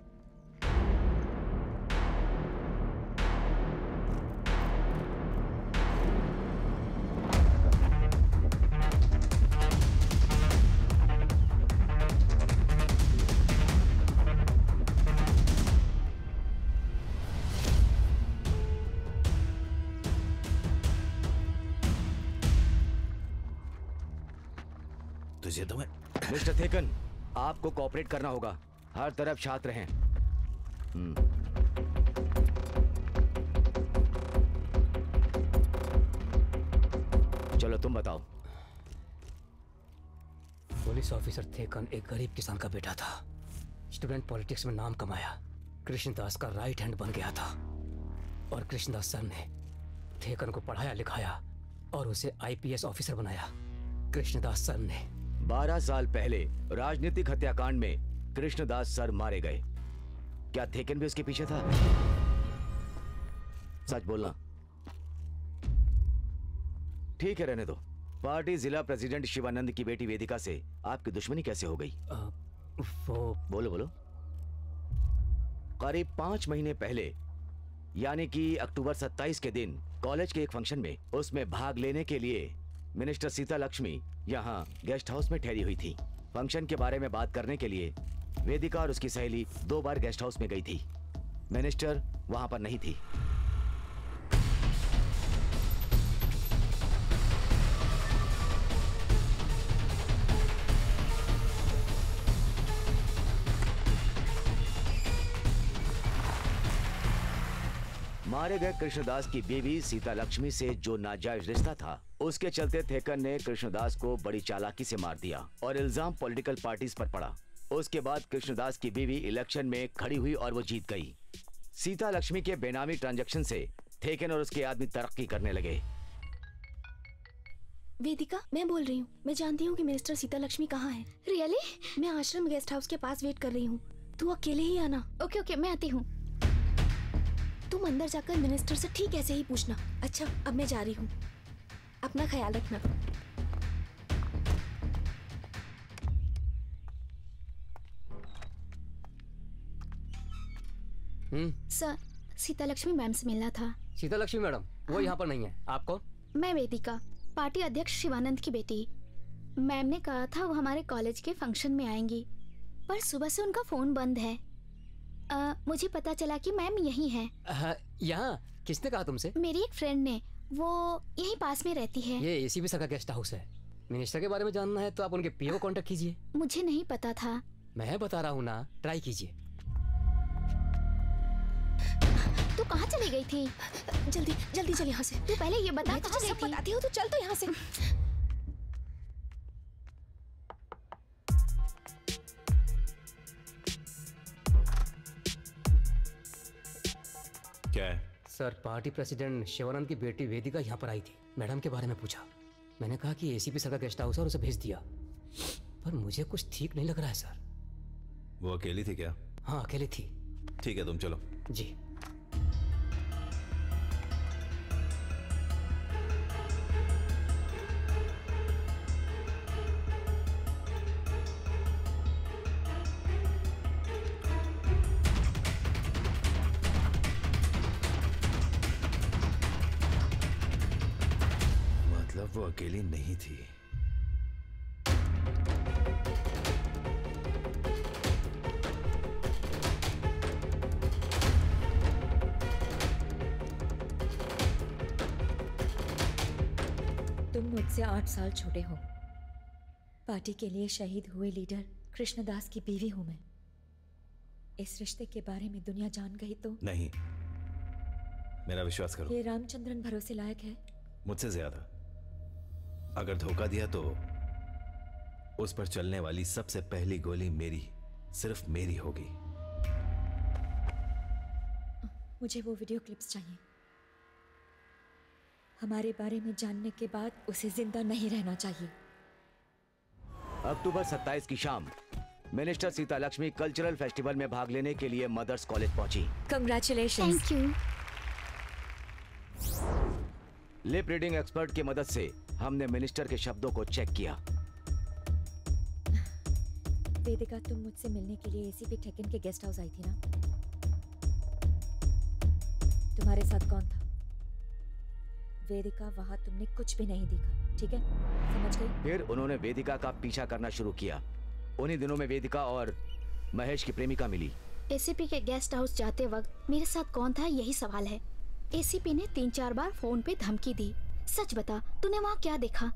मिस्टर थेकन, आपको कोऑपरेट करना होगा। हर तरफ छात्र हैं। चलो तुम बताओ। पुलिस ऑफिसर थेकन एक गरीब किसान का बेटा था। स्टूडेंट पॉलिटिक्स में नाम कमाया, कृष्णदास का राइट हैंड बन गया था, और कृष्णदास सर ने थेकन को पढ़ाया लिखाया और उसे आईपीएस ऑफिसर बनाया। कृष्णदास सर ने 12 साल पहले राजनीतिक हत्याकांड में कृष्णदास सर मारे गए। क्या थेकन भी उसके पीछे था? सच बोलना। ठीक है, रहने दो। पार्टी जिला प्रेसिडेंट शिवानंद की बेटी वेदिका से आपकी दुश्मनी कैसे हो गई? बोलो बोलो। करीब 5 महीने पहले यानी कि अक्टूबर 27 के दिन कॉलेज के एक फंक्शन में उसमें भाग लेने के लिए मिनिस्टर सीता लक्ष्मी यहाँ गेस्ट हाउस में ठहरी हुई थी। फंक्शन के बारे में बात करने के लिए वेदिका और उसकी सहेली 2 बार गेस्ट हाउस में गई थी। मिनिस्टर वहाँ पर नहीं थी। मारे गए कृष्णदास की बीवी सीता लक्ष्मी से जो नाजायज रिश्ता था, उसके चलते थेक्कन ने कृष्णदास को बड़ी चालाकी से मार दिया और इल्जाम पॉलिटिकल पार्टीज पर पड़ा। उसके बाद कृष्णदास की बीवी इलेक्शन में खड़ी हुई और वो जीत गई। सीता लक्ष्मी के बेनामी ट्रांजैक्शन से थेक्कन और उसके आदमी तरक्की करने लगे। वेदिका, मैं बोल रही हूँ। मैं जानती हूँ कि मिनिस्टर सीता लक्ष्मी कहाँ है। रियली? मैं आश्रम गेस्ट हाउस के पास वेट कर रही हूँ। तू अकेले ही आना। ओके ओके, मैं आती हूँ। तुम अंदर जाकर मिनिस्टर से ठीक ऐसे ही पूछना। अच्छा, अब मैं जा रही हूँ। अपना ख्याल रखना। सर, सीता लक्ष्मी मैम से मिलना था। सीता लक्ष्मी मैडम, वो यहाँ पर नहीं है। आप कौन? मैं वेदिका, पार्टी अध्यक्ष शिवानंद की बेटी। मैम ने कहा था वो हमारे कॉलेज के फंक्शन में आएंगी, पर सुबह से उनका फोन बंद है। मुझे पता चला कि मैम यहीं है। यहाँ? किसने कहा तुमसे? मेरी एक फ्रेंड ने, वो यहीं पास में रहती है। ये एसीपी सर का गेस्ट हाउस है। मिनिस्टर के बारे में जानना है तो आप उनके पीओ कांटेक्ट कीजिए। मुझे नहीं पता था। मैं बता रहा हूँ ना, ट्राई कीजिए। तू कहाँ चली गई थी? जल्दी जल्दी चल यहाँ से। तू पहले ये बता कहाँ गई थी? बताती हूँ, तू चल तो यहाँ से। क्या है? सर, पार्टी प्रेसिडेंट शिवानंद की बेटी वेदिका यहाँ पर आई थी। मैडम के बारे में पूछा। मैंने कहा कि एसीपी सर का गेस्ट हाउस है और उसे भेज दिया, पर मुझे कुछ ठीक नहीं लग रहा है सर। वो अकेली थी क्या? हाँ, अकेली थी। ठीक है, तुम चलो। जी। वो अकेली नहीं थी। तुम मुझसे 8 साल छोटे हो। पार्टी के लिए शहीद हुए लीडर कृष्णदास की बीवी हूं मैं। इस रिश्ते के बारे में दुनिया जान गई तो? नहीं, मेरा विश्वास करो। ये रामचंद्रन भरोसे लायक है? मुझसे ज्यादा। अगर धोखा दिया तो उस पर चलने वाली सबसे पहली गोली मेरी, सिर्फ मेरी होगी। मुझे वो वीडियो क्लिप्स चाहिए। हमारे बारे में जानने के बाद उसे जिंदा नहीं रहना चाहिए। अक्टूबर 27 की शाम minister Sita Lakshmi cultural festival में भाग लेने के लिए मदर्स कॉलेज पहुंची। Congratulations. Thank you. Lip reading expert की मदद से हमने मिनिस्टर के शब्दों को चेक किया। वेदिका, तुम मुझसे मिलने के लिए एसीपी ठेक्कन के गेस्ट हाउस आई थी ना? तुम्हारे साथ कौन था? वेदिका, वहां तुमने कुछ भी नहीं देखा, ठीक है? समझ गई? फिर उन्होंने वेदिका का पीछा करना शुरू किया। उन्हीं दिनों में वेदिका और महेश की प्रेमिका मिली। एसीपी के गेस्ट हाउस जाते वक्त मेरे साथ कौन था, यही सवाल है। एसीपी ने 3-4 बार फोन पे धमकी दी। सच बता, तूने वहां क्या देखा?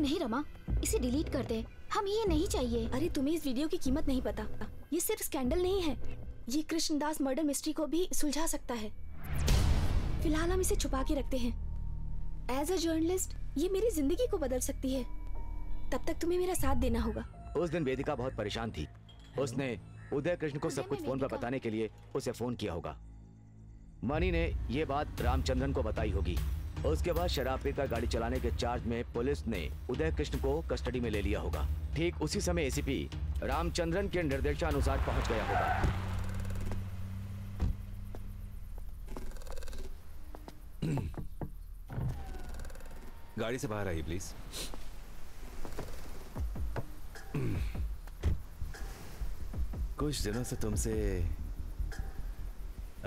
नहीं रमा, इसे डिलीट कर दे, हमें ये नहीं चाहिए। अरे तुम्हें इस वीडियो की कीमत नहीं पता। ये सिर्फ स्कैंडल नहीं है, ये कृष्णदास मर्डर मिस्ट्री को भी सुलझा सकता है। फिलहाल हम इसे छुपा के रखते हैं। एज अ जर्नलिस्ट ये मेरी जिंदगी को बदल सकती है। तब तक तुम्हें मेरा साथ देना होगा। उस दिन वेदिका बहुत परेशान थी। उसने उदय कृष्ण को सब कुछ फोन पर बताने के लिए उसे फोन किया होगा। मनी ने ये बात रामचंद्रन को बताई होगी। उसके बाद शराब पीकर गाड़ी चलाने के चार्ज में पुलिस ने उदय कृष्ण को कस्टडी में ले लिया होगा। ठीक उसी समय एसीपी रामचंद्रन के निर्देशानुसार पहुंच गया होगा। गाड़ी से बाहर आइए प्लीज। कुछ दिनों से तुमसे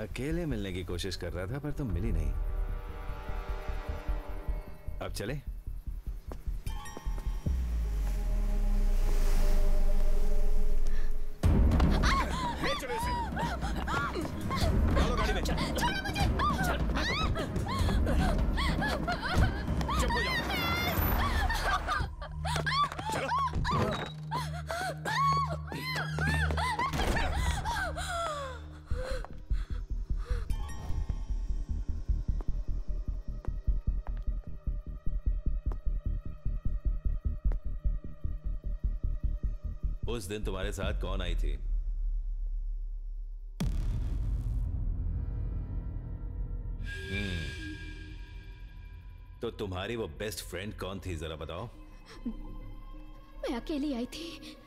अकेले मिलने की कोशिश कर रहा था पर तुम मिली नहीं। अब चले। उस दिन तुम्हारे साथ कौन आई थी? तो तुम्हारी वो बेस्ट फ्रेंड कौन थी जरा बताओ। मैं अकेली आई थी।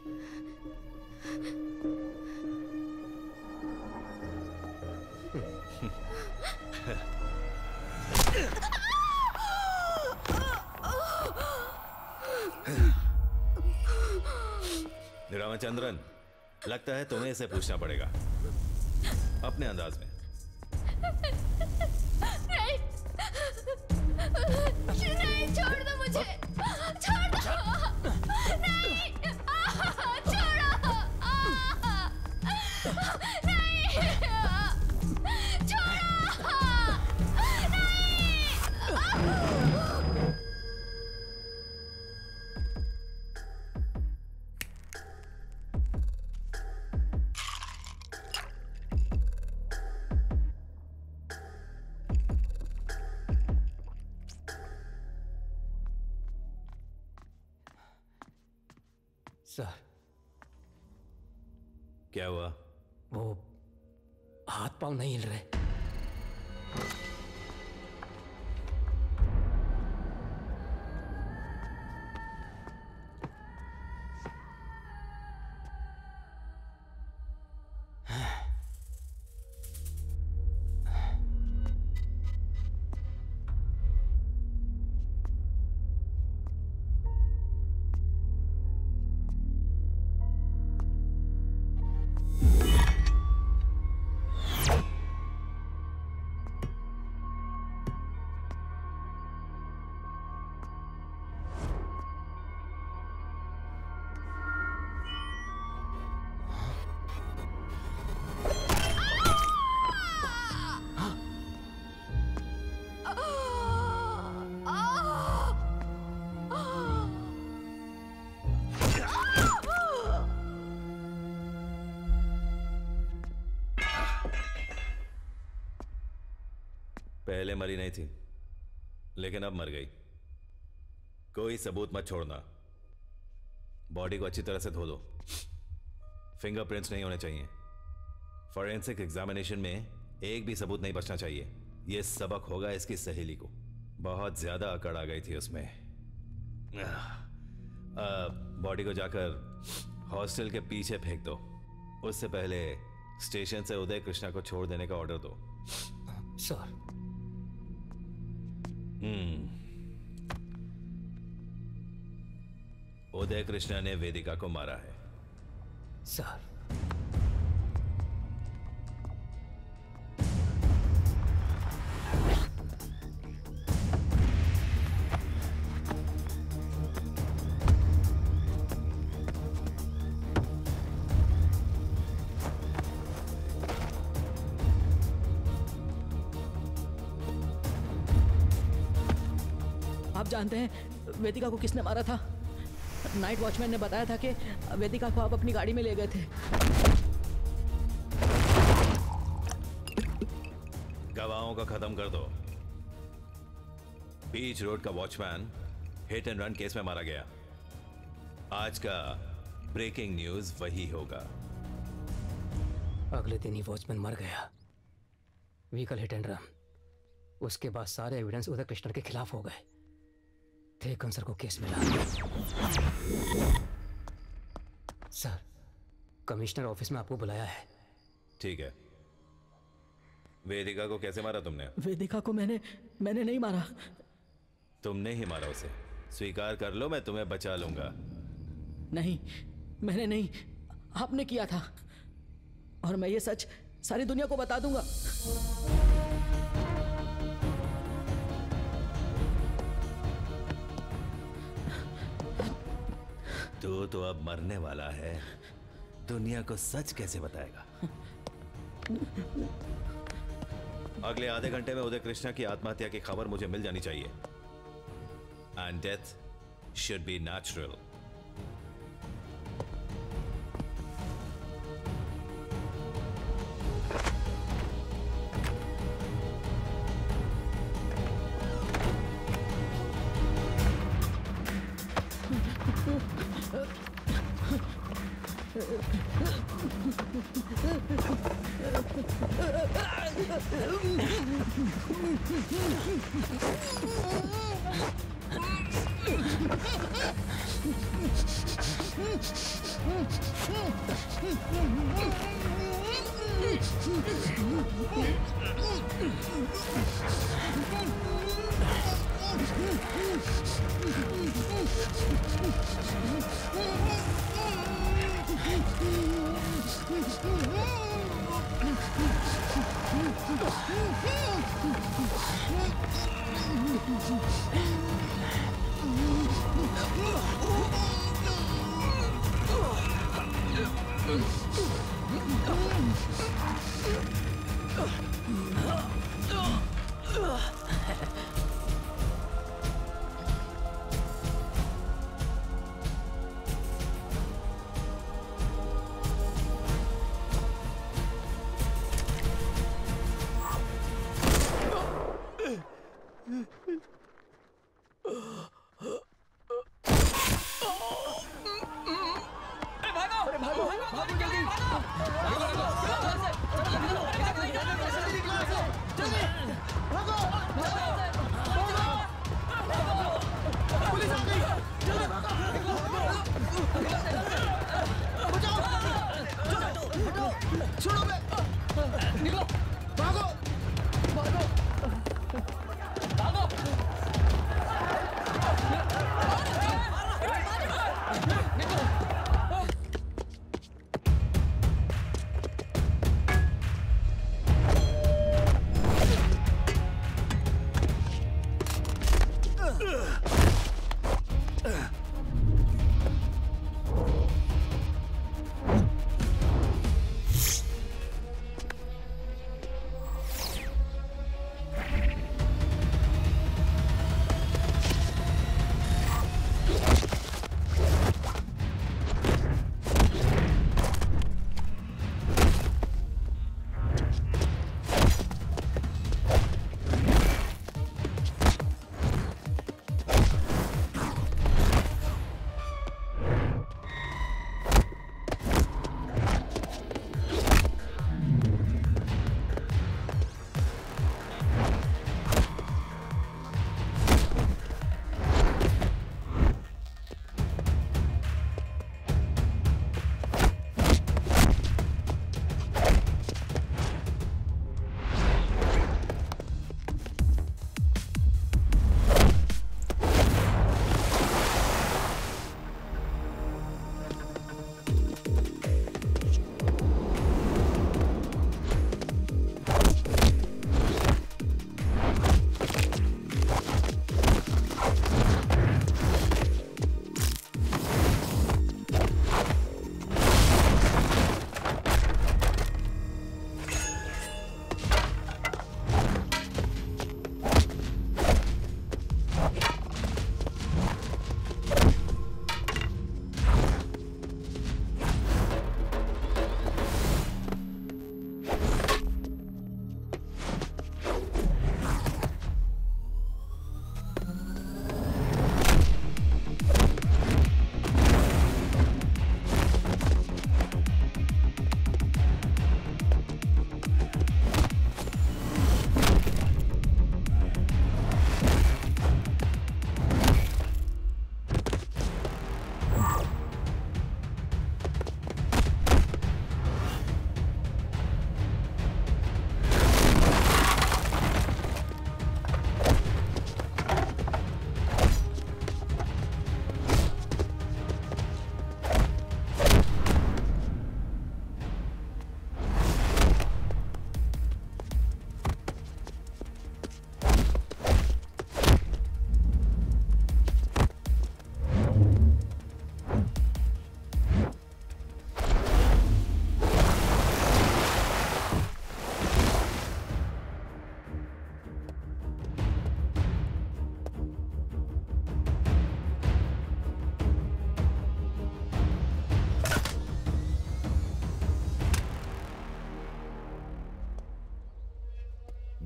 रामचंद्रन, लगता है तुम्हें इसे पूछना पड़ेगा अपने अंदाज में। नहीं, छोड़ दो मुझे, छोड़ दो, नहीं, छोड़ो, नहीं, छोड़ो, नहीं। सर क्या हुआ? वो हाथ पांव नहीं हिल रहे। पहले मरी नहीं थी लेकिन अब मर गई। कोई सबूत मत छोड़ना। बॉडी को अच्छी तरह से धो दो। फिंगरप्रिंट्स नहीं होने चाहिए। फॉरेंसिक एग्जामिनेशन में एक भी सबूत नहीं बचना चाहिए। यह सबक होगा इसकी सहेली को। बहुत ज्यादा अकड़ आ गई थी उसमें। बॉडी को जाकर हॉस्टल के पीछे फेंक दो। उससे पहले स्टेशन से उदय कृष्णा को छोड़ देने का ऑर्डर दो। सर उदय कृष्णा ने वेदिका को मारा है सर। जानते हैं वेदिका को किसने मारा था? नाइट वॉचमैन ने बताया था कि वेदिका को आप अपनी गाड़ी में ले गए थे। गवाहों का खत्म कर दो। बीच रोड का watchman hit and run case में मारा गया। आज का ब्रेकिंग न्यूज वही होगा। अगले दिन ही वॉचमैन मर गया। व्हीकल हिट एंड रन, उसके बाद सारे एविडेंस उदय कृष्णन के खिलाफ हो गए। थेक्कन सर को केस मिला। सर, कमिश्नर ऑफिस में आपको बुलाया है। ठीक है। वेदिका को कैसे मारा तुमने? वेदिका को मैंने नहीं मारा। तुमने ही मारा उसे। स्वीकार कर लो, मैं तुम्हें बचा लूंगा। नहीं, मैंने नहीं, आपने किया था, और मैं ये सच सारी दुनिया को बता दूंगा। तो अब मरने वाला है, दुनिया को सच कैसे बताएगा? अगले आधे घंटे में उदय कृष्णा की आत्महत्या की खबर मुझे मिल जानी चाहिए। And death should be natural.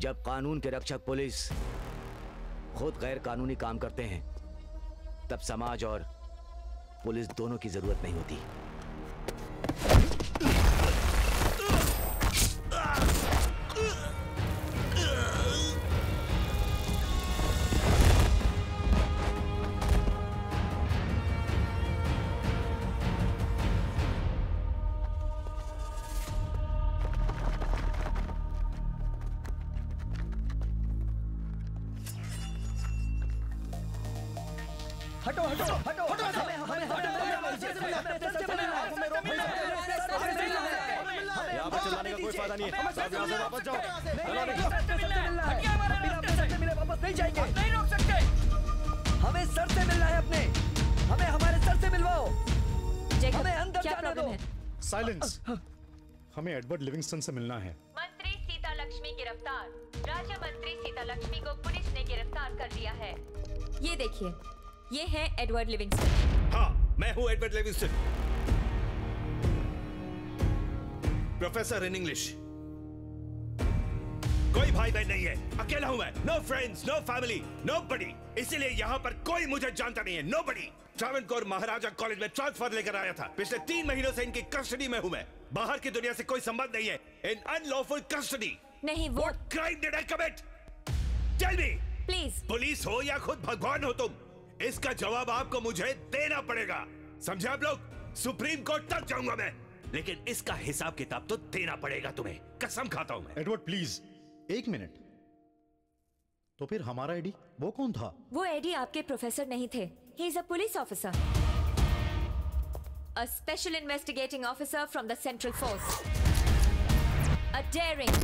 जब कानून के रक्षक पुलिस खुद गैर कानूनी काम करते हैं तब समाज और पुलिस दोनों की जरूरत नहीं होती। हमें एडवर्ड लिविंगस्टन से मिलना है। मंत्री सीता लक्ष्मी गिरफ्तार। राज्य मंत्री सीता लक्ष्मी को पुलिस ने गिरफ्तार कर लिया है। ये देखिए, ये है एडवर्ड लिविंगस्टन। हाँ, मैं हूँ Edward Livingston, professor in English. कोई भाई बहन नहीं है, अकेला हूँ मैं। No friends, no family, nobody. इसीलिए यहाँ पर कोई मुझे जानता नहीं है, नोबडी। ट्रावणकोर महाराजा कॉलेज में ट्रांसफर लेकर आया था। पिछले 3 महीनों से इनकी कस्टडी में हूँ मैं। बाहर की दुनिया से कोई संबंध नहीं है। In unlawful custody. नहीं, वो What crime did I commit? Tell me. Please. Police हो या खुद भगवान हो तुम, इसका जवाब आपको मुझे देना पड़ेगा। समझे आप लोग? सुप्रीम कोर्ट तक जाऊंगा मैं, लेकिन इसका हिसाब किताब तो देना पड़ेगा तुम्हें, कसम खाता हूँ मैं। एडवर्ड प्लीज एक मिनट। तो फिर हमारा एडी वो कौन था? वो एडी आपके प्रोफेसर नहीं थे। He is a police officer. A special investigating officer from the Central Force. A daring,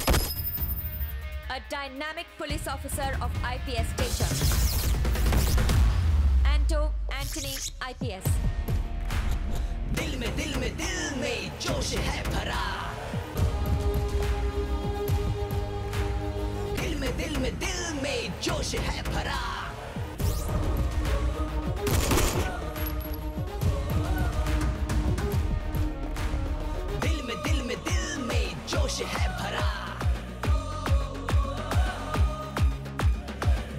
a dynamic police officer of IPS stature. Anto Anthony IPS. Dil mein, dil mein, dil mein josh hai bhara. Dil mein, dil mein, dil mein josh hai bhara. जोश है भरा,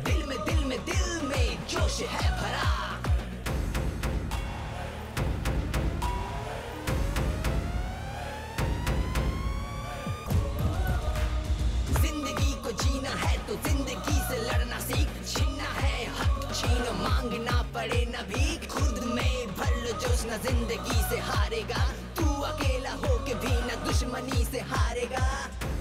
दिल में जोश है भरा। जिंदगी को जीना है तो जिंदगी से लड़ना सीख। छीनना है हक छीन, मांगना पड़े ना भीख। खुद में भर लो जोश, ना जिंदगी से हारेगा। तू अकेला हो के भी ना दुश्मनी से हारेगा।